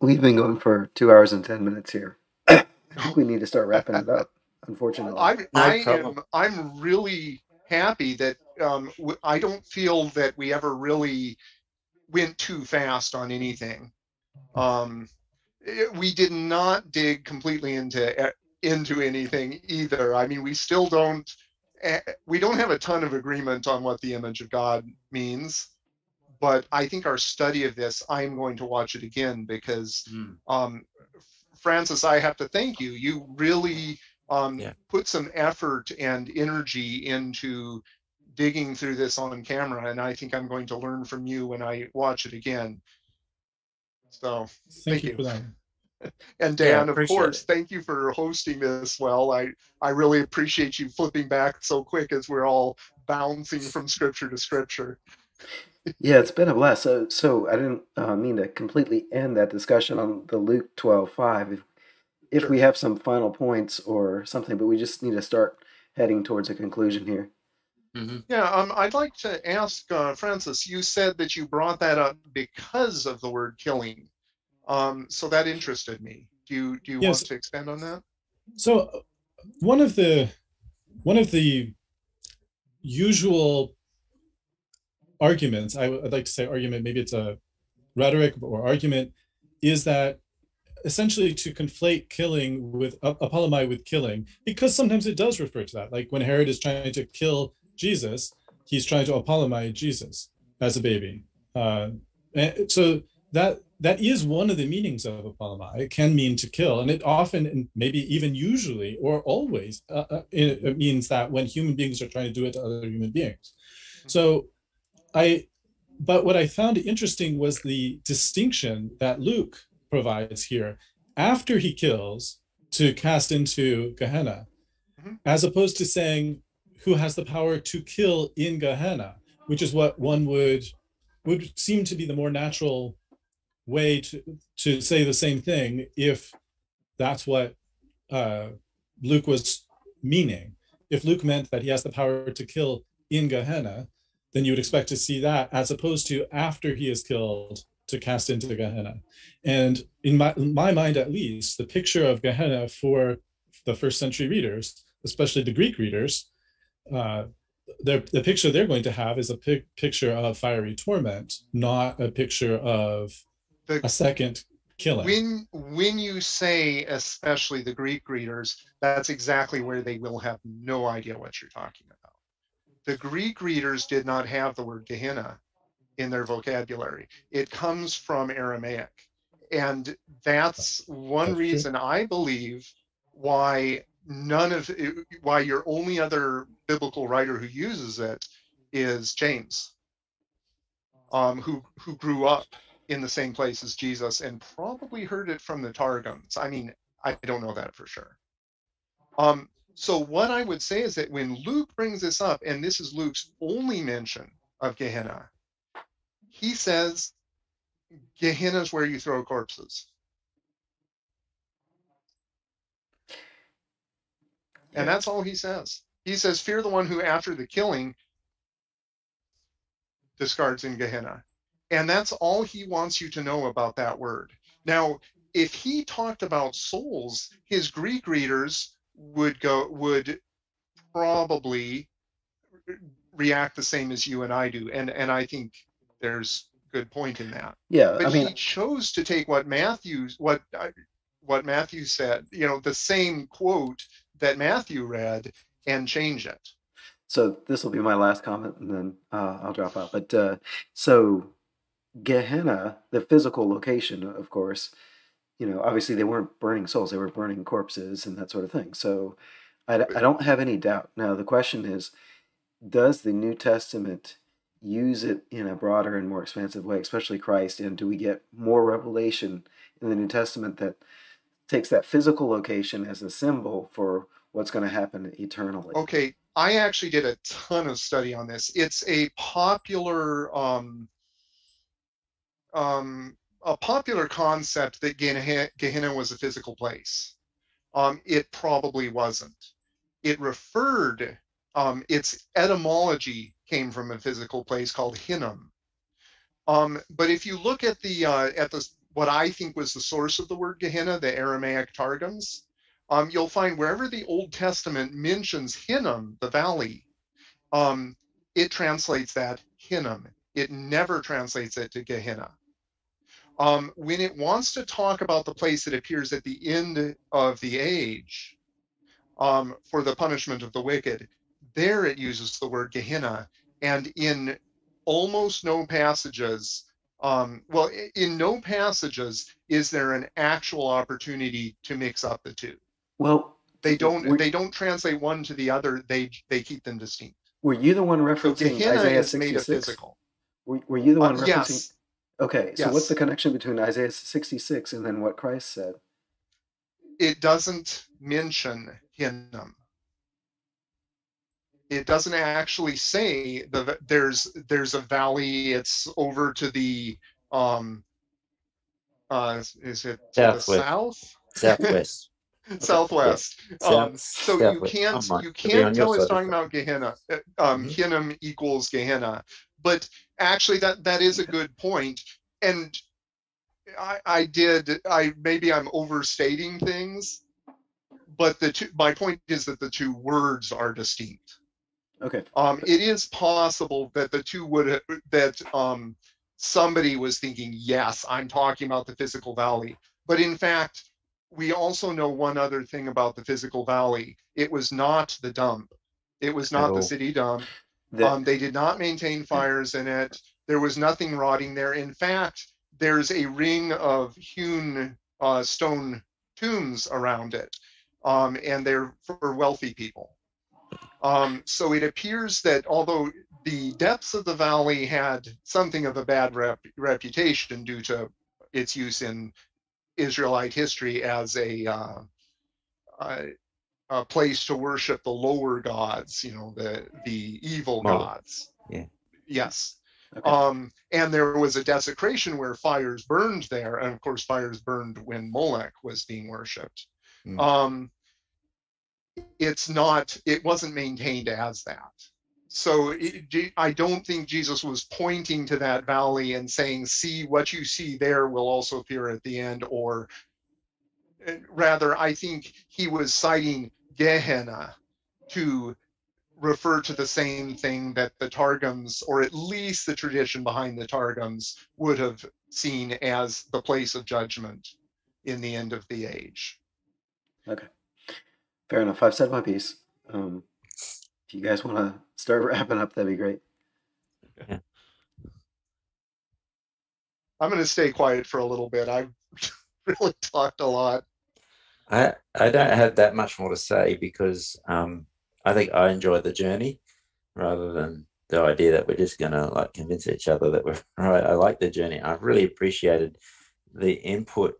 we've been going for 2 hours and 10 minutes here. I think we need to start wrapping it up, unfortunately. I'm really happy that I don't feel that we ever really went too fast on anything. We did not dig completely into anything either. I mean, we don't have a ton of agreement on what the image of God means. But I think our study of this, I'm going to watch it again because Francis, I have to thank you. You really put some effort and energy into digging through this on camera, and I think I'm going to learn from you when I watch it again. So thank you for that. And Dan, of course, thank you for hosting this. Well, I really appreciate you flipping back so quick as we're all bouncing from scripture to scripture. Yeah, it's been a blast. So I didn't mean to completely end that discussion on the Luke 12:5. If we have some final points or something, but we just need to start heading towards a conclusion here. Yeah, I'd like to ask Francis, you said that you brought that up because of the word killing. So that interested me. Do you want to expand on that? So one of the usual arguments, I'd like to say argument, maybe it's a rhetoric or argument, is that essentially to conflate killing with apolomai with killing, because sometimes it does refer to that. Like when Herod is trying to kill Jesus, he's trying to apolomai Jesus as a baby. And so that is one of the meanings of apolomai. It can mean to kill, and it often, and maybe even usually or always, it means that when human beings are trying to do it to other human beings. So but what I found interesting was the distinction that Luke provides here after he kills to cast into Gehenna, as opposed to saying who has the power to kill in Gehenna, which is what one would seem to be the more natural way to say the same thing if that's what Luke was meaning. If Luke meant that he has the power to kill in Gehenna, then you would expect to see that as opposed to after he is killed to cast into Gehenna. And in my mind, at least, the picture of Gehenna for the first century readers, especially the Greek readers, the picture they're going to have is a picture of fiery torment, not a picture of a second killing. When you say especially the Greek readers, that's exactly where they will have no idea what you're talking about. The Greek readers did not have the word Gehenna in their vocabulary. It comes from Aramaic. And that's one reason I believe why why your only other biblical writer who uses it is James, who grew up in the same place as Jesus and probably heard it from the Targums. I mean, I don't know that for sure. So what I would say is that when Luke brings this up, and this is Luke's only mention of Gehenna, he says, Gehenna is where you throw corpses. Yeah. And that's all he says. He says, fear the one who after the killing discards in Gehenna. And that's all he wants you to know about that word. Now, if he talked about souls, his Greek readers would probably react the same as you and I do, and I think there's good point in that. Yeah, but I mean, he chose to take what Matthew said, the same quote that Matthew read, and change it. So this will be my last comment, and then I'll drop out. But so Gehenna, the physical location, of course, you know, obviously they weren't burning souls, they were burning corpses and that sort of thing. So I don't have any doubt. Now, the question is, does the New Testament use it in a broader and more expansive way, especially Christ? And do we get more revelation in the New Testament that takes that physical location as a symbol for what's going to happen eternally? Okay, I actually did a ton of study on this. It's a popular concept that Gehenna was a physical place. It probably wasn't. It referred, its etymology came from a physical place called Hinnom. But if you look at the what I think was the source of the word Gehenna, the Aramaic Targums, you'll find wherever the Old Testament mentions Hinnom, the valley, it translates that Hinnom. It never translates it to Gehenna. When it wants to talk about the place that appears at the end of the age for the punishment of the wicked, there it uses the word Gehenna, and in almost no passages, well, in no passages is there an actual opportunity to mix up the two. Well, they don't translate one to the other. They keep them distinct. Were you the one referencing so Gehenna Isaiah 66? Made a physical. Were you the one referencing? Yes. Okay, so yes. What's the connection between Isaiah 66 and then what Christ said? It doesn't mention Hinnom. It doesn't actually say the, there's a valley. It's over to the is it to southwest. The south? Southwest. Southwest. So southwest. You can't tell it's talking about Gehenna. Hinnom equals Gehenna. But actually, that is a good point, and maybe I'm overstating things, but my point is that the two words are distinct. Okay. It is possible that the two would somebody was thinking, yes, I'm talking about the physical valley, but in fact, we also know one other thing about the physical valley. It was not the dump. It was not the city dump. They did not maintain fires in it. There was nothing rotting there. In fact, there's a ring of hewn stone tombs around it, and they're for wealthy people. So it appears that although the depths of the valley had something of a bad reputation due to its use in Israelite history as a place to worship the lower gods, you know, the evil gods. Yeah. Yes. Okay. And there was a desecration where fires burned there, and of course fires burned when Moloch was being worshipped. Mm. It wasn't maintained as that. So I don't think Jesus was pointing to that valley and saying, see, what you see there will also appear at the end, or rather I think he was citing Gehenna to refer to the same thing that the Targums, or at least the tradition behind the Targums, would have seen as the place of judgment in the end of the age. Okay, fair enough. I've said my piece. If you guys want to start wrapping up, that'd be great. Yeah. I'm going to stay quiet for a little bit. I've really talked a lot. I don't have that much more to say because I think I enjoy the journey rather than the idea that we're just going to like convince each other that we're right. I like the journey. I've really appreciated the input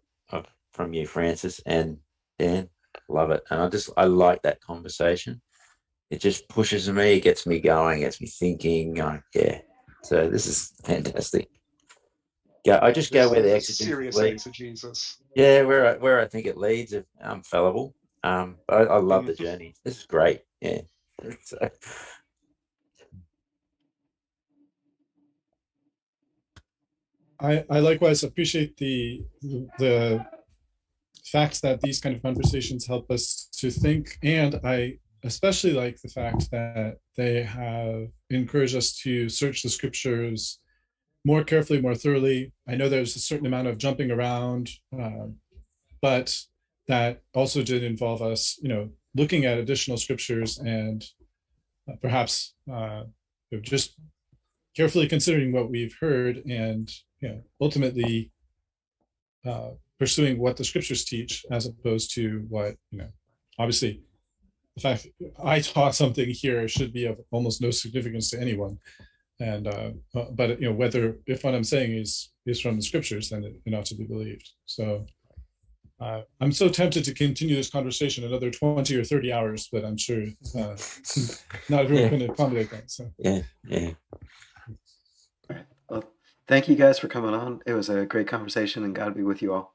from you, Francis and Dan. Love it. And I like that conversation. It just pushes me, it gets me going, gets me thinking. Yeah. So this is fantastic. Yeah, I just go where the exegesis. Yeah, where I think it leads, if I'm fallible. I love the journey. This is great. Yeah. So. I likewise appreciate the fact that these kind of conversations help us to think, and I especially like the fact that they have encouraged us to search the scriptures more carefully, more thoroughly. I know there's a certain amount of jumping around, but that also did involve us, you know, looking at additional scriptures and perhaps just carefully considering what we've heard and, you know, ultimately pursuing what the scriptures teach as opposed to what, you know, obviously the fact I taught something here should be of almost no significance to anyone. And but, you know, whether if what I'm saying is from the scriptures, then it ought to be believed. So I'm so tempted to continue this conversation another 20 or 30 hours, but I'm sure not everyone can accommodate that. So. Yeah, yeah. All right. Well, thank you guys for coming on. It was a great conversation, and God be with you all.